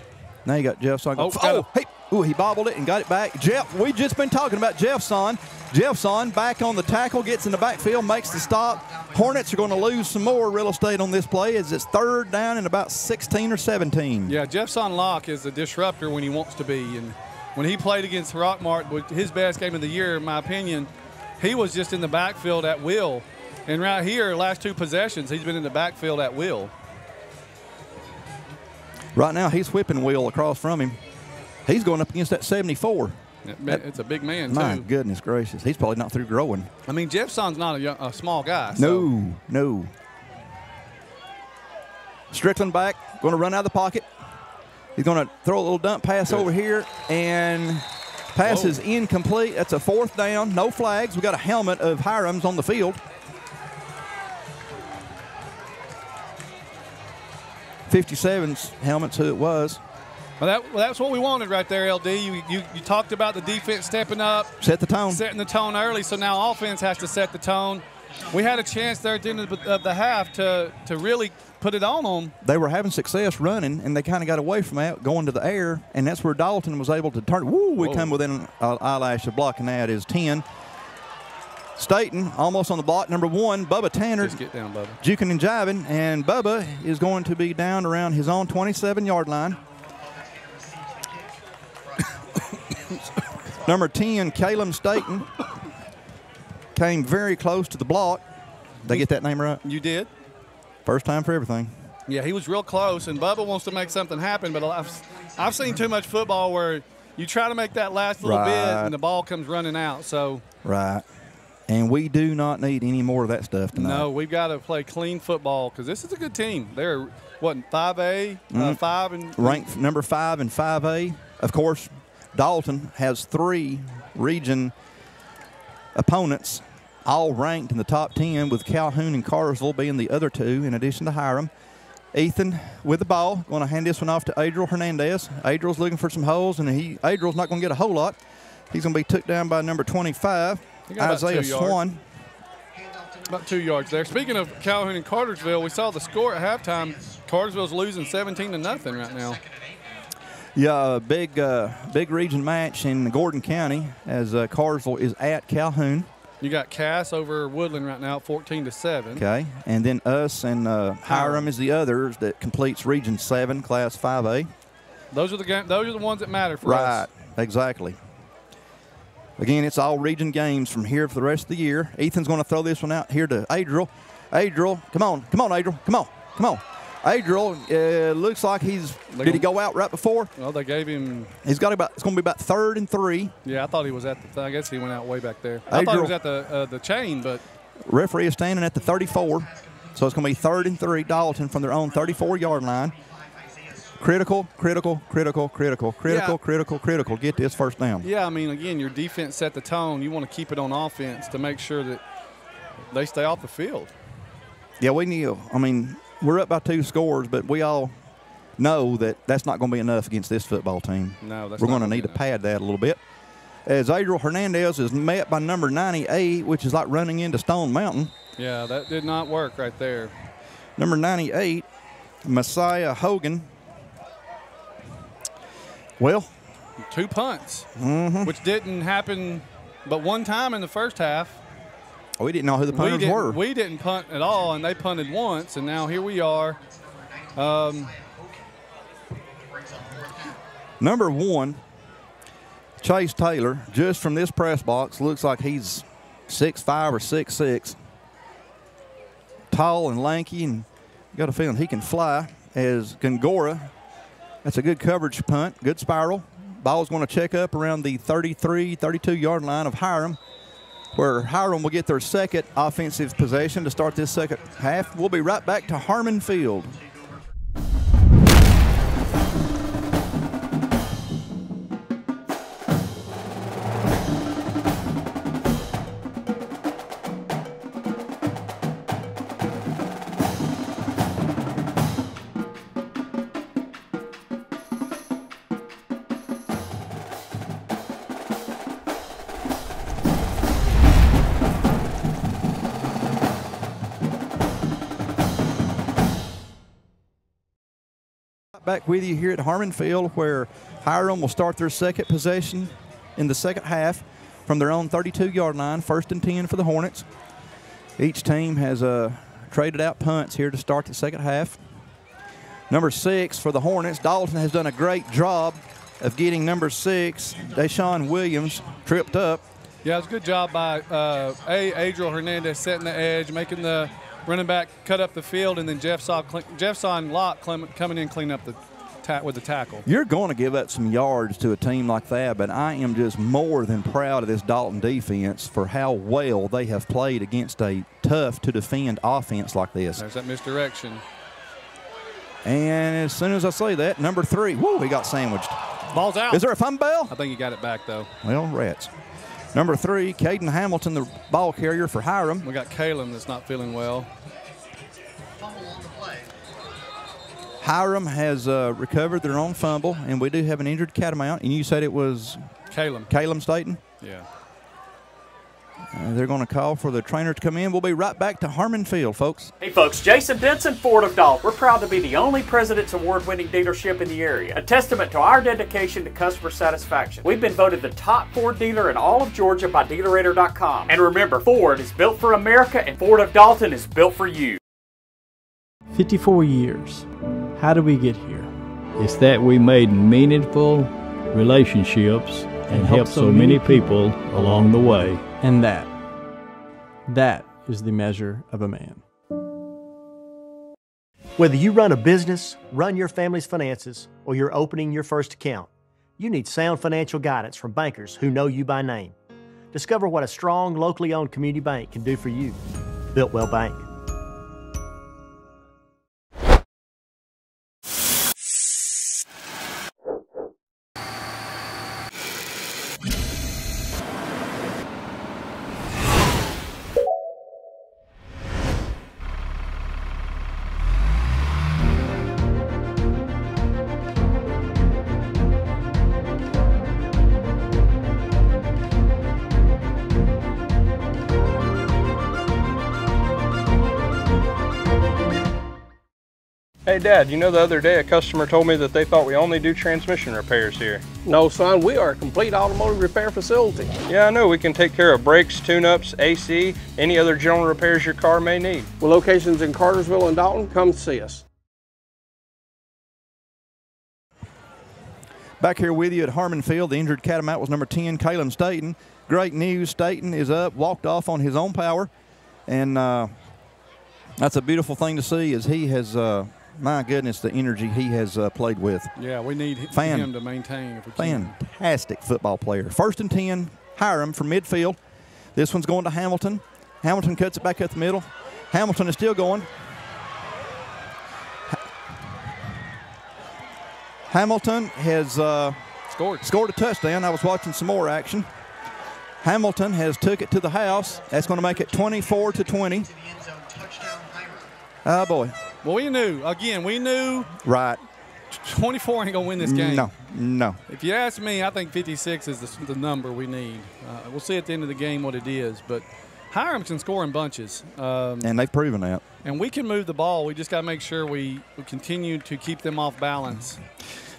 Now you got Jeffson. Oh, oh hey, ooh, he bobbled it and got it back. Jeff, we've just been talking about Jeffson. Jeffson back on the tackle, gets in the backfield, makes the stop. Hornets are going to lose some more real estate on this play as it's third down and about sixteen or seventeen. Yeah, Jeffson Locke is a disruptor when he wants to be. And when he played against Rockmart, with his best game of the year, in my opinion, he was just in the backfield at will. And right here, last two possessions, he's been in the backfield at will. Right now, he's whipping Will across from him. He's going up against that seventy-four. That, it's a big man, my too. My goodness gracious. He's probably not through growing. I mean, Jeffson's not a, young, a small guy. So. No, no. Strickland back, going to run out of the pocket. He's going to throw a little dump pass Good. over here, and pass Whoa. is incomplete. That's a fourth down, no flags. We got a helmet of Hiram's on the field. fifty-seven's helmet's who it was. Well, that, well, that's what we wanted right there, L D. You, you, you talked about the defense stepping up. Set the tone. Setting the tone early, so now offense has to set the tone. We had a chance there at the end of the, of the half to, to really put it on them. They were having success running, and they kind of got away from that, going to the air, and that's where Dalton was able to turn. Woo, we Whoa. come within an eyelash of blocking that is ten. Staten almost on the block. Number one, Bubba Tanner. Just get down, Bubba. Juking and jiving, and Bubba is going to be down around his own twenty-seven-yard line. Number ten, Caleb Staten, came very close to the block. Did I get that name right? You did. First time for everything. Yeah, he was real close, and Bubba wants to make something happen, but I've, I've seen too much football where you try to make that last little right. bit and the ball comes running out. So Right. And we do not need any more of that stuff tonight. No, we've got to play clean football because this is a good team. They're, what, five A, mm-hmm. uh, five and ranked number five and five A, of course. Dalton has three region opponents, all ranked in the top ten, with Calhoun and Cartersville being the other two, in addition to Hiram. Ethan with the ball, going to hand this one off to Adriel Hernandez. Adriel's looking for some holes, and he Adriel's not going to get a whole lot. He's going to be took down by number twenty-five, Isaiah Swan. About two yards there. Speaking of Calhoun and Cartersville, we saw the score at halftime. Cartersville's losing seventeen to nothing right now. Yeah, big, uh, big region match in Gordon County as uh, Cartersville is at Calhoun. You got Cass over Woodland right now, fourteen to seven. Okay, and then us and uh, Hiram is the others that completes Region Seven, Class five A. Those are the game, those are the ones that matter for right, us. Right, exactly. Again, it's all region games from here for the rest of the year. Ethan's going to throw this one out here to Adriel. Adriel, come on, come on, Adriel, come on, come on. Adriel, it uh, looks like he's, they did he go out right before? Well, they gave him. He's got about, it's going to be about third and three. Yeah, I thought he was at the, I guess he went out way back there. Adriel, I thought he was at the uh, the chain, but. Referee is standing at the thirty-four, so it's going to be third and three, Dalton, from their own thirty-four yard line. Critical, critical, critical, critical, critical, yeah. critical, critical. Get this first down. Yeah, I mean, again, your defense set the tone. You want to keep it on offense to make sure that they stay off the field. Yeah, we knew. I mean, we're up by two scores, but we all know that that's not going to be enough against this football team. No, that's we're going to need enough. to pad that a little bit. As Adriel Hernandez is met by number ninety-eight, which is like running into Stone Mountain. Yeah, that did not work right there. Number ninety-eight, Messiah Hogan. Well, two punts, mm-hmm. which didn't happen but one time in the first half. We didn't know who the punters we were. We didn't punt at all, and they punted once, and now here we are. Um, Number one, Chase Taylor, just from this press box, looks like he's six five or six six. Tall and lanky, and got a feeling he can fly as Gongora. That's a good coverage punt, good spiral. Ball's going to check up around the thirty-three, thirty-two yard line of Hiram, where Hiram will get their second offensive possession to start this second half. We'll be right back to Harmon Field. Back with you here at Harmon Field, where Hiram will start their second possession in the second half from their own thirty-two yard line, first and ten for the Hornets. Each team has uh, traded out punts here to start the second half. Number six for the Hornets, Dalton, has done a great job of getting number six, Deshawn Williams, tripped up. Yeah, it was a good job by uh, A. Adriel Hernandez setting the edge, making the running back cut up the field, and then Jeffson Locke coming in, clean up the ta with the tackle. You're going to give up some yards to a team like that, but I am just more than proud of this Dalton defense for how well they have played against a tough-to-defend offense like this. There's that misdirection. And as soon as I say that, number three, whoa, he got sandwiched. Ball's out. Is there a fumble? I think he got it back, though. Well, rats. Number three, Caden Hamilton, the ball carrier for Hiram. We got Caleb that's not feeling well. Hiram has uh, recovered their own fumble, and we do have an injured Catamount. And you said it was Caleb. Caleb Staten? Yeah. Uh, they're going to call for the trainer to come in. We'll be right back to Harmon Field, folks. Hey, folks, Jason Denson, Ford of Dalton. We're proud to be the only President's Award-winning dealership in the area, a testament to our dedication to customer satisfaction. We've been voted the top Ford dealer in all of Georgia by Dealer Rater dot com. And remember, Ford is built for America, and Ford of Dalton is built for you. fifty-four years. How did we get here? It's that we made meaningful relationships and, and helped so many people along the way. And that, that is the measure of a man. Whether you run a business, run your family's finances, or you're opening your first account, you need sound financial guidance from bankers who know you by name. Discover what a strong, locally owned community bank can do for you. Builtwell Bank. Hey, Dad, you know the other day a customer told me that they thought we only do transmission repairs here. No, son, we are a complete automotive repair facility. Yeah, I know. We can take care of brakes, tune-ups, A C, any other general repairs your car may need. With locations in Cartersville and Dalton, come see us. Back here with you at Harmon Field, the injured Catamount was number ten, Caleb Staten. Great news, Staten is up, walked off on his own power, and uh, that's a beautiful thing to see as he has... Uh, my goodness, the energy he has uh, played with. Yeah, we need Fan him to maintain. If we can. Fantastic football player. First and ten, Hiram from midfield. This one's going to Hamilton. Hamilton cuts it back up the middle. Hamilton is still going. Hamilton has uh, scored. scored a touchdown. I was watching some more action. Hamilton has took it to the house. That's going to make it twenty-four to twenty. Oh, boy. Well, we knew. Again, we knew. Right. twenty-four ain't going to win this game. No, no. If you ask me, I think fifty-six is the, the number we need. Uh, we'll see at the end of the game what it is. But Hiram can score in bunches. Um, and they've proven that. And we can move the ball. We just got to make sure we, we continue to keep them off balance.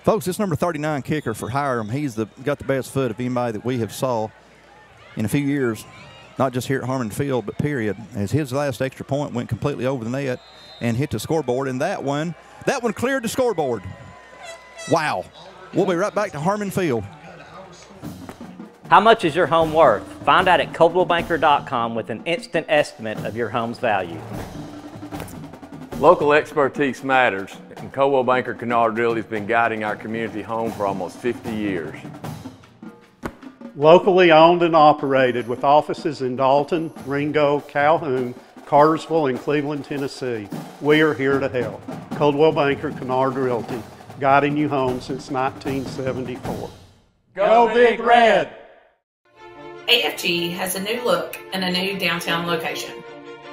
Folks, this number thirty-nine kicker for Hiram, he's the, got the best foot of anybody that we have saw in a few years, not just here at Harmon Field, but period, as his last extra point went completely over the net and hit the scoreboard. And that one, that one cleared the scoreboard. Wow. We'll be right back to Harmon Field. How much is your home worth? Find out at Coldwell Banker dot com with an instant estimate of your home's value. Local expertise matters, and Coldwell Banker Canard Realty has been guiding our community home for almost fifty years. Locally owned and operated with offices in Dalton, Ringo, Calhoun, Cartersville, and Cleveland, Tennessee. We are here to help. Coldwell Banker Canard Realty, guiding you home since nineteen seventy-four. Go Big Red! A F G has a new look and a new downtown location.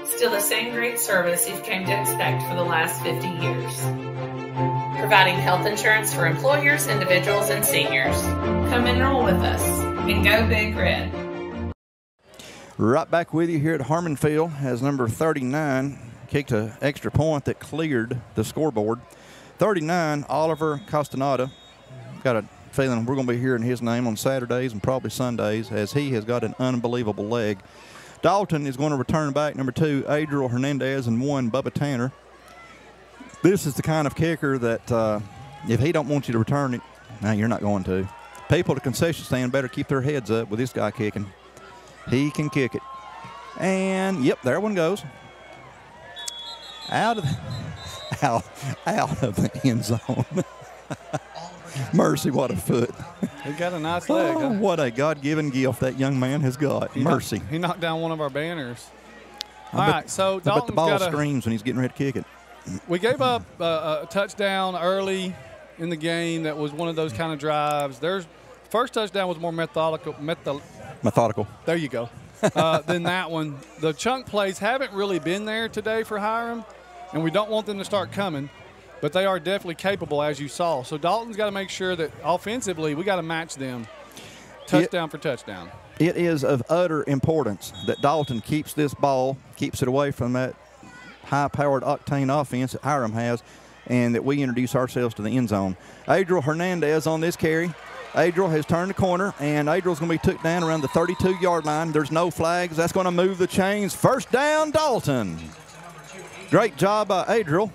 Still the same great service you've come to expect for the last fifty years. Providing health insurance for employers, individuals, and seniors. Come enroll with us and go Big Red. Right back with you here at Harmon Field as number thirty-nine kicked an extra point that cleared the scoreboard. thirty-nine, Oliver Castaneda. Got a feeling we're going to be hearing his name on Saturdays and probably Sundays as he has got an unbelievable leg. Dalton is going to return back number two, Adriel Hernandez, and one, Bubba Tanner. This is the kind of kicker that uh, if he don't want you to return it, no, you're not going to. People at the concession stand better keep their heads up with this guy kicking. He can kick it. And, yep, there one goes. Out of the, out, out of the end zone. Mercy, what a foot. He got a nice leg. Oh, huh? What a God-given gift that young man has got. He Mercy. Knocked, he knocked down one of our banners. I All bet, right, so Dalton's but the ball gotta, screams when he's getting ready to kick it. We gave up uh, a touchdown early in the game that was one of those kind of drives. There's first touchdown was more methodical. Method methodical. There you go. Uh, than that one. The chunk plays haven't really been there today for Hiram, and we don't want them to start coming, but they are definitely capable, as you saw. So Dalton's got to make sure that offensively we got to match them touchdown it, for touchdown. It is of utter importance that Dalton keeps this ball, keeps it away from that high-powered octane offense that Hiram has, and that we introduce ourselves to the end zone. Adriel Hernandez on this carry. Adriel has turned the corner, and Adriel's going to be took down around the thirty-two yard line. There's no flags. That's going to move the chains. First down, Dalton. Great job by Adriel.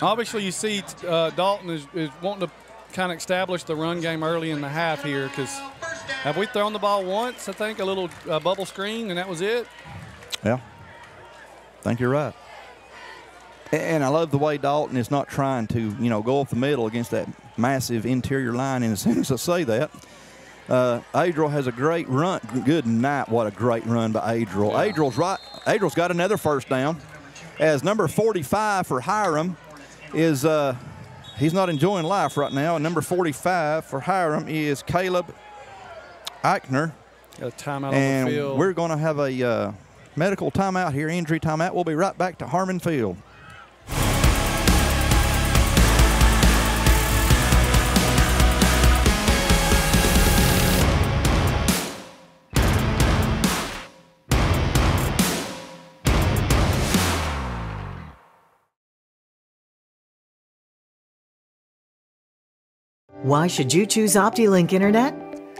Obviously, you see uh, Dalton is, is wanting to kind of establish the run game early in the half here, because have we thrown the ball once, I think, a little uh, bubble screen, and that was it? Yeah. I think you're right. And I love the way Dalton is not trying to, you know, go off the middle against that massive interior line. And as soon as I say that, uh, Adriel has a great run. Good night. What a great run by Adriel. Yeah. Adriel's right. Adriel's got another first down. As number forty-five for Hiram is, uh, he's not enjoying life right now. And number forty-five for Hiram is Caleb Eichner. Got a timeout on the field. And we're going to have a uh, medical timeout here, injury timeout. We'll be right back to Harmon Field. Why should you choose OptiLink Internet?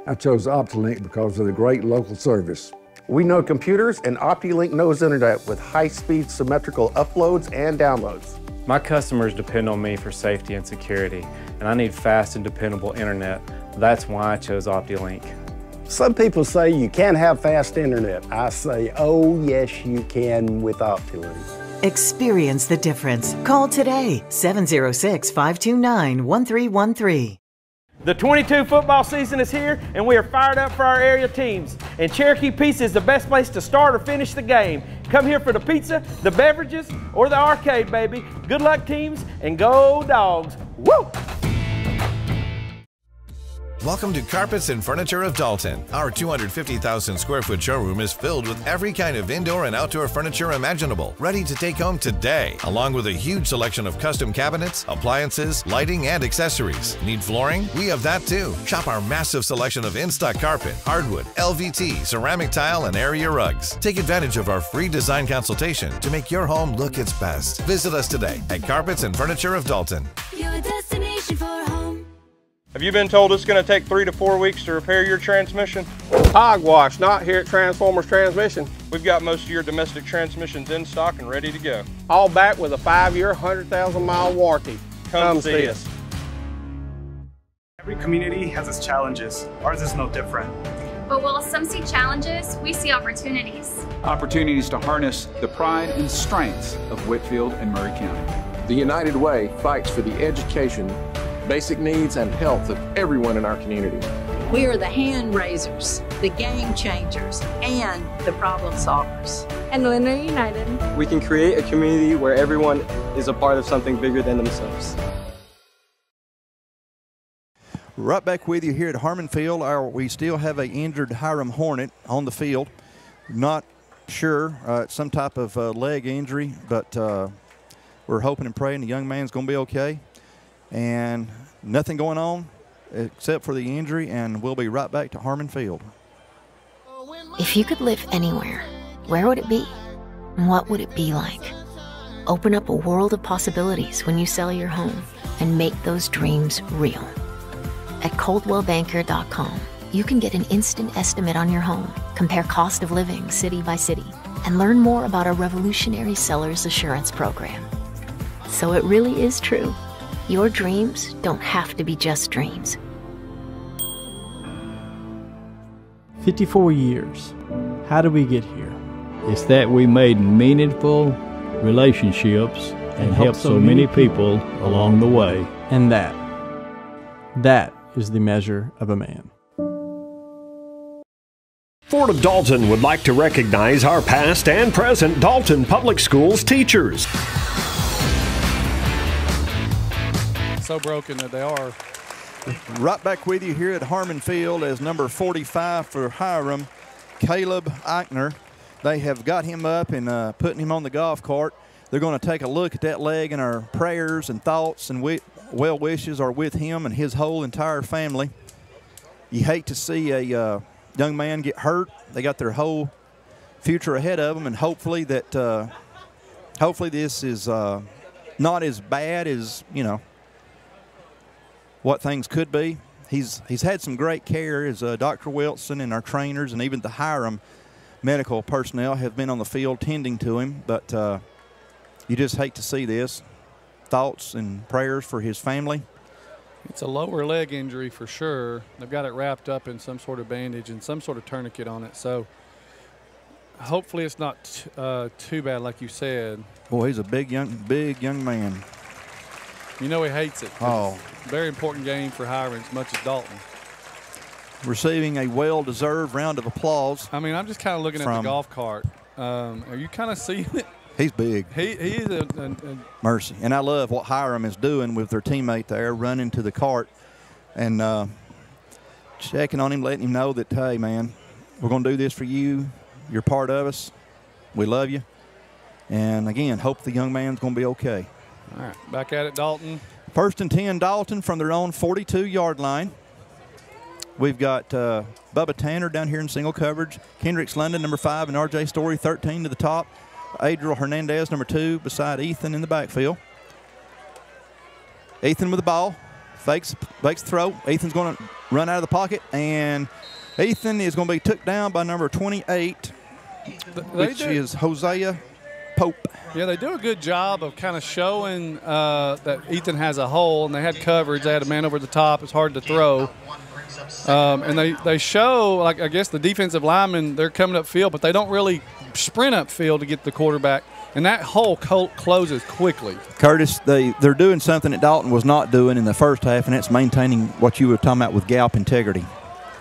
I chose OptiLink because of the great local service. We know computers, and OptiLink knows internet with high-speed symmetrical uploads and downloads. My customers depend on me for safety and security, and I need fast and dependable internet. That's why I chose OptiLink. Some people say you can't have fast internet. I say, oh yes, you can with OptiLink. Experience the difference. Call today, seven oh six, five two nine, one three one three. The twenty-two football season is here, and we are fired up for our area teams. And Cherokee Pizza is the best place to start or finish the game. Come here for the pizza, the beverages, or the arcade, baby. Good luck, teams, and go Dogs. Woo! Welcome to Carpets and Furniture of Dalton. Our two hundred fifty thousand square foot showroom is filled with every kind of indoor and outdoor furniture imaginable, ready to take home today, along with a huge selection of custom cabinets, appliances, lighting, and accessories. Need flooring? We have that too. Shop our massive selection of in-stock carpet, hardwood, L V T, ceramic tile, and area rugs. Take advantage of our free design consultation to make your home look its best. Visit us today at Carpets and Furniture of Dalton. Your destination for home. Have you been told it's going to take three to four weeks to repair your transmission? Hogwash, not here at Transformers Transmission. We've got most of your domestic transmissions in stock and ready to go. All back with a five-year, one hundred thousand mile warranty. Come, Come see, see us. Every community has its challenges. Ours is no different. But while some see challenges, we see opportunities. Opportunities to harness the pride and strengths of Whitfield and Murray County. The United Way fights for the education, basic needs, and health of everyone in our community. We are the hand raisers, the game changers, and the problem solvers. And when they're united, we can create a community where everyone is a part of something bigger than themselves. Right back with you here at Harmon Field. Our, we still have an injured Hiram Hornet on the field. Not sure, uh, some type of uh, leg injury, but uh, we're hoping and praying the young man's going to be okay. And nothing going on except for the injury, and we'll be right back to Harmon Field. If you could live anywhere, where would it be? And what would it be like? Open up a world of possibilities when you sell your home and make those dreams real. At Coldwell Banker dot com, you can get an instant estimate on your home, compare cost of living city by city, and learn more about our revolutionary seller's assurance program. So it really is true. Your dreams don't have to be just dreams. fifty-four years. How did we get here? It's that we made meaningful relationships and, and helped so many people along the way. And that, that is the measure of a man. Ford of Dalton would like to recognize our past and present Dalton Public Schools teachers. So broken that they are. Right back with you here at Harmon Field as number forty-five for Hiram, Caleb Eichner. They have got him up and uh, putting him on the golf cart. They're going to take a look at that leg, and our prayers and thoughts and we well wishes are with him and his whole entire family. You hate to see a uh, young man get hurt. They got their whole future ahead of them, and hopefully that uh, hopefully this is uh, not as bad as, you know, what things could be. He's he's had some great care as uh, Doctor Wilson and our trainers and even the Hiram medical personnel have been on the field tending to him, but uh, you just hate to see this. Thoughts and prayers for his family. It's a lower leg injury for sure. They've got it wrapped up in some sort of bandage and some sort of tourniquet on it, so hopefully it's not t uh, too bad like you said. Boy, he's a big young, big young man. You know he hates it. Oh. Very important game for Hiram as much as Dalton. Receiving a well-deserved round of applause. I mean, I'm just kind of looking at the golf cart. Um, are you kind of seeing it? He's big. He, he is a, a, a mercy. And I love what Hiram is doing with their teammate there, running to the cart and uh, checking on him, letting him know that, hey, man, we're going to do this for you. You're part of us. We love you. And, again, hope the young man's going to be okay. All right, back at it, Dalton. First and ten, Dalton from their own forty-two yard line. We've got uh, Bubba Tanner down here in single coverage. Kendricks London, number five, and R J Story, thirteen to the top. Adriel Hernandez, number two, beside Ethan in the backfield. Ethan with the ball, fakes, fakes the throw. Ethan's going to run out of the pocket, and Ethan is going to be took down by number twenty-eight, which is Hosea Pope. Yeah, they do a good job of kind of showing uh, that Ethan has a hole, and they had coverage. They had a man over the top. It's hard to throw. Um, and they, they show, like, I guess the defensive linemen, they're coming upfield, but they don't really sprint upfield to get the quarterback. And that hole closes quickly. Curtis, they, they're doing something that Dalton was not doing in the first half, and that's maintaining what you were talking about with Gallup integrity.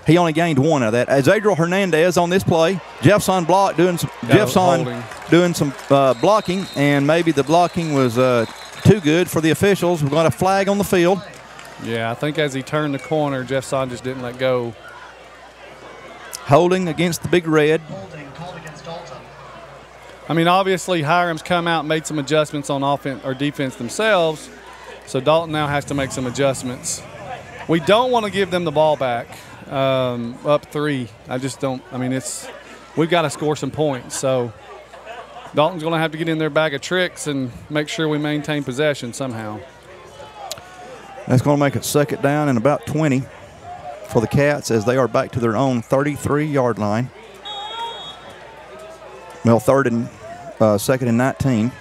He only gained one of that. As Adriel Hernandez on this play, Jeffson block doing some, no, Jeffson doing some uh, blocking, and maybe the blocking was uh, too good for the officials. We've got a flag on the field. Yeah, I think as he turned the corner, Jeffson just didn't let go. Holding against the Big Red. Holding called against Dalton. I mean, obviously Hiram's come out and made some adjustments on offense or defense themselves, so Dalton now has to make some adjustments. We don't want to give them the ball back um, up three. I just don't. I mean, it's we've got to score some points. So Dalton's going to have to get in their bag of tricks and make sure we maintain possession somehow. That's going to make it second down and about twenty for the Cats as they are back to their own thirty-three yard line. Well, third and uh, second and nineteen.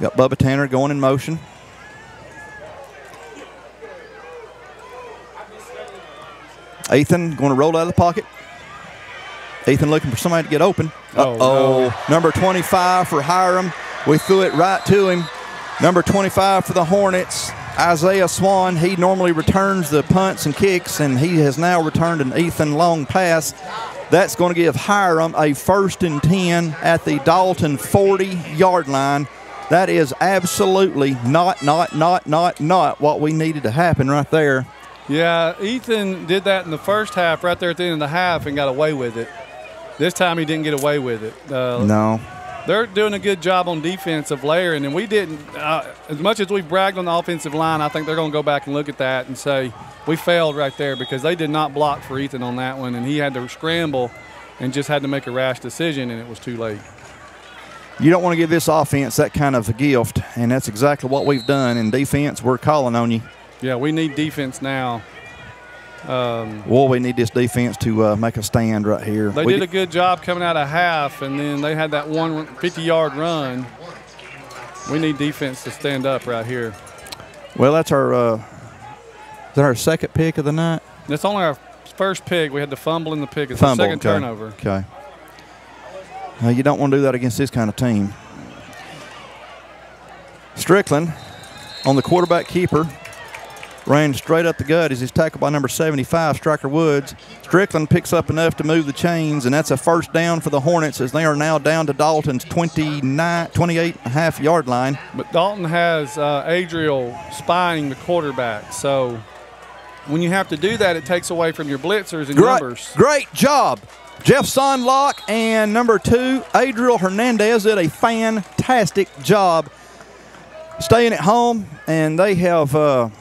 Got Bubba Tanner going in motion. Ethan going to roll out of the pocket. Ethan looking for somebody to get open. Uh-oh. Oh, no. Number twenty-five for Hiram. We threw it right to him. Number twenty-five for the Hornets, Isaiah Swan. He normally returns the punts and kicks, and he has now returned an Ethan Long pass. That's going to give Hiram a first and ten at the Dalton forty yard line. That is absolutely not, not, not, not, not what we needed to happen right there. Yeah, Ethan did that in the first half right there at the end of the half and got away with it. This time he didn't get away with it. Uh, no. They're doing a good job on defense of layering, and we didn't. Uh, as much as we bragged on the offensive line, I think they're going to go back and look at that and say we failed right there because they did not block for Ethan on that one, and he had to scramble and just had to make a rash decision, and it was too late. You don't want to give this offense that kind of a gift, and that's exactly what we've done. In defense, we're calling on you. Yeah, we need defense now. Um, well, we need this defense to uh, make a stand right here. They we did a good job coming out of half, and then they had that one fifty yard run. We need defense to stand up right here. Well, that's our uh, is that our second pick of the night? That's only our first pick. We had the fumble in the pick. It's the second okay. turnover. Okay. Uh, you don't want to do that against this kind of team. Strickland on the quarterback keeper. Ran straight up the gut as he's tackled by number seventy-five, Stryker Woods. Strickland picks up enough to move the chains, and that's a first down for the Hornets as they are now down to Dalton's twenty-nine, twenty-eight and a half yard line. But Dalton has uh, Adriel spying the quarterback, so when you have to do that, it takes away from your blitzers and great, numbers. Great job. Jeffson Locke and number two, Adriel Hernandez, did a fantastic job staying at home, and they have uh, –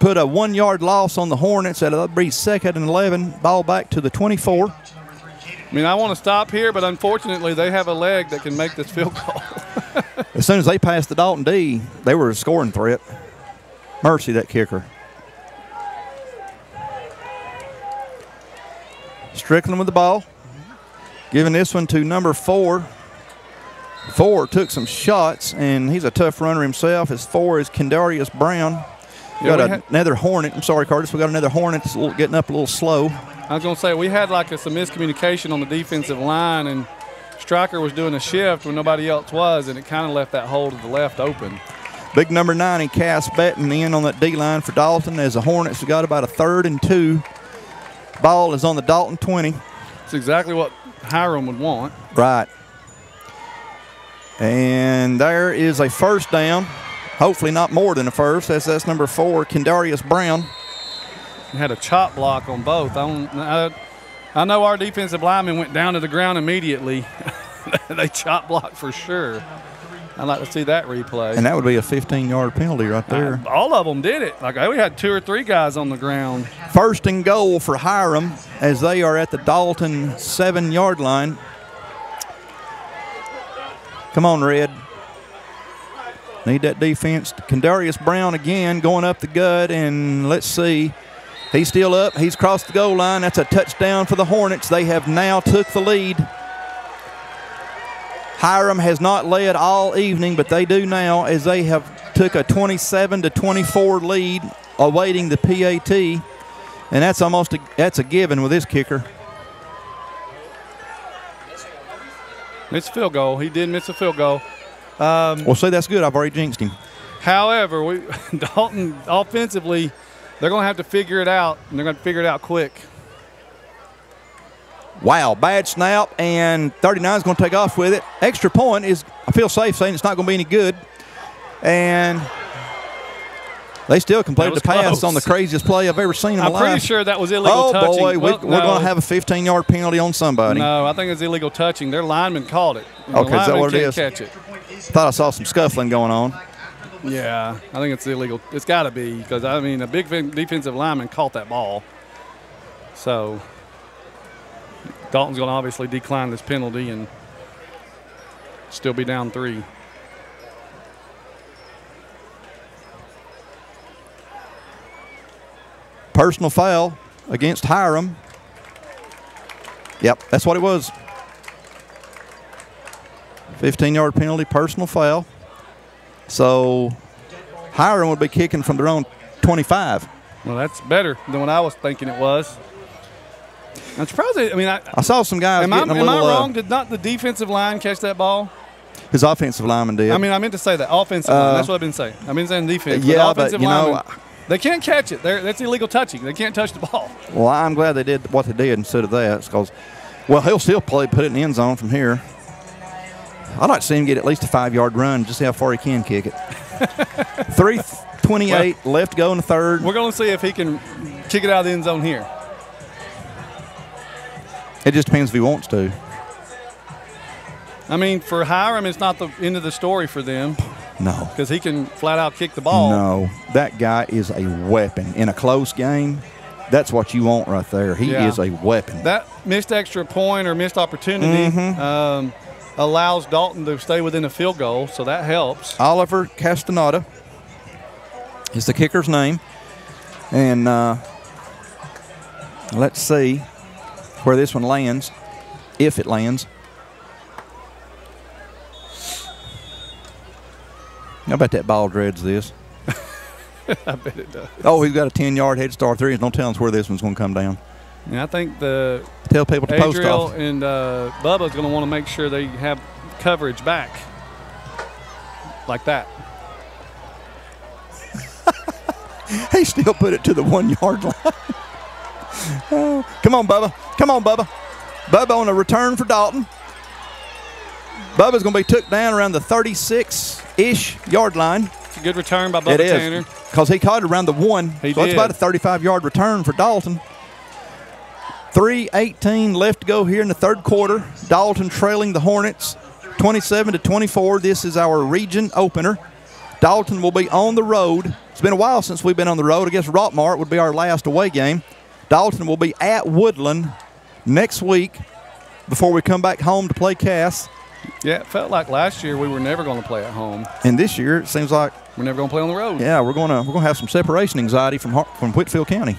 put a one yard loss on the Hornets at a brief second and eleven, ball back to the twenty-four. I mean, I want to stop here, but unfortunately they have a leg that can make this field goal. As soon as they passed the Dalton D, they were a scoring threat. Mercy, that kicker. Strickland with the ball. Giving this one to number four. Four took some shots, and he's a tough runner himself. His four is Kendarius Brown. We got yeah, we another Hornet. I'm sorry, Curtis. We got another Hornet that's getting up a little slow. I was going to say, we had like a, some miscommunication on the defensive line, and Stryker was doing a shift when nobody else was, and it kind of left that hole to the left open. Big number ninety, Cass Batten, in on that D line for Dalton as the Hornets have got about a third and two. Ball is on the Dalton twenty. That's exactly what Hiram would want. Right. And there is a first down. Hopefully not more than the first. That's, that's number four, Kendarius Brown. He had a chop block on both. I, don't, I, I know our defensive linemen went down to the ground immediately. They chop blocked for sure. I'd like to see that replay. And that would be a fifteen yard penalty right there. I, all of them did it. Like we had two or three guys on the ground. First and goal for Hiram as they are at the Dalton seven yard line. Come on, Red. Need that defense. Kendarius Brown again going up the gut, and let's see. He's still up. He's crossed the goal line. That's a touchdown for the Hornets. They have now took the lead. Hiram has not led all evening, but they do now as they have took a twenty-seven to twenty-four lead awaiting the P A T, and that's almost a, that's a given with this kicker. Missed a field goal. He did miss a field goal. Um, well, say that's good. I've already jinxed him. However, we, Dalton offensively, they're going to have to figure it out, and they're going to figure it out quick. Wow, bad snap, and thirty-nine is going to take off with it. Extra point is, I feel safe saying it's not going to be any good. And they still completed the pass close. On the craziest play I've ever seen in my life. I'm pretty life. sure that was illegal oh, touching. Oh, boy, well, we, we're no. going to have a fifteen-yard penalty on somebody. No, I think it's illegal touching. Their lineman called it. Okay, is that what it is? Catch it. Thought I saw some scuffling going on. Yeah, I think it's illegal. It's got to be because, I mean, a big defensive lineman caught that ball. So Dalton's going to obviously decline this penalty and still be down three. Personal foul against Hiram. Yep, that's what it was. fifteen-yard penalty, personal foul. So Hiram would be kicking from their own twenty-five. Well, that's better than what I was thinking it was. I'm surprised. I mean, I, I saw some guys. Am, getting I, a am little, I wrong? Uh, did not the defensive line catch that ball? His offensive lineman did. I mean, I meant to say that offensive. Uh, line. That's what I've been saying. I've been saying defense. Yeah, but, offensive but you lineman, know, I, they can't catch it. They're, that's illegal touching. They can't touch the ball. Well, I'm glad they did what they did instead of that. Because, well, he'll still play, put it in the end zone from here. I'd like to see him get at least a five-yard run, just see how far he can kick it. three twenty-eight well, left to go in the third. We're going to see if he can kick it out of the end zone here. It just depends if he wants to. I mean, for Hiram, it's not the end of the story for them. No. Because he can flat-out kick the ball. No. That guy is a weapon. In a close game, that's what you want right there. He yeah. is a weapon. That missed extra point or missed opportunity mm-hmm. um, – allows Dalton to stay within a field goal, so that helps. Oliver Castaneda is the kicker's name. And uh, let's see where this one lands, if it lands. I bet that ball dreads this. I bet it does. Oh, he's got a ten-yard head start three. There's no telling where this one's going to come down. And I think the tell people to Adriel post off. And uh, Bubba's going to want to make sure they have coverage back like that. He still put it to the one-yard line. Oh, come on, Bubba. Come on, Bubba. Bubba on a return for Dalton. Bubba's going to be took down around the thirty-six-ish yard line. It's a good return by Bubba it Tanner. Because he caught it around the one. He so did. It's about a thirty-five-yard return for Dalton. three eighteen left to go here in the third quarter. Dalton trailing the Hornets twenty-seven to twenty-four. This is our region opener. Dalton will be on the road. It's been a while since we've been on the road. I guess Rockmart would be our last away game. Dalton will be at Woodland next week before we come back home to play Cass. Yeah, it felt like last year we were never going to play at home. And this year it seems like we're never going to play on the road. Yeah, we're going to we're going to have some separation anxiety from from Whitfield County.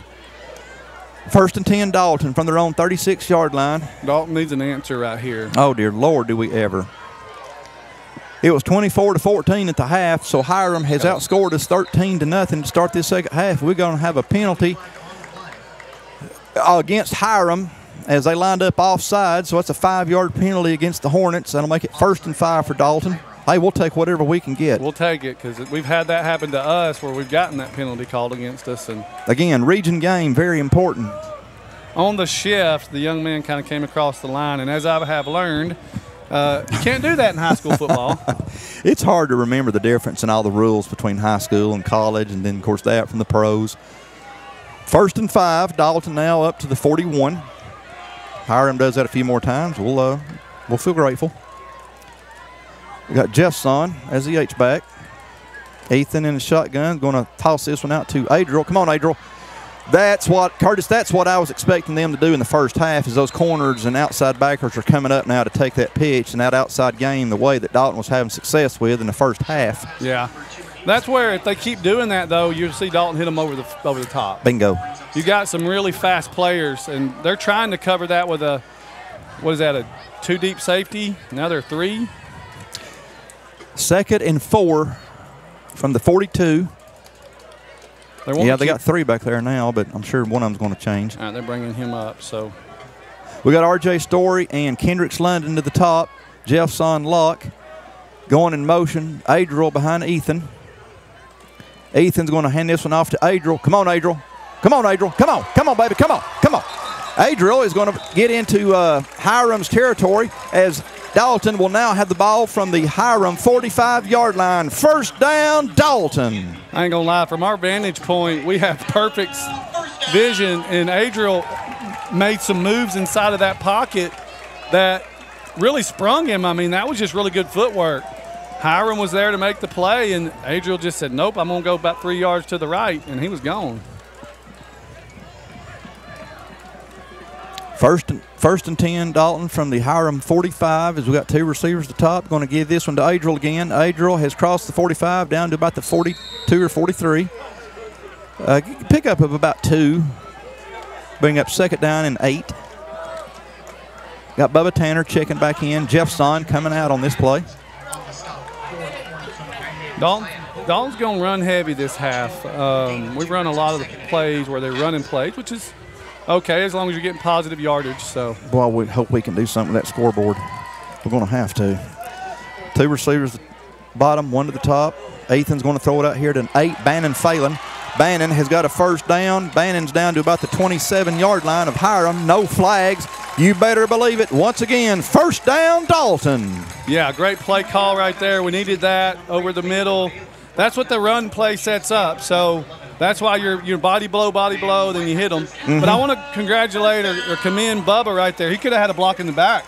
First and ten, Dalton from their own thirty-six-yard line. Dalton needs an answer right here. Oh, dear Lord, do we ever. It was twenty-four to fourteen at the half, so Hiram has outscored us thirteen to nothing to start this second half. We're going to have a penalty against Hiram as they lined up offside, so that's a five-yard penalty against the Hornets. That'll make it first and five for Dalton. Hey, we'll take whatever we can get. We'll take it because we've had that happen to us where we've gotten that penalty called against us. And again, region game, very important. On the shift, the young man kind of came across the line, and as I have learned, uh, you can't do that in high school football. It's hard to remember the difference in all the rules between high school and college and then, of course, that from the pros. First and five, Dalton now up to the forty-one. Hiram does that a few more times. We'll, uh, we'll feel grateful. We got Jeffson as the H-back. Ethan in the shotgun, going to toss this one out to Adriel. Come on, Adriel. That's what, Curtis, that's what I was expecting them to do in the first half is those corners and outside backers are coming up now to take that pitch and that outside game the way that Dalton was having success with in the first half. Yeah. That's where if they keep doing that, though, you'll see Dalton hit them over the, over the top. Bingo. You got some really fast players, and they're trying to cover that with a, what is that, a two-deep safety? Now they're three. Second and four from the forty-two. They yeah, they got three back there now, but I'm sure one of them's going to change. All right, they're bringing him up. So we got R J Story and Kendricks London to the top. Jeffson Locke going in motion. Adriel behind Ethan. Ethan's going to hand this one off to Adriel. Come on, Adriel. Come on, Adriel. Come on. Come on, baby. Come on. Come on. Adriel is going to get into uh, Hiram's territory as Dalton will now have the ball from the Hiram forty-five yard line. First down, Dalton. I ain't going to lie. From our vantage point, we have perfect vision, and Adriel made some moves inside of that pocket that really sprung him. I mean, that was just really good footwork. Hiram was there to make the play, and Adriel just said, nope, I'm going to go about three yards to the right, and he was gone. First and, first and ten, Dalton, from the Hiram forty-five, as we got two receivers at the top. Going to give this one to Adriel again. Adriel has crossed the forty-five down to about the forty-two or forty-three. Uh, pick up of about two. Bring up second down and eight. Got Bubba Tanner checking back in. Jeffson coming out on this play. Dalton, Dalton's going to run heavy this half. Um, we run a lot of the plays where they're running plays, which is okay, as long as you're getting positive yardage. So, boy, we hope we can do something with that scoreboard. We're going to have to. Two receivers at the bottom, one to the top. Ethan's going to throw it out here to an eight, Bannon Phelan. Bannon has got a first down. Bannon's down to about the twenty-seven yard line of Hiram. No flags. You better believe it. Once again, first down, Dalton. Yeah, great play call right there. We needed that over the middle. That's what the run play sets up. So that's why you're, you're body blow, body blow, then you hit them. Mm-hmm. But I want to congratulate or, or commend Bubba right there. He could have had a block in the back.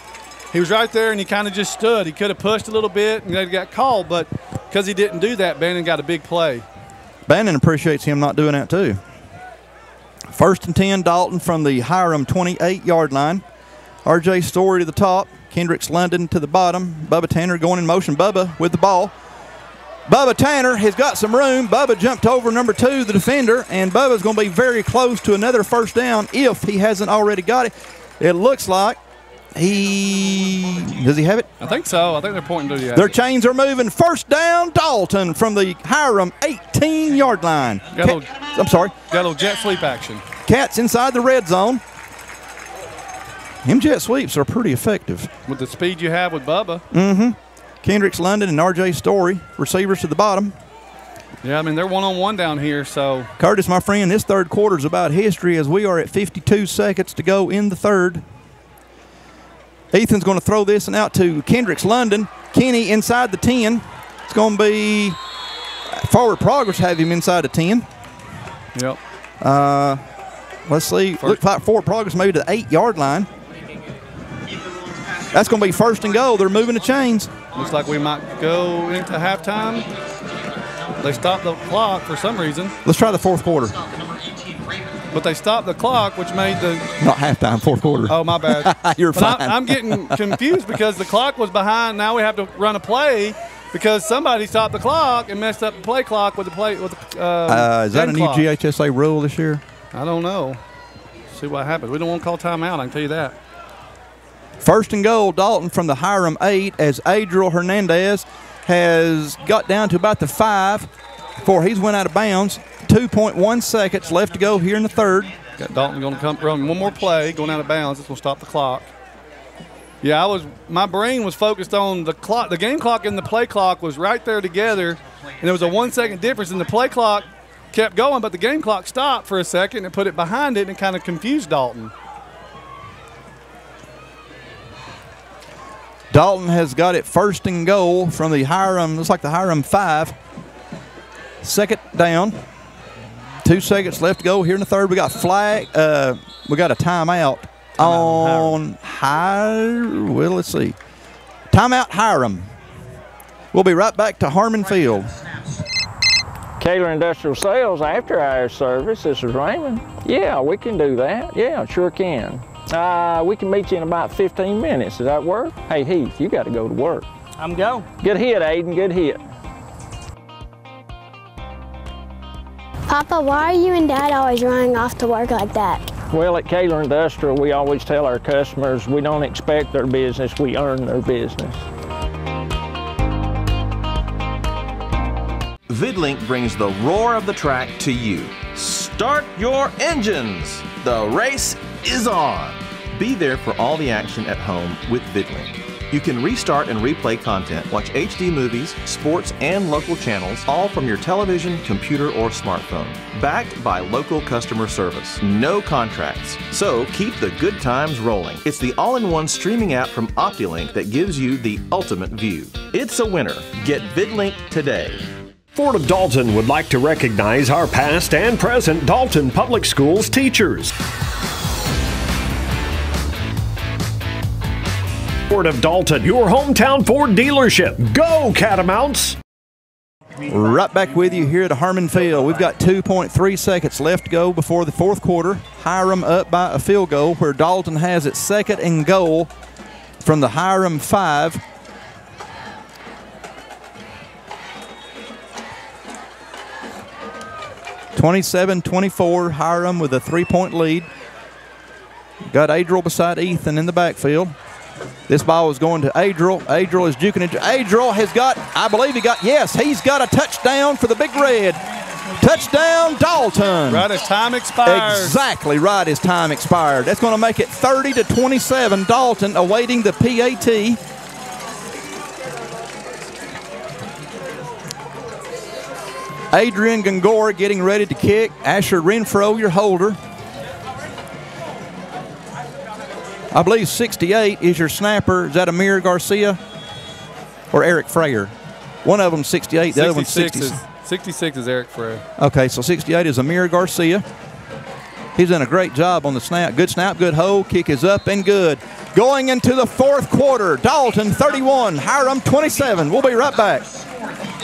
He was right there, and he kind of just stood. He could have pushed a little bit, and they got called. But because he didn't do that, Bannon got a big play. Bannon appreciates him not doing that too. First and ten, Dalton from the Hiram twenty-eight yard line. R J Story to the top. Kendricks London to the bottom. Bubba Tanner going in motion. Bubba with the ball. Bubba Tanner has got some room. Bubba jumped over number two, the defender, and Bubba's going to be very close to another first down if he hasn't already got it. It looks like he – does he have it? I think so. I think they're pointing to the – their chains are moving. First down, Dalton from the Hiram eighteen yard line. Got a little, I'm sorry. Got a little jet sweep action. Cats inside the red zone. Them jet sweeps are pretty effective. With the speed you have with Bubba. Mm-hmm. Kendricks London and R J Story, receivers to the bottom. Yeah, I mean, they're one-on-one down here, so. Curtis, my friend, this third quarter is about history as we are at fifty-two seconds to go in the third. Ethan's going to throw this and out to Kendricks London. Kenny inside the ten. It's going to be forward progress, have him inside the ten. Yep. Uh, let's see. First. Looks like forward progress maybe to the eight yard line. That's going to be first and goal. They're moving the chains. Looks like we might go into halftime. They stopped the clock for some reason. Let's try the fourth quarter. But they stopped the clock, which made the... Not halftime, fourth quarter. Oh, my bad. You're but fine. I, I'm getting confused because the clock was behind. Now we have to run a play because somebody stopped the clock and messed up the play clock with the play. With the, uh, uh, is that a new clock. G H S A rule this year? I don't know. See what happens. We don't want to call timeout, I can tell you that. First and goal, Dalton from the Hiram eight as Adriel Hernandez has got down to about the five before he's went out of bounds. two point one seconds left to go here in the third. Got Dalton going to come run one more play, going out of bounds. This will stop the clock. Yeah, I was. My brain was focused on the clock. The game clock and the play clock was right there together, and there was a one second difference. And the play clock kept going, but the game clock stopped for a second and put it behind it and kind of confused Dalton. Dalton has got it first and goal from the Hiram, looks like the Hiram five. Second down, two seconds left to go here in the third. We got flag, uh, we got a timeout on Hiram. Well, let's see. Timeout Hiram. We'll be right back to Harmon Field. Kaler Industrial Sales after hour service. This is Raymond. Yeah, we can do that. Yeah, sure can. Uh, we can meet you in about fifteen minutes. Does that work? Hey, Heath, you got to go to work. I'm going. Good hit, Aiden. Good hit. Papa, why are you and Dad always running off to work like that? Well, at Kaler Industrial, we always tell our customers we don't expect their business, we earn their business. VidLink brings the roar of the track to you. Start your engines. The race is on. Be there for all the action at home with VidLink. You can restart and replay content, watch H D movies, sports, and local channels, all from your television, computer, or smartphone. Backed by local customer service. No contracts. So keep the good times rolling. It's the all-in-one streaming app from OptiLink that gives you the ultimate view. It's a winner. Get VidLink today. Ford of Dalton would like to recognize our past and present Dalton Public Schools teachers. Ford of Dalton, your hometown Ford dealership. Go Catamounts! Right back with you here at Harmon Field. We've got two point three seconds left to go before the fourth quarter. Hiram up by a field goal where Dalton has its second and goal from the Hiram five. twenty-seven twenty-four, Hiram with a three-point lead. Got Adriel beside Ethan in the backfield. This ball is going to Adriel. Adriel is juking it. Adriel has got, I believe he got, yes, he's got a touchdown for the Big Red. Touchdown, Dalton. Right as time expires. Exactly right as time expired. That's going to make it thirty to twenty-seven. Dalton awaiting the P A T. Adrian Gongora getting ready to kick. Asher Renfro, your holder. I believe sixty-eight is your snapper. Is that Amir Garcia or Eric Frayer? One of them sixty-eight, the other one's sixty-six. sixty-six is Eric Frayer. Okay, so sixty-eight is Amir Garcia. He's done a great job on the snap. Good snap, good hold. Kick is up and good. Going into the fourth quarter, Dalton thirty-one, Hiram twenty-seven. We'll be right back.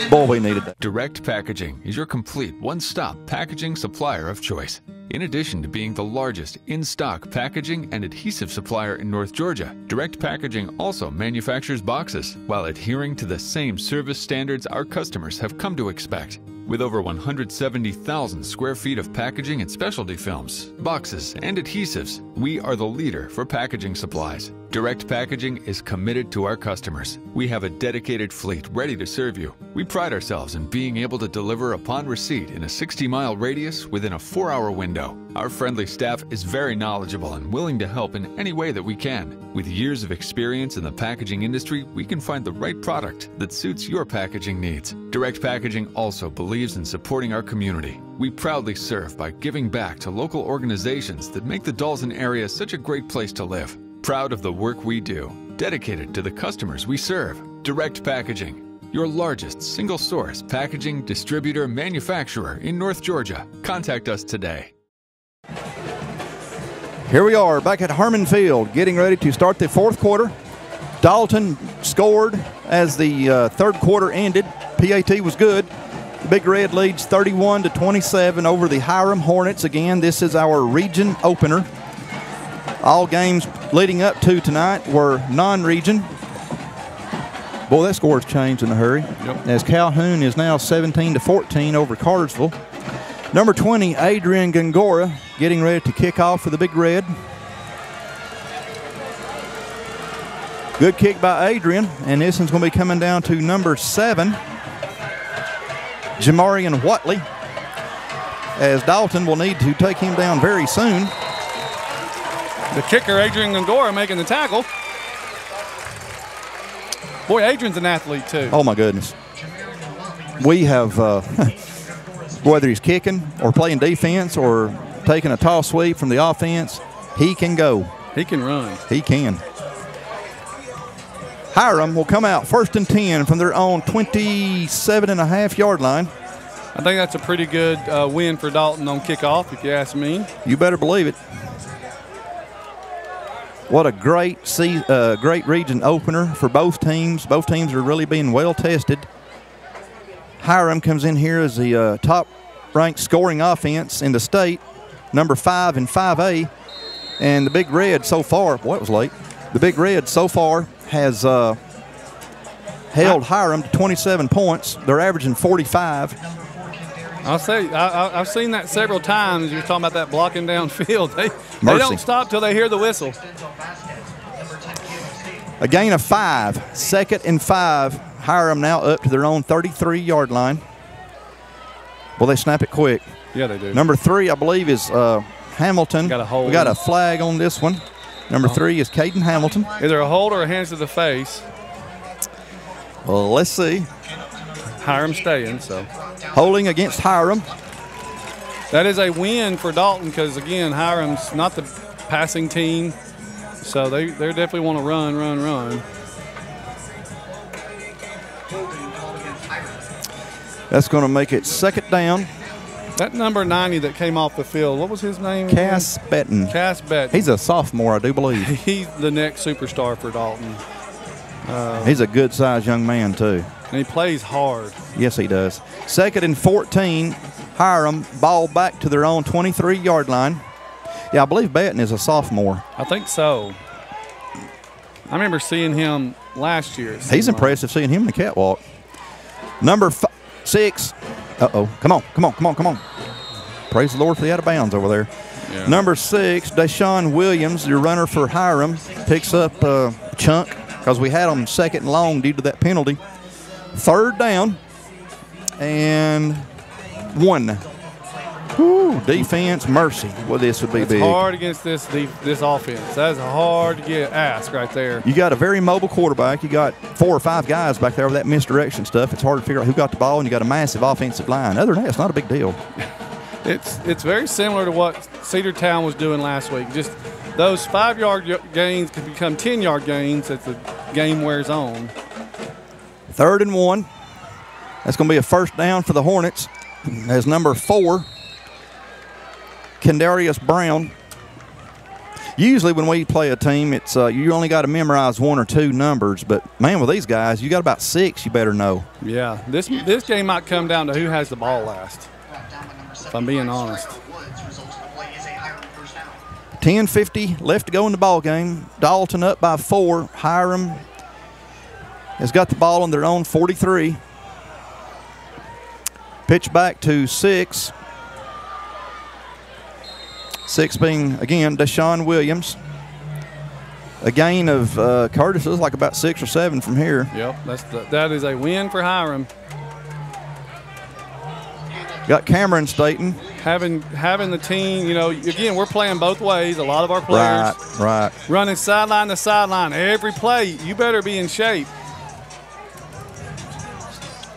Boy, we needed that. Direct Packaging is your complete one-stop packaging supplier of choice. In addition to being the largest in-stock packaging and adhesive supplier in North Georgia, Direct Packaging also manufactures boxes while adhering to the same service standards our customers have come to expect. With over one hundred seventy thousand square feet of packaging and specialty films, boxes, and adhesives, we are the leader for packaging supplies. Direct Packaging is committed to our customers. We have a dedicated fleet ready to serve you. We pride ourselves in being able to deliver upon receipt in a sixty mile radius within a four hour window. Our friendly staff is very knowledgeable and willing to help in any way that we can. With years of experience in the packaging industry, we can find the right product that suits your packaging needs. Direct Packaging also believes in supporting our community. We proudly serve by giving back to local organizations that make the Dalton area such a great place to live. Proud of the work we do, dedicated to the customers we serve. Direct Packaging, your largest single-source packaging distributor manufacturer in North Georgia. Contact us today. Here we are back at Harmon Field, getting ready to start the fourth quarter. Dalton scored as the uh, third quarter ended. P A T was good. The Big Red leads thirty-one to twenty-seven over the Hiram Hornets. Again, this is our region opener. All games leading up to tonight were non-region. Boy, that score's changed in a hurry. Yep. As Calhoun is now seventeen to fourteen over Cartersville. Number twenty, Adrian Gongora, getting ready to kick off for the Big Red. Good kick by Adrian, and this one's going to be coming down to number seven, Jamarian Watley, as Dalton will need to take him down very soon. The kicker, Adrian Gongora, making the tackle. Boy, Adrian's an athlete, too. Oh, my goodness. We have, uh, whether he's kicking or playing defense or taking a toss sweep from the offense, he can go. He can run. He can. Hiram will come out first and ten from their own twenty-seven and a half yard line. I think that's a pretty good uh, win for Dalton on kickoff, if you ask me. You better believe it. What a great se uh, great region opener for both teams. Both teams are really being well tested. Hiram comes in here as the uh, top-ranked scoring offense in the state, number five in five A. And the Big Red so far, boy, it was late. The Big Red so far has uh, held Hiram to twenty-seven points. They're averaging forty-five. I'll say, I, I've seen that several times. You're talking about that blocking downfield. They, they don't stop till they hear the whistle. A gain of five, second and five. Hiram now up to their own thirty-three yard line. Well, they snap it quick. Yeah, they do. Number three, I believe, is uh, Hamilton. Got a hold. We got a flag on this one. Number three is Caden Hamilton. Either a hold or a hands to the face. Well, let's see. Hiram staying, so. Holding against Hiram. That is a win for Dalton because, again, Hiram's not the passing team. So they, they definitely want to run, run, run. That's going to make it second down. That number ninety that came off the field, what was his name? Cass Betton. Cass Betton. He's a sophomore, I do believe. He's the next superstar for Dalton. Uh, He's a good-sized young man, too. And he plays hard. Yes, he does. Second and fourteen, Hiram, ball back to their own twenty-three yard line. Yeah, I believe Betton is a sophomore. I think so. I remember seeing him last year. He's impressive seeing him in the catwalk. Number five, six. Uh-oh. Come on, come on, come on, come on. Praise the Lord for the out of bounds over there. Yeah. Number six, Deshawn Williams, your runner for Hiram, picks up a chunk because we had him second and long due to that penalty. Third down and one. Woo, defense, mercy. Well, this would be That's big. hard against this this offense. That's hard to get asked right there. You got a very mobile quarterback. You got four or five guys back there with that misdirection stuff. It's hard to figure out who got the ball, and you got a massive offensive line. Other than that, it's not a big deal. It's it's very similar to what Cedartown was doing last week. Just those five yard gains can become ten yard gains as the game wears on. Third and one. That's going to be a first down for the Hornets. As number four, Kendarius Brown. Usually when we play a team, it's uh, you only got to memorize one or two numbers, but man, with these guys, you got about six you better know. Yeah, this this game might come down to who has the ball last, if I'm being honest. ten fifty left to go in the ball game. Dalton up by four. Hiram has got the ball on their own forty-three. Pitch back to six. Six being, again, Deshawn Williams. A gain of uh, Curtis looks like about six or seven from here. Yep, that's the, that is a win for Hiram. Got Cameron Staten. Having having the team, you know, again, we're playing both ways. A lot of our players. Right, right. Running sideline to sideline. Every play, you better be in shape.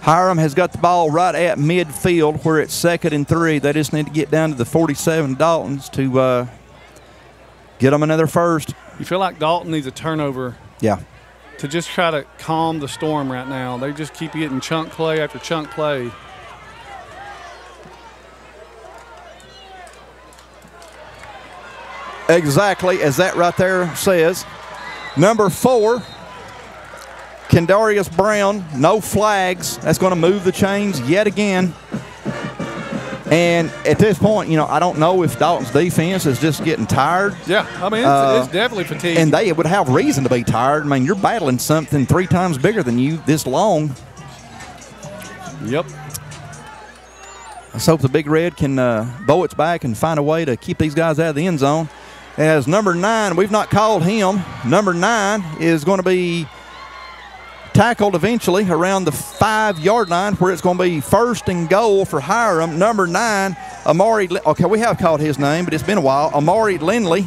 Hiram has got the ball right at midfield where it's second and three. They just need to get down to the forty-seven Daltons to uh, get them another first. You feel like Dalton needs a turnover. Yeah. To just try to calm the storm right now. They just keep getting chunk play after chunk play. Exactly as that right there says. Number four. Kendarius Brown, no flags. That's going to move the chains yet again. And at this point, you know, I don't know if Dalton's defense is just getting tired. Yeah, I mean, it's, uh, it's definitely fatigue. And they would have reason to be tired. I mean, you're battling something three times bigger than you this long. Yep. Let's hope the Big Red can uh, bow its back and find a way to keep these guys out of the end zone. As number nine, we've not called him. Number nine is going to be tackled eventually around the five yard line where it's going to be first and goal for Hiram. Number nine, Amari, okay, we have called his name, but it's been a while, Amari Lindley.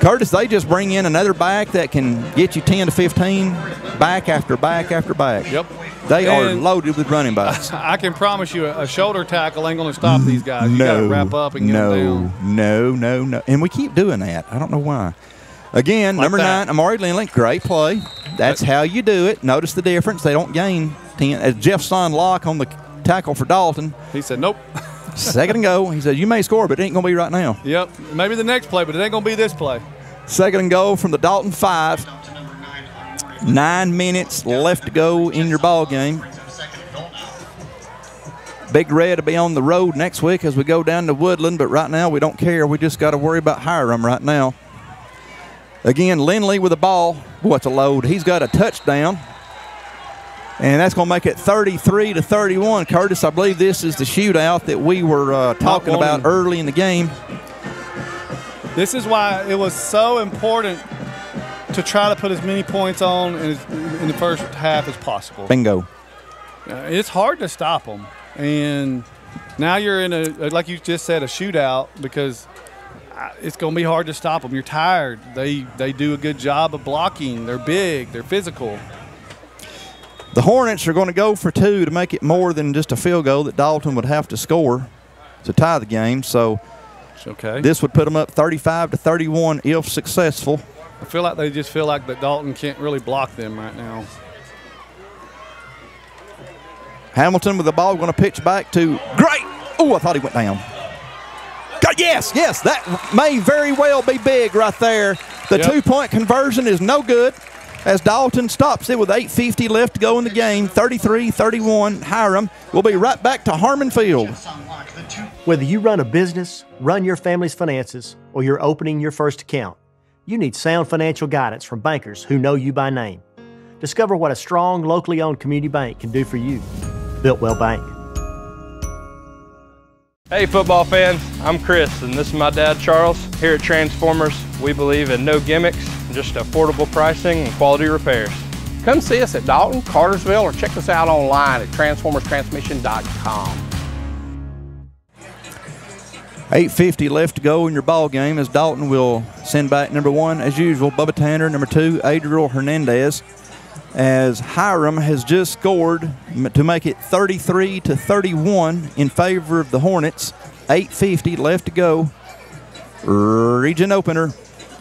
Curtis, they just bring in another back that can get you ten to fifteen, back after back after back. Yep. They and are loaded with running backs. I can promise you a shoulder tackle ain't going to stop these guys. You no, got to wrap up and get no, them down. No, no, no. And we keep doing that. I don't know why. Again, like number that. nine, Amari Lindley, great play. That's how you do it. Notice the difference. They don't gain ten. As Jeffson Locke on the tackle for Dalton. He said, nope. Second and goal. He said, you may score, but it ain't going to be right now. Yep. Maybe the next play, but it ain't going to be this play. Second and goal from the Dalton five. Nine minutes left to go in your ball game. Big Red will be on the road next week as we go down to Woodland, but right now we don't care. We just got to worry about Hiram right now. Again, Lindley with the ball. Boy, it's a load. He's got a touchdown. And that's going to make it thirty-three to thirty-one. Curtis, I believe this is the shootout that we were uh, talking about early in the game. This is why it was so important to try to put as many points on in, in the first half as possible. Bingo. Uh, it's hard to stop them. And now you're in a, like you just said, a shootout because – it's going to be hard to stop them. You're tired. They, they do a good job of blocking. They're big. They're physical. The Hornets are going to go for two to make it more than just a field goal that Dalton would have to score to tie the game. So okay. This would put them up thirty-five to thirty-one if successful. I feel like they just feel like that Dalton can't really block them right now. Hamilton with the ball, going to pitch back to Great. Oh, I thought he went down. God, yes, yes, that may very well be big right there. The yep. two-point conversion is no good, as Dalton stops it with eight fifty left to go in the game, thirty-three thirty-one, Hiram. Will be right back to Harmon Field. Whether you run a business, run your family's finances, or you're opening your first account, you need sound financial guidance from bankers who know you by name. Discover what a strong, locally owned community bank can do for you. Builtwell Bank. Hey football fans, I'm Chris and this is my dad Charles. Here at Transformers, we believe in no gimmicks, just affordable pricing and quality repairs. Come see us at Dalton, Cartersville, or check us out online at transformers transmission dot com. eight fifty left to go in your ball game as Dalton will send back number one, as usual, Bubba Tanner, number two, Adriel Hernandez, as Hiram has just scored to make it thirty-three to thirty-one in favor of the Hornets. eight fifty left to go. Region opener.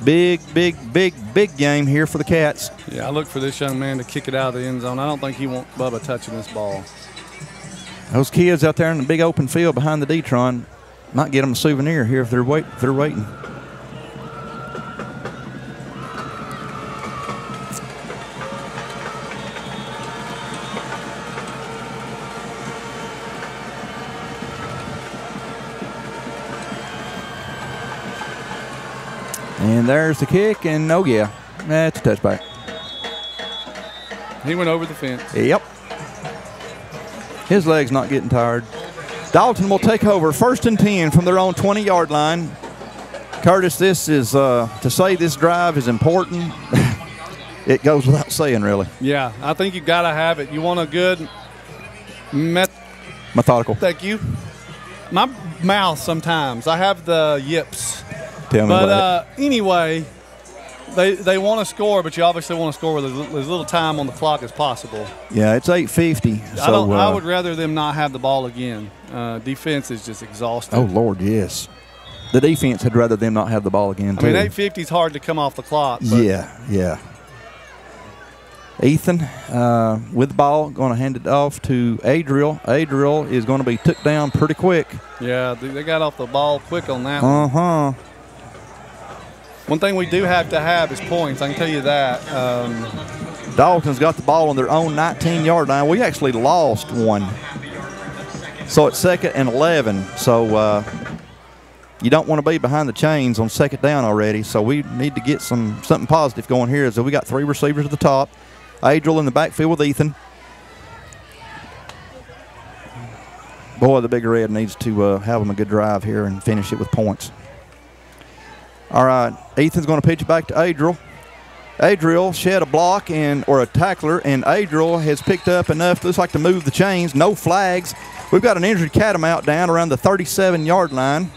Big, big, big, big game here for the Cats. Yeah, I look for this young man to kick it out of the end zone. I don't think he wants Bubba touching this ball. Those kids out there in the big open field behind the D-tron might get them a souvenir here if they're, wait, if they're waiting. And there's the kick, and oh yeah, that's a touchback. He went over the fence. Yep. His leg's not getting tired. Dalton will take over first and ten from their own twenty-yard line. Curtis, this is, uh, to say this drive is important, it goes without saying, really. Yeah, I think you got to have it. You want a good met methodical. Thank you. My mouth sometimes. I have the yips. Tell me but about uh, it. Anyway, they they want to score, but you obviously want to score with as, as little time on the clock as possible. Yeah, it's eight fifty. So, I, don't, uh, I would rather them not have the ball again. Uh, defense is just exhausted. Oh, Lord, yes. The defense had rather them not have the ball again, too. I mean, eight fifty is hard to come off the clock. But. Yeah, yeah. Ethan uh, with the ball, going to hand it off to Adriel. Adriel is going to be took down pretty quick. Yeah, they got off the ball quick on that one. Uh-huh. One thing we do have to have is points, I can tell you that. Um, Dalton's got the ball on their own nineteen-yard line. We actually lost one. So it's second and eleven. So uh, you don't want to be behind the chains on second down already. So we need to get some something positive going here. So we got three receivers at the top. Adriel in the backfield with Ethan. Boy, the Big Red needs to uh, have them a good drive here and finish it with points. All right, Ethan's going to pitch back to Adriel. Adriel shed a block and or a tackler, and Adriel has picked up enough, looks like, to move the chains. No flags. We've got an injured catamount down around the thirty-seven-yard line.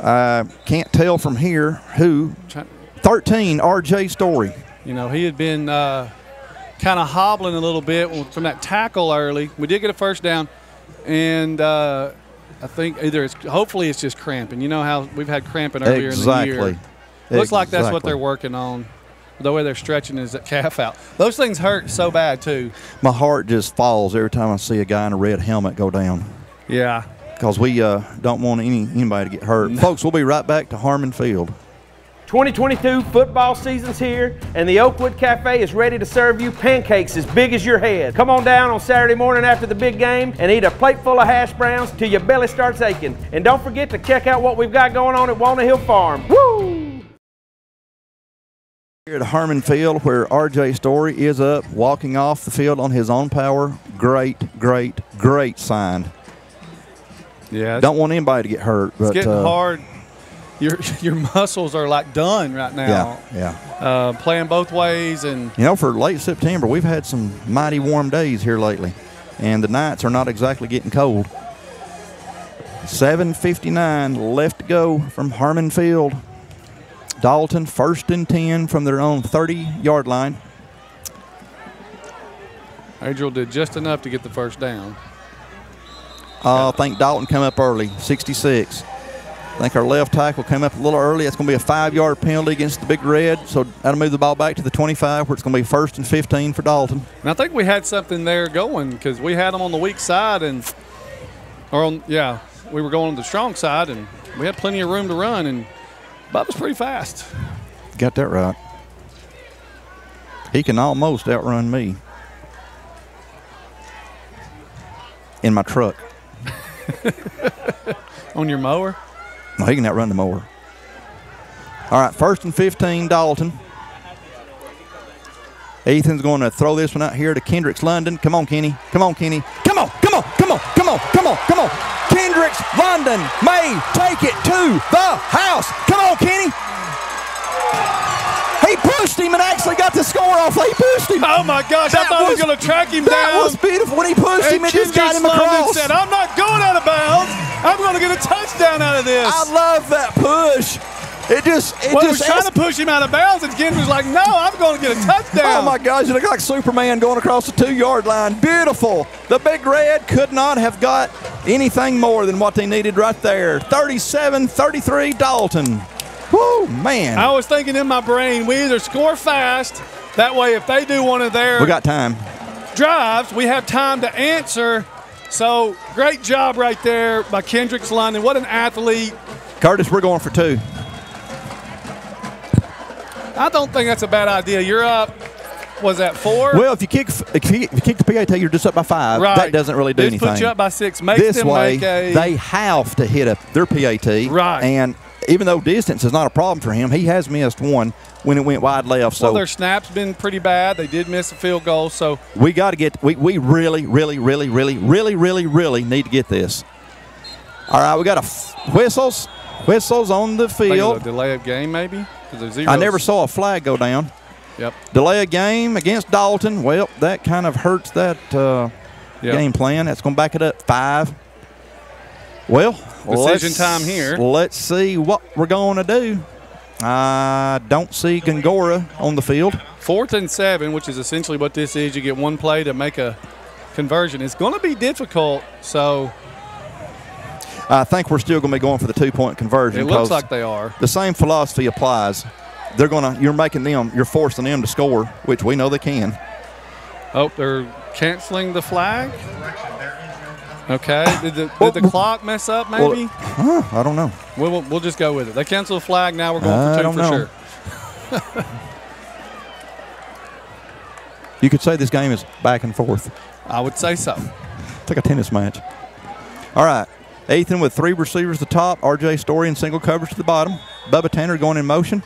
Uh, can't tell from here who. thirteen, R J Story. You know, he had been uh, kind of hobbling a little bit from that tackle early. We did get a first down, and uh, – I think either it's hopefully it's just cramping. You know how we've had cramping earlier exactly. in the year. Exactly. Looks like that's what they're working on. The way they're stretching his calf out. Those things hurt so bad too. My heart just falls every time I see a guy in a red helmet go down. Yeah. Because we uh, don't want any anybody to get hurt. No. Folks, we'll be right back to Harmon Field. twenty twenty-two football season's here, and the Oakwood Cafe is ready to serve you pancakes as big as your head. Come on down on Saturday morning after the big game and eat a plate full of hash browns till your belly starts aching. And don't forget to check out what we've got going on at Walnut Hill Farm. Woo! Here at Harmon Field, where R J Story is up, walking off the field on his own power. Great, great, great sign. Yeah. Don't want anybody to get hurt. But, it's getting uh, hard. Your, your muscles are like done right now. Yeah, yeah. Uh, playing both ways. And you know, for late September, we've had some mighty warm days here lately, and the nights are not exactly getting cold. seven fifty-nine left to go from Harmon Field. Dalton first and ten from their own thirty-yard line. Adriel did just enough to get the first down. Uh, I think Dalton came up early, sixty-six. I think our left tackle came up a little early. That's going to be a five-yard penalty against the Big Red, so that'll move the ball back to the twenty-five, where it's going to be first and fifteen for Dalton. And I think we had something there going, because we had them on the weak side, and or on, yeah, we were going on the strong side, and we had plenty of room to run, and Bubba's pretty fast. Got that right. He can almost outrun me in my truck. On your mower? No, he can outrun the mower. All right, first and fifteen, Dalton. Ethan's going to throw this one out here to Kendricks London. Come on, Kenny. Come on, Kenny. Come on, come on, come on, come on, come on, come on. Kendricks London may take it to the house. Come on, Kenny. He pushed him and actually got the score off. He pushed him. Oh, my gosh. That I thought was, he was going to track him that down. That was beautiful. When he pushed and him, it just got him across. Said, I'm not going out of bounds. I'm going to get a touchdown out of this. I love that push. It just, it well, just was trying to push him out of bounds, and Kendrick was like, no, I'm going to get a touchdown. Oh, my gosh, it looked like Superman going across the two-yard line. Beautiful. The Big Red could not have got anything more than what they needed right there. thirty-seven thirty-three Dalton. Woo, man. I was thinking in my brain, we either score fast, that way if they do one of their we got time. drives, we have time to answer. So great job right there by Kendrick London. What an athlete. Curtis, we're going for two. I don't think that's a bad idea. You're up, was that four? Well, if you kick if you kick the P A T, you're just up by five. Right. That doesn't really do this anything. This puts you up by six. Makes this them way, make a... they have to hit a, their P A T. Right. And even though distance is not a problem for him, he has missed one when it went wide left. So well, their snap's been pretty bad. They did miss a field goal. So we got to get we, – we really, really, really, really, really, really, really need to get this. All right, we got a – whistles. Whistles on the field. A delay of game maybe? I never saw a flag go down. Yep. Delay a game against Dalton. Well, that kind of hurts that uh, yep. game plan. That's going to back it up five. Well, decision time here. Let's see what we're going to do. I don't see Gongora on the field. Fourth and seven, which is essentially what this is. You get one play to make a conversion. It's going to be difficult, so I think we're still going to be going for the two-point conversion. It looks like they are. The same philosophy applies. They're going to. You're making them. You're forcing them to score, which we know they can. Oh, they're canceling the flag. Okay. Did the, did the clock mess up? Maybe. Well, I don't know. We'll we'll just go with it. They cancel the flag. Now we're going I for two for know. sure. You could say this game is back and forth. I would say so. It's like a tennis match. All right. Ethan with three receivers to the top, R J Story in single coverage to the bottom. Bubba Tanner going in motion.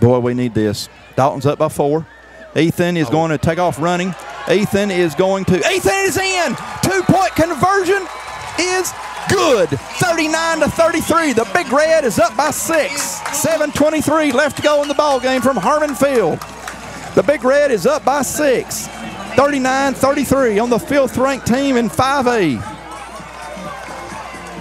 Boy, we need this. Dalton's up by four. Ethan is oh. going to take off running. Ethan is going to – Ethan is in! Two-point conversion is good. thirty-nine to thirty-three. The Big Red is up by six. seven twenty-three left to go in the ball game from Harmon Field. The Big Red is up by six. thirty-nine thirty-three on the fifth-ranked team in five A.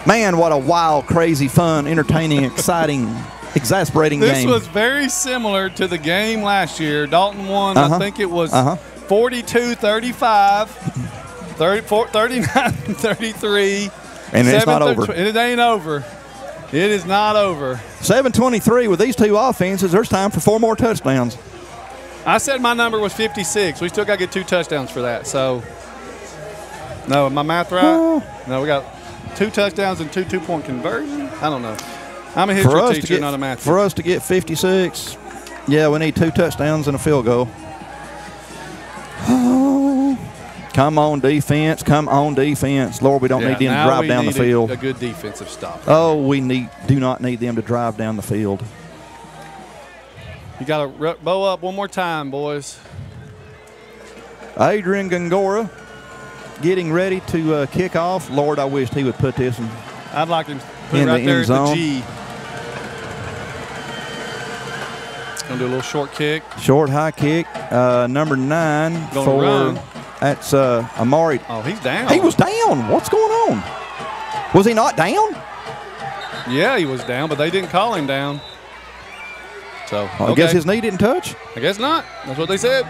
Man, what a wild, crazy, fun, entertaining, exciting, exasperating this game. This was very similar to the game last year. Dalton won, uh-huh. I think it was uh-huh. forty-two thirty-five, thirty-nine thirty-three. And it's not over. And it ain't over. It is not over. seven twenty-three with these two offenses, there's time for four more touchdowns. I said my number was fifty-six. We still got to get two touchdowns for that. So, no, am I math right? Oh. No, we got two touchdowns and two two-point conversions. I don't know. I'm a history teacher, get, not a math teacher. For us to get fifty-six, yeah, we need two touchdowns and a field goal. Oh. Come on, defense. Come on, defense. Lord, we don't yeah, need them to drive down the field. A, a good defensive stop. Oh, we need do not need them to drive down the field. You got to bow up one more time, boys. Adrian Gongora getting ready to uh, kick off. Lord, I wished he would put this in. I'd like him to put it right the there at the G. Going to do a little short kick. Short high kick. Uh, number nine Gonna for run. That's uh, Amari. Oh, he's down. He was down. What's going on? Was he not down? Yeah, he was down, but they didn't call him down. So okay. I guess his knee didn't touch? I guess not. That's what they said.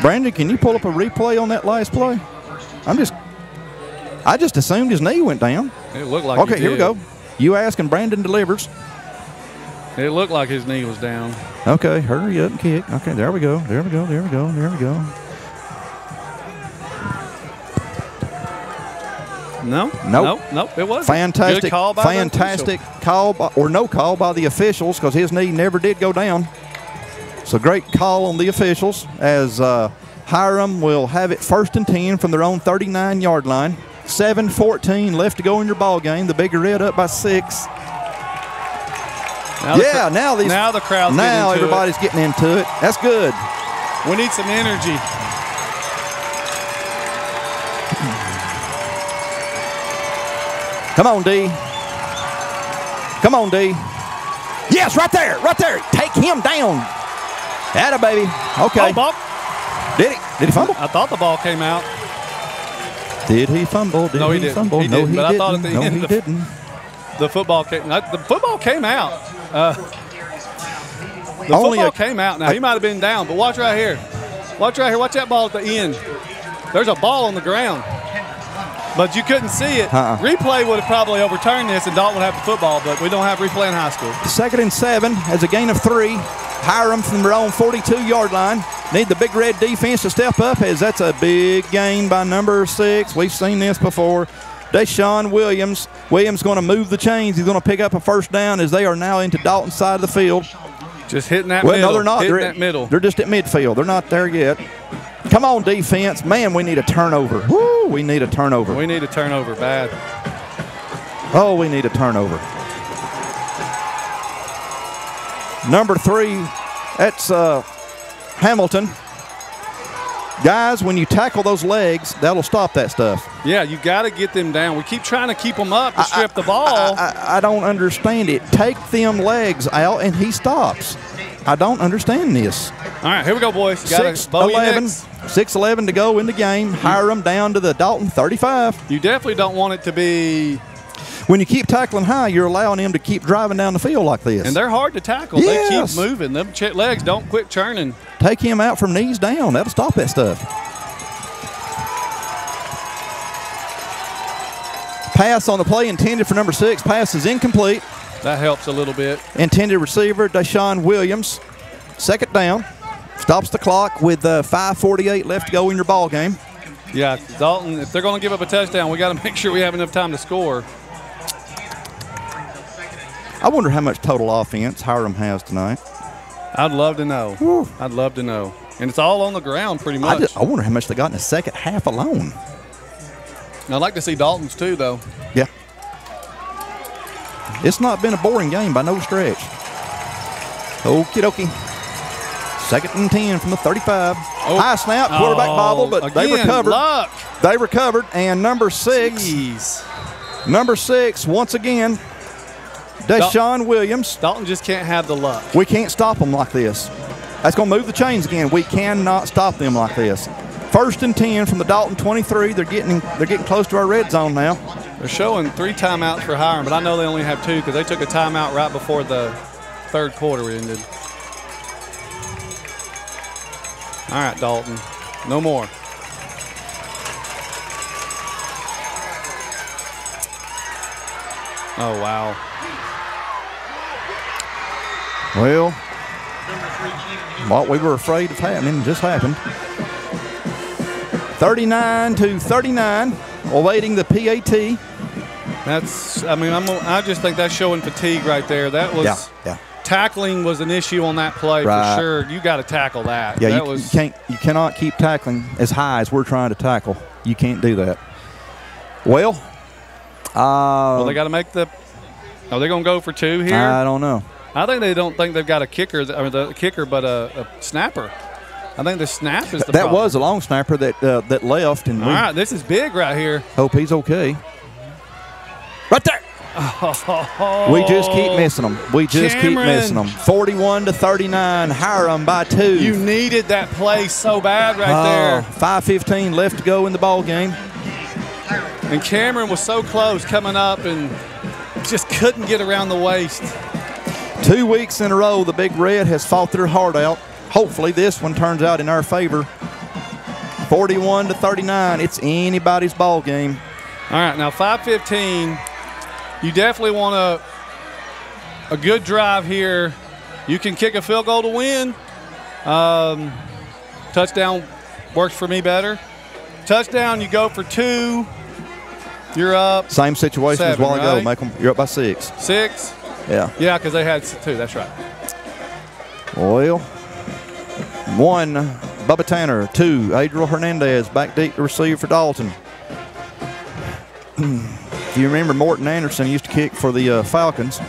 Brandon, can you pull up a replay on that last play? I'm just, I just assumed his knee went down. It looked like. Okay, here we go. You ask and Brandon delivers. It looked like his knee was down. Okay, hurry up and kick. Okay, there we go. There we go. There we go. There we go. No, no, nope. no, nope, it wasn't. Fantastic, Good call by fantastic call by, or no call by the officials because his knee never did go down. So great call on the officials as uh, Hiram will have it first and ten from their own thirty-nine yard line. seven fourteen left to go in your ball game. The Bigger Red up by six. Now yeah, the now these now the crowd's now getting everybody's it. getting into it. That's good. We need some energy. Come on, D. Come on, D. Yes, right there, right there. Take him down. Atta baby. Okay. Oh, ball. Did he? Did he fumble? I thought the ball came out. Did he fumble? Did no, he, he didn't. Fumble? He no, didn't, he but didn't. I thought at the no, end he the, didn't. The football came. The football came out. Uh, the Only football a, came out. Now a, he might have been down, but watch right here. Watch right here. Watch that ball at the end. There's a ball on the ground, but you couldn't see it. Uh-uh. Replay would have probably overturned this, and Dalton would have the football, but we don't have replay in high school. Second and seven as a gain of three. Hiram from their own forty-two yard line. Need the Big Red defense to step up as that's a big gain by number six. We've seen this before. Deshawn Williams. Williams going to move the chains. He's going to pick up a first down as they are now into Dalton's side of the field. Just hitting that well, middle. Well, no, they're not. They're, that middle. They're just at midfield. They're not there yet. Come on, defense. Man, we need a turnover. Woo, we need a turnover. We need a turnover bad. Oh, we need a turnover. Number three, that's uh, Hamilton. Guys, when you tackle those legs, that'll stop that stuff. Yeah, you got to get them down. We keep trying to keep them up to I, strip I, the ball. I, I, I don't understand it. Take them legs out, and he stops. I don't understand this. All right, here we go, boys. six eleven to go in the game. Hiram down to the Dalton thirty-five. You definitely don't want it to be. When you keep tackling high, you're allowing them to keep driving down the field like this. And they're hard to tackle. Yes. They keep moving. Them legs don't quit churning. Take him out from knees down. That'll stop that stuff. Pass on the play intended for number six. Pass is incomplete. That helps a little bit. Intended receiver, Deshawn Williams. Second down. Stops the clock with uh, five forty-eight left to go in your ball game. Yeah, Dalton, if they're going to give up a touchdown, we got to make sure we have enough time to score. I wonder how much total offense Hiram has tonight. I'd love to know. Woo. I'd love to know. And it's all on the ground pretty much. I, just, I wonder how much they got in the second half alone. And I'd like to see Dalton's too, though. Yeah. It's not been a boring game by no stretch. Okie dokie. Second and ten from the thirty-five. Oh. High snap, quarterback oh, bobble, but again, they recovered. Luck. They recovered, and number six. Jeez. Number six, once again, Deshawn Williams. Dalton just can't have the luck. We can't stop them like this. That's going to move the chains again. We cannot stop them like this. First and ten from the Dalton twenty-three. They're getting they're getting close to our red zone now. They're showing three timeouts for Hiram, but I know they only have two because they took a timeout right before the third quarter ended. All right, Dalton. No more. Oh, wow. Well, what we were afraid of happening just happened. thirty-nine to thirty-nine, awaiting the P A T. That's, I mean, I'm, I just think that's showing fatigue right there. That was, yeah, yeah. Tackling was an issue on that play right. For sure. You got to tackle that. Yeah, that you, was, you, can't, you cannot keep tackling as high as we're trying to tackle. You can't do that. Well, uh, well they got to make the, are they going to go for two here? I don't know. I think they don't think they've got a kicker, I mean, the kicker, but a, a snapper. I think the snap is the That problem. was a long snapper that uh, that left. And all right, this is big right here. Hope he's okay. Right there. Oh. We just keep missing them. We just Cameron. keep missing them. forty-one to thirty-nine, Hiram by two. You needed that play so bad right uh, there. five fifteen left to go in the ball game. And Cameron was so close coming up and just couldn't get around the waist. Two weeks in a row, the Big Red has fought their heart out. Hopefully this one turns out in our favor. forty-one to thirty-nine, it's anybody's ball game. All right, now five fifteen. You definitely want a, a good drive here. You can kick a field goal to win. Um, touchdown works for me better. Touchdown, you go for two. You're up. Same situation seven, as while right? ago. Make them, you're up by six. Six? Yeah. Yeah, because they had two. That's right. Well, one, Bubba Tanner. Two, Adriel Hernandez. Back deep to receive for Dalton. You remember Morton Anderson used to kick for the uh, Falcons. I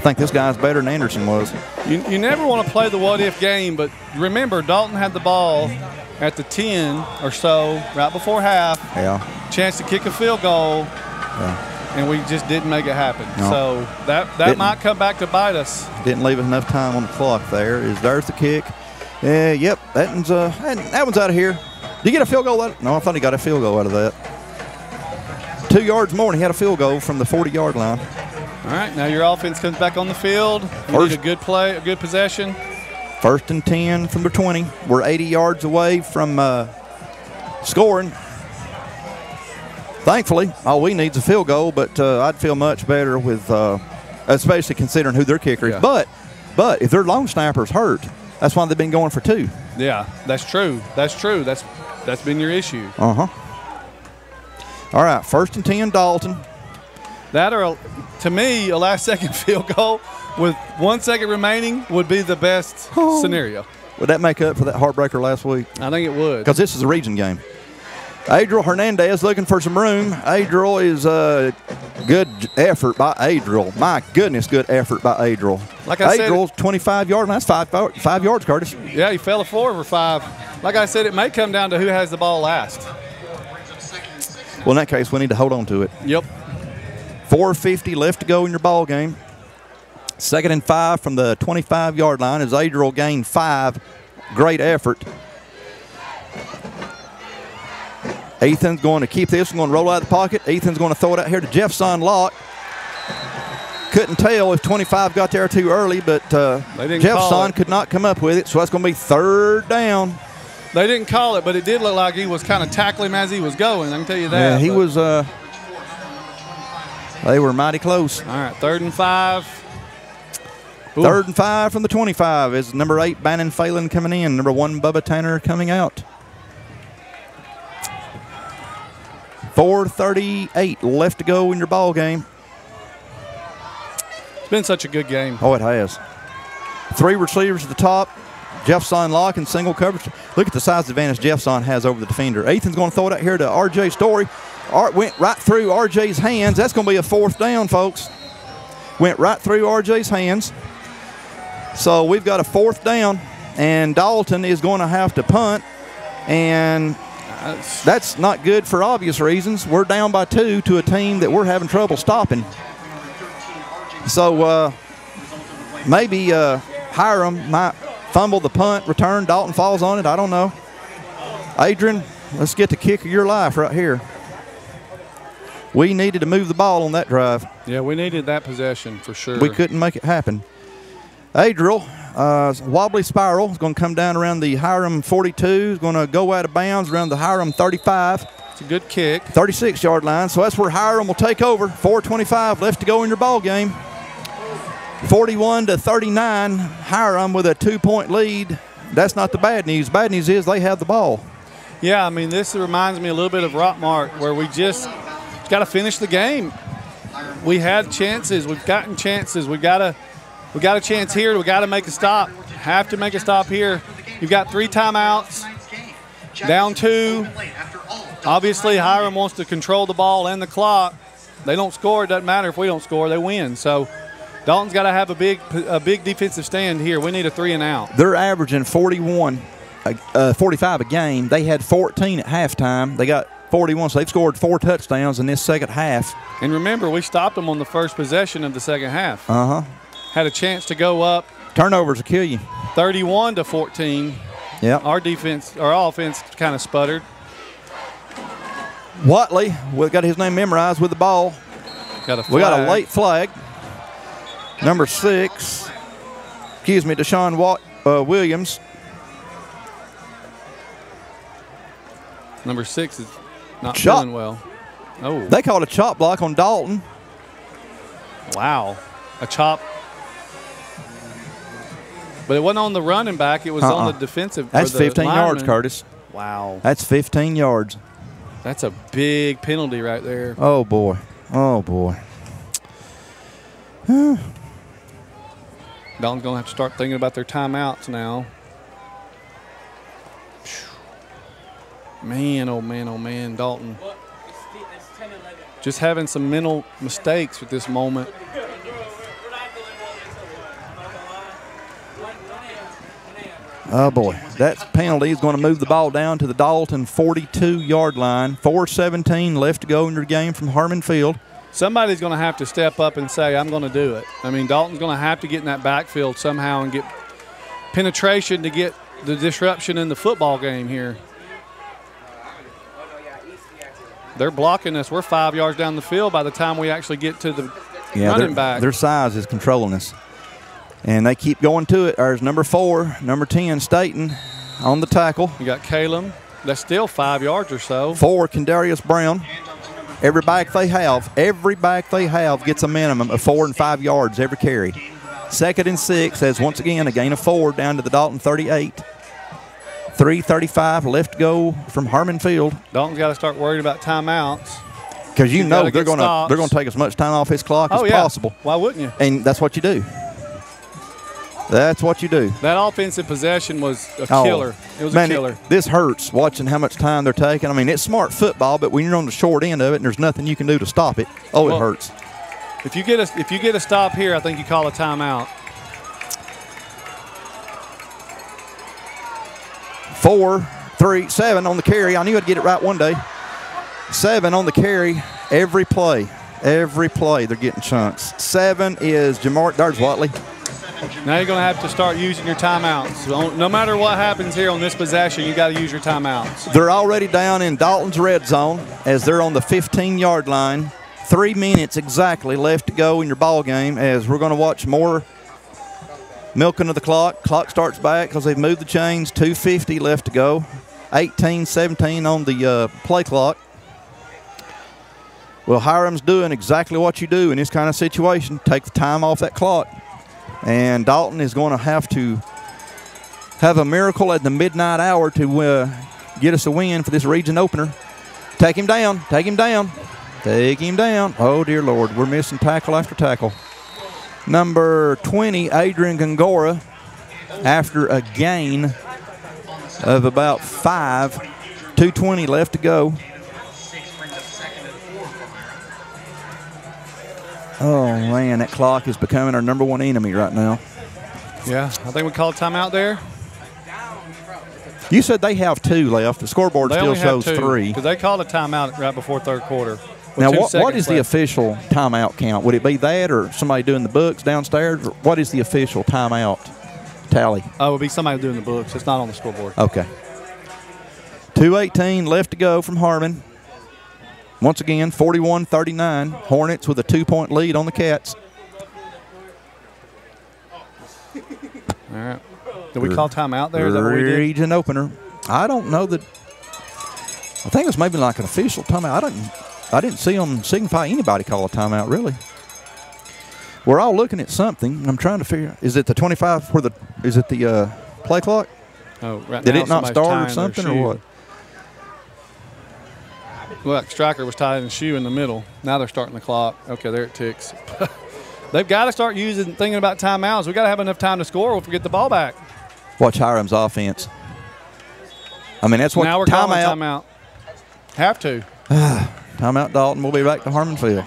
think this guy's better than Anderson was. You, you never want to play the what-if game, but remember Dalton had the ball at the ten or so right before half. Yeah. Chance to kick a field goal, yeah. and we just didn't make it happen. No. So that, that didn't, might come back to bite us. Didn't leave enough time on the clock there. Is There's the kick. Yeah, yep, that one's, uh, that one's out of here. Did you get a field goal? Out? No, I thought he got a field goal out of that. Two yards more, and he had a field goal from the forty-yard line. All right, now your offense comes back on the field. You first, need a good play, a good possession. First and ten from the twenty. We're eighty yards away from uh, scoring. Thankfully, all we need is a field goal, but uh, I'd feel much better with, uh, especially considering who their kicker is. Yeah. But, but if their long snapper's hurt, that's why they've been going for two. Yeah, that's true. That's true. That's that's been your issue. Uh huh. All right, first and ten, Dalton. That, or to me, a last-second field goal with one second remaining would be the best oh. scenario. Would that make up for that heartbreaker last week? I think it would. Because this is a region game. Adriel Hernandez looking for some room. Adriel is a uh, good effort by Adriel. My goodness, good effort by Adriel. Like I Adriel's said, twenty-five yard, that's five five yards, Curtis. Yeah, he fell a four over five. Like I said, it may come down to who has the ball last. Well, in that case, we need to hold on to it. Yep. four fifty left to go in your ball game. Second and five from the twenty-five-yard line as Adriel gained five. Great effort. Ethan's going to keep this and going to roll out of the pocket. Ethan's going to throw it out here to Jeffson Locke. Couldn't tell if twenty-five got there too early, but uh, Jeffson could not come up with it, so that's going to be third down. They didn't call it, but it did look like he was kind of tackling him as he was going. I can tell you that. Yeah, he was. Uh, they were mighty close. All right, third and five. Ooh. Third and five from the twenty-five is number eight, Bannon Phelan coming in. Number one, Bubba Tanner coming out. four thirty-eight left to go in your ball game. It's been such a good game. Oh, it has. Three receivers at the top. Jeffson Locke in single coverage. Look at the size advantage Jeffson has over the defender. Ethan's going to throw it out here to R J Story. Art went right through R J's hands. That's going to be a fourth down, folks. Went right through R J's hands. So we've got a fourth down, and Dalton is going to have to punt, and that's not good for obvious reasons. We're down by two to a team that we're having trouble stopping. So uh, maybe uh, Hiram might fumble the punt, return, Dalton falls on it, I don't know. Adrian, let's get the kick of your life right here. We needed to move the ball on that drive. Yeah, we needed that possession for sure. We couldn't make it happen. Adriel, uh, wobbly spiral, is going to come down around the Hiram forty-two, is going to go out of bounds around the Hiram thirty-five. It's a good kick. thirty-six-yard line, so that's where Hiram will take over. four twenty-five left to go in your ball game. forty-one to thirty-nine, Hiram with a two-point lead. That's not the bad news. Bad news is they have the ball. Yeah, I mean, this reminds me a little bit of Rockmart, where we just got to finish the game. We had chances. We've gotten chances. We got a, we got a chance here. We got to make a stop. Have to make a stop here. You've got three timeouts, down two. Obviously, Hiram wants to control the ball and the clock. They don't score. It doesn't matter if we don't score. They win. So Dalton's got to have a big a big defensive stand here. We need a three and out. They're averaging forty-one, uh, forty-five a game. They had fourteen at halftime. They got forty-one. So they've scored four touchdowns in this second half. And remember, we stopped them on the first possession of the second half. Uh-huh. Had a chance to go up. Turnovers will kill you. thirty-one to fourteen. Yeah. Our defense, our offense kind of sputtered. Watley, we got his name memorized with the ball. Got a flag. We got a late flag. Number six, excuse me, Deshawn Watt, uh, Williams. Number six is not chop. Doing well. Oh, they called a chop block on Dalton. Wow, a chop. But it wasn't on the running back. It was uh-uh. on the defensive. That's the fifteen lineman. Yards, Curtis. Wow. That's fifteen yards. That's a big penalty right there. Oh, boy. Oh, boy. Dalton's going to have to start thinking about their timeouts now. Man, oh, man, oh, man, Dalton. Just having some mental mistakes at this moment. Oh, boy. That penalty is going to move the ball down to the Dalton forty-two-yard line. four seventeen left to go in your game from Harmon Field. Somebody's going to have to step up and say, I'm going to do it. I mean, Dalton's going to have to get in that backfield somehow and get penetration to get the disruption in the football game here. They're blocking us. We're five yards down the field by the time we actually get to the yeah, running back. Their size is controlling us. And they keep going to it. There's number four, number ten, Staten on the tackle. You got Caleb. That's still five yards or so. Four, Kendarius Brown. Every back they have, every back they have gets a minimum of four and five yards every carry. Second and six as, once again, a gain of four down to the Dalton thirty-eight. three thirty-five left to go from Harmon Field. Dalton's got to start worrying about timeouts. Because you He's know they're going to they're going to take as much time off his clock oh, as yeah. possible. Why wouldn't you? And that's what you do. That's what you do. That offensive possession was a killer. Oh, it was man, a killer. It, this hurts watching how much time they're taking. I mean, it's smart football, but when you're on the short end of it and there's nothing you can do to stop it, oh, well, it hurts. If you get a if you get a stop here, I think you call a timeout. Four, three, seven on the carry. I knew I'd get it right one day. Seven on the carry every play. Every play they're getting chunks. Seven is Jamar. There's Watley. Now you're going to have to start using your timeouts. No matter what happens here on this possession, you got to use your timeouts. They're already down in Dalton's red zone as they're on the fifteen-yard line. Three minutes exactly left to go in your ball game as we're going to watch more milking of the clock. Clock starts back because they've moved the chains. two fifty left to go. eighteen seventeen on the uh, play clock. Well, Hiram's doing exactly what you do in this kind of situation. Take the time off that clock. And Dalton is going to have to have a miracle at the midnight hour to uh, get us a win for this region opener. Take him down. Take him down. Take him down. Oh, dear Lord. We're missing tackle after tackle. Number twenty, Adrian Gongora, after a gain of about five. two twenty left to go. Oh, man, that clock is becoming our number one enemy right now. Yeah, I think we called timeout there. You said they have two left. The scoreboard they still shows two, three. Because they called a timeout right before third quarter. Now, what, what is left. The official timeout count? Would it be that or somebody doing the books downstairs? What is the official timeout tally? Oh, it would be somebody doing the books. It's not on the scoreboard. Okay. two eighteen left to go from Harmon. Once again, forty-one thirty-nine. Hornets with a two-point lead on the Cats. All right. Did we call timeout there? Is that what we did? Region opener. I don't know that. I think it's maybe like an official timeout. I didn't. I didn't see them signify anybody call a timeout. Really. We're all looking at something. I'm trying to figure. Is it the twenty-five for the? Is it the uh, play clock? Oh, right. Did now it not start or something or what? Look, Stryker was tied in the shoe in the middle. Now they're starting the clock. Okay, there it ticks. They've got to start using, thinking about timeouts. We've got to have enough time to score if we get the ball back. Watch Hiram's offense. I mean, that's what now we're calling timeout. timeout. Have to. Timeout, Dalton. We'll be back to Harmon Field.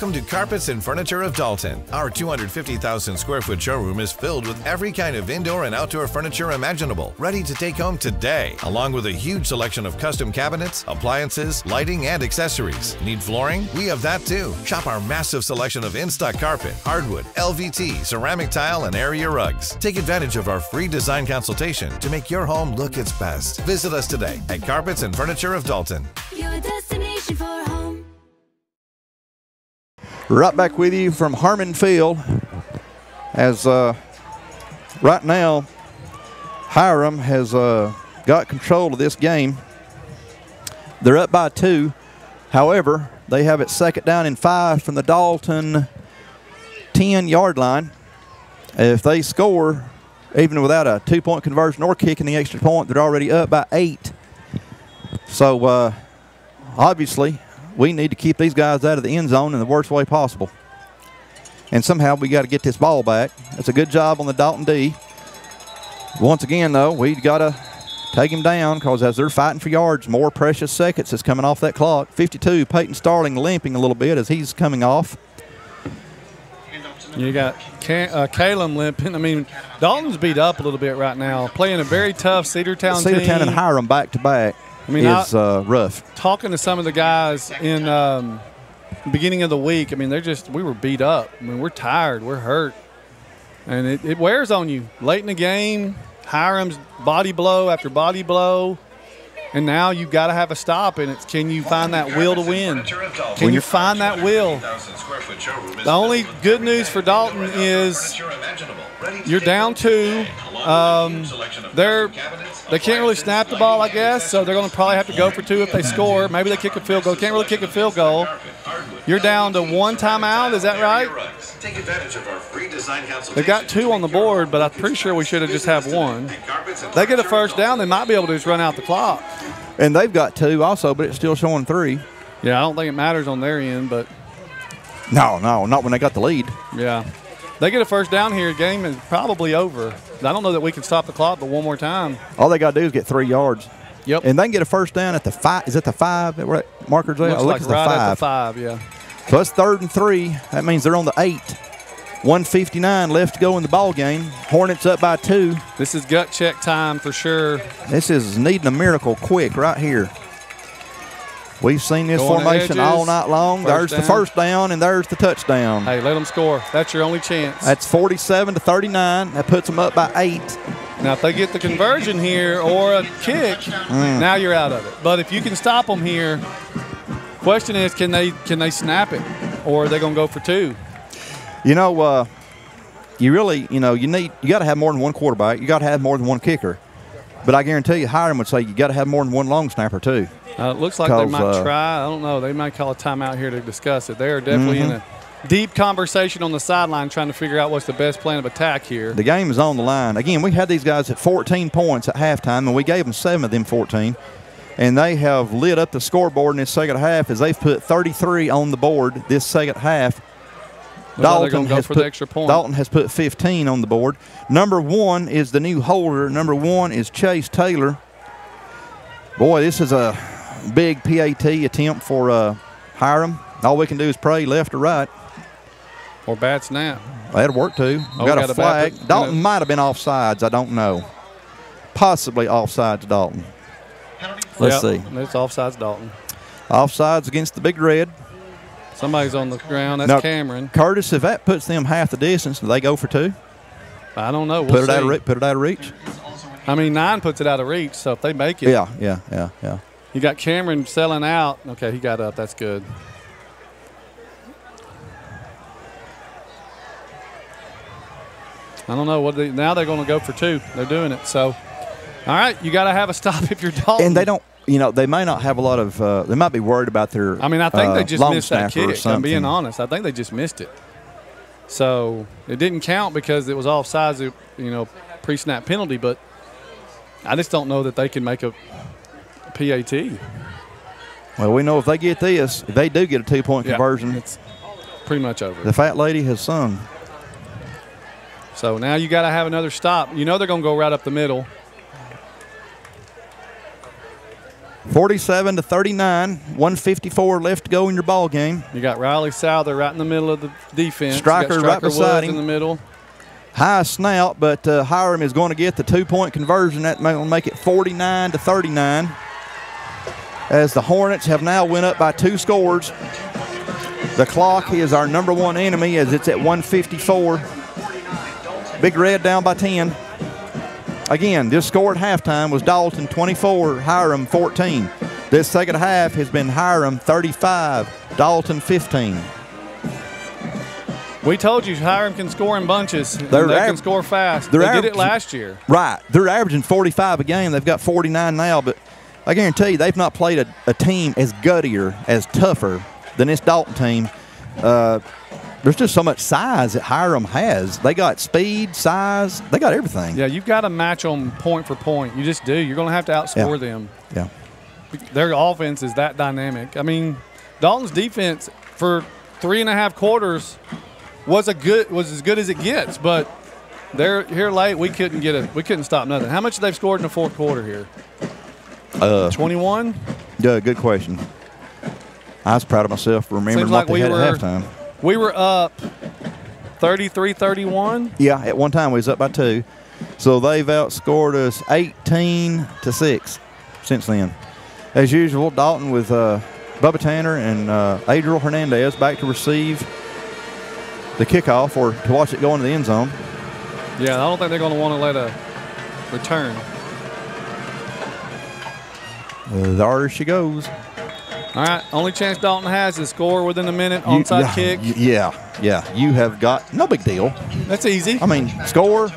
Welcome to Carpets and Furniture of Dalton. Our two hundred fifty thousand square foot showroom is filled with every kind of indoor and outdoor furniture imaginable, ready to take home today, along with a huge selection of custom cabinets, appliances, lighting, and accessories. Need flooring? We have that too. Shop our massive selection of in-stock carpet, hardwood, L V T, ceramic tile, and area rugs. Take advantage of our free design consultation to make your home look its best. Visit us today at Carpets and Furniture of Dalton. Your destination for home. Right back with you from Harmon Field, as uh, right now Hiram has uh, got control of this game. They're up by two. However, they have it second down and five from the Dalton ten-yard line. If they score, even without a two-point conversion or kicking the extra point, they're already up by eight. So, uh, obviously, we need to keep these guys out of the end zone in the worst way possible. And somehow we got to get this ball back. That's a good job on the Dalton D. Once again, though, we've got to take him down, because as they're fighting for yards, more precious seconds is coming off that clock. fifty-two, Peyton Starling limping a little bit as he's coming off. You got uh, Caleb limping. I mean, Dalton's beat up a little bit right now, playing a very tough Cedartown team. Cedartown and Hiram back-to-back I mean, is I, uh, rough. Talking to some of the guys in um, the beginning of the week, I mean, they're just – we were beat up. I mean, we're tired. We're hurt. And it, it wears on you. Late in the game, Hiram's body blow after body blow. And now you've got to have a stop, and it's can you find that will to win? Can you find that will? The only good news for Dalton is you're down two. Um, they're, they can't really snap the ball, I guess, so they're going to probably have to go for two if they score. Maybe they kick a field goal. Can't really kick a field goal. You're down to one timeout, is that right? They got two on the board, but I'm pretty sure we should have just have one. They get a first down, they might be able to just run out the clock. And they've got two also, but it's still showing three. Yeah, I don't think it matters on their end, but. No, no, not when they got the lead. Yeah. They get a first down here, game is probably over. I don't know that we can stop the clock, but one more time. All they got to do is get three yards. Yep. And they can get a first down at the five. Is it the five that marker's there? Looks oh, like look, it's right the five. At the five, yeah. So it's third and three. That means they're on the eight. one fifty-nine left to go in the ball game. Hornets up by two. This is gut check time for sure. This is needing a miracle quick right here. We've seen this Going formation edges, all night long. There's down. the first down, and there's the touchdown. Hey, let them score. That's your only chance. That's forty-seven to thirty-nine. That puts them up by eight. Now, if they get the conversion here or a kick, mm. now you're out of it. But if you can stop them here, question is, can they can they snap it, or are they going to go for two? You know, uh, you really, you know, you need you got to have more than one quarterback. You got to have more than one kicker. But I guarantee you, Hiram would say you got to have more than one long snapper too. It uh, looks like they might uh, try. I don't know. They might call a timeout here to discuss it. They are definitely mm-hmm. in a deep conversation on the sideline trying to figure out what's the best plan of attack here. The game is on the line. Again, we had these guys at fourteen points at halftime, and we gave them seven of them fourteen. And they have lit up the scoreboard in this second half as they've put thirty-three on the board this second half. Dalton, go has for put, the extra point. Dalton has put fifteen on the board. Number one is the new holder. Number one is Chase Taylor. Boy, this is a big P A T attempt for uh, Hiram. All we can do is pray left or right. Or bad snap. That'd work too. Oh, got, got a flag. It, Dalton know. might have been offsides. I don't know. Possibly offsides Dalton. Let's yep, see. It's offsides Dalton. Offsides against the Big Red. Somebody's on the ground. That's now, Cameron. Curtis, if that puts them half the distance, do they go for two? I don't know. We'll put, it out of, put it out of reach. I mean, nine puts it out of reach, so if they make it. Yeah, yeah, yeah, yeah. You got Cameron selling out. Okay, he got up. That's good. I don't know what they, now they're going to go for two. They're doing it. So, all right, you got to have a stop if you're Dalton. And they don't, you know, they may not have a lot of. Uh, they might be worried about their. I mean, I think uh, they just missed that kick. I'm being honest. I think they just missed it. So it didn't count because it was offsides. You know, pre-snap penalty. But I just don't know that they can make a. P A T. Well, we know if they get this, if they do get a two-point yeah, conversion, it's pretty much over. The fat lady has sung. So now you got to have another stop. You know they're going to go right up the middle. forty-seven to thirty-nine, one fifty-four left to go in your ball game. You got Riley Souther right in the middle of the defense. Striker, Striker right beside him in the middle. High snout, but uh, Hiram is going to get the two-point conversion. That will make it forty-nine to thirty-nine. As the Hornets have now went up by two scores. The clock is our number one enemy as it's at one fifty-four. Big Red down by ten. Again, this score at halftime was Dalton twenty-four, Hiram fourteen. This second half has been Hiram thirty-five, Dalton fifteen. We told you Hiram can score in bunches. They're they can score fast. They did it last year. Right. They're averaging forty-five a game. They've got forty-nine now, but I guarantee you they've not played a, a team as guttier, as tougher than this Dalton team. Uh, There's just so much size that Hiram has. They got speed, size. They got everything. Yeah, you've got to match them point for point. You just do. You're going to have to outscore yeah. them. Yeah. Their offense is that dynamic. I mean, Dalton's defense for three and a half quarters was a good was as good as it gets. But they're here late. We couldn't get it. We couldn't stop nothing. How much they've scored in the fourth quarter here? Uh, twenty-one. Yeah, good question. I was proud of myself for remembering Seems what like they we had at halftime. We were up thirty-three thirty-one. Yeah, at one time we was up by two. So they've outscored us eighteen to six since then. As usual, Dalton with uh, Bubba Tanner and uh, Adriel Hernandez back to receive the kickoff or to watch it go into the end zone. Yeah, I don't think they're going to want to let a return. Uh, there she goes. All right, only chance Dalton has is score within a minute, onside yeah, kick. Yeah, yeah, you have got no big deal. That's easy. I mean, score,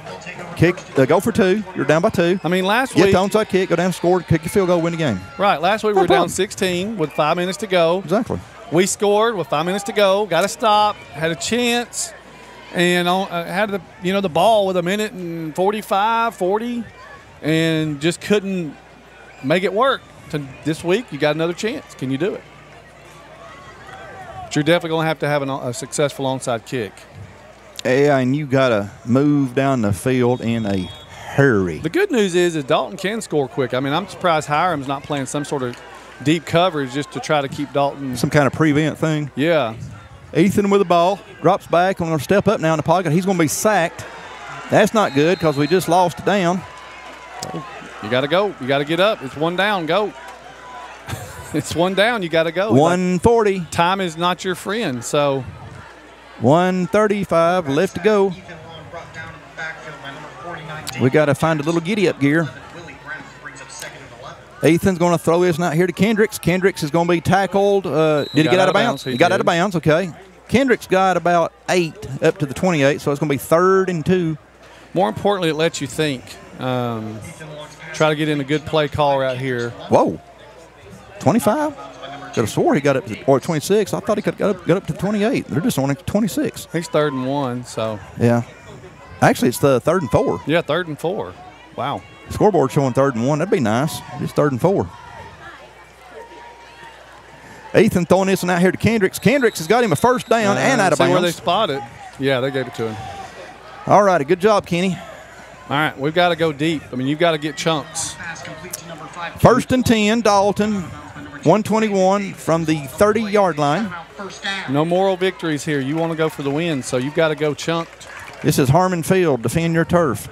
kick, uh, go for two. You're down by two. I mean, last Get week. Get the onside kick, go down, score, kick your field goal, win the game. Right, last week no we were problem. down sixteen with five minutes to go. Exactly. We scored with five minutes to go, got a stop, had a chance, and on, uh, had the you know the ball with a minute and forty-five, forty, and just couldn't make it work. To this week, you got another chance. Can you do it? But you're definitely going to have to have an, a successful onside kick. Yeah, and you got to move down the field in a hurry. The good news is is Dalton can score quick. I mean, I'm surprised Hiram's not playing some sort of deep coverage just to try to keep Dalton. Some kind of prevent thing. Yeah. Ethan with the ball, drops back. I'm going to step up now in the pocket. He's going to be sacked. That's not good because we just lost it down. Oh. You got to go. You got to get up. It's one down. Go. It's one down. You got to go. one forty. Like, time is not your friend. So one thirty-five left to go. We got to find a little giddy-up gear. Ethan's going to throw his out here to Kendricks. Kendricks is going to be tackled. Uh, did he, he get out of bounds? bounds. He, he got did. out of bounds. Okay. Kendricks got about eight up to the twenty-eight, so it's going to be third and two. More importantly, it lets you think. Um, try to get in a good play call right here. Whoa. twenty-five? Could have swore he got up to, or twenty-six. I thought he could got up, got up to twenty-eight. They're just on it to twenty-six. He's third and one, so. Yeah. Actually, it's the third and four. Yeah, third and four. Wow. Scoreboard showing third and one. That'd be nice. It's third and four. Ethan throwing this one out here to Kendricks. Kendricks has got him a first down uh, and out of bounds. See where they spot it. Yeah, they gave it to him. All righty. Good job, Kenny. All right, we've got to go deep. I mean, you've got to get chunks. First and ten, Dalton, one twenty-one from the thirty-yard line. No moral victories here. You want to go for the win, so you've got to go chunked. This is Harmon Field. Defend your turf.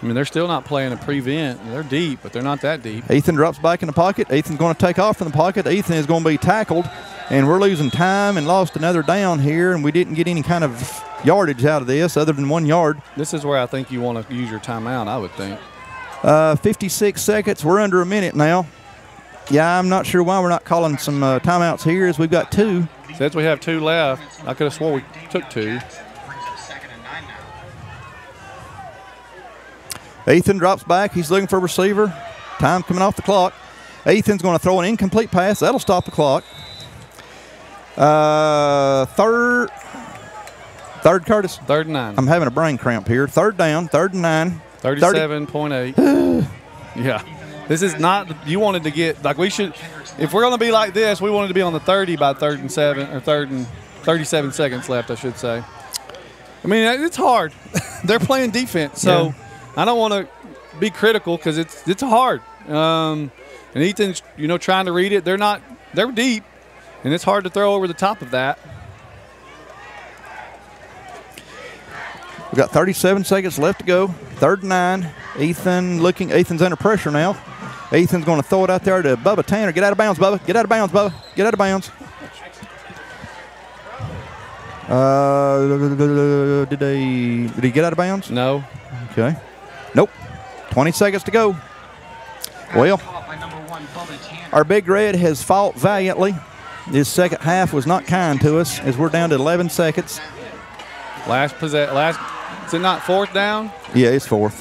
I mean, they're still not playing a prevent. They're deep, but they're not that deep. Ethan drops back in the pocket. Ethan's going to take off from the pocket. Ethan is going to be tackled. And we're losing time and lost another down here, and we didn't get any kind of yardage out of this other than one yard. This is where I think you want to use your timeout, I would think. Uh, fifty-six seconds. We're under a minute now. Yeah, I'm not sure why we're not calling some uh, timeouts here as we've got two. Since we have two left, I could have swore we took two. Ethan drops back. He's looking for a receiver. Time coming off the clock. Ethan's going to throw an incomplete pass. That'll stop the clock. Uh, third, third, Curtis. Third and nine. I'm having a brain cramp here. Third down, third and nine. thirty-seven point eight. Yeah. This is not, you wanted to get, like we should, if we're going to be like this, we wanted to be on the thirty by third and seven, or third and thirty-seven seconds left, I should say. I mean, it's hard. They're playing defense, so yeah. I don't want to be critical because it's it's hard. Um, and Ethan's, you know, trying to read it. They're not. They're deep, and it's hard to throw over the top of that. We've got thirty-seven seconds left to go. Third and nine. Ethan looking. Ethan's under pressure now. Ethan's going to throw it out there to Bubba Tanner. Get out of bounds, Bubba. Get out of bounds, Bubba. Get out of bounds. Uh, did they? Did he get out of bounds? No. Okay. Nope. twenty seconds to go. Well, our Big Red has fought valiantly. This second half was not kind to us as we're down to eleven seconds. Last possess. Last. Is it not fourth down? Yeah, it's fourth.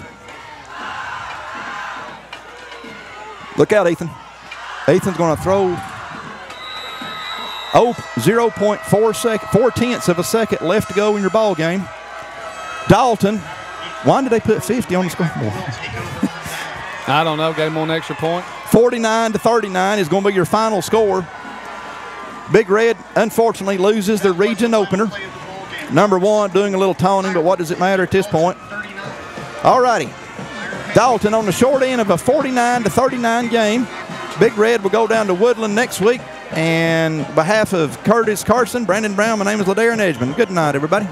Look out, Ethan. Ethan's going to throw. Oh, zero point four seconds, four tenths of a second left to go in your ball game. Dalton. Why did they put fifty on the scoreboard? I don't know. Gave him an extra point. forty-nine to thirty-nine is going to be your final score. Big Red, unfortunately, loses their region opener. Number one doing a little taunting, but what does it matter at this point? All righty. Dalton on the short end of a forty-nine to thirty-nine game. Big Red will go down to Woodland next week. And on behalf of Curtis Carson, Brandon Brown, my name is Ladarian Edgman. Good night, everybody.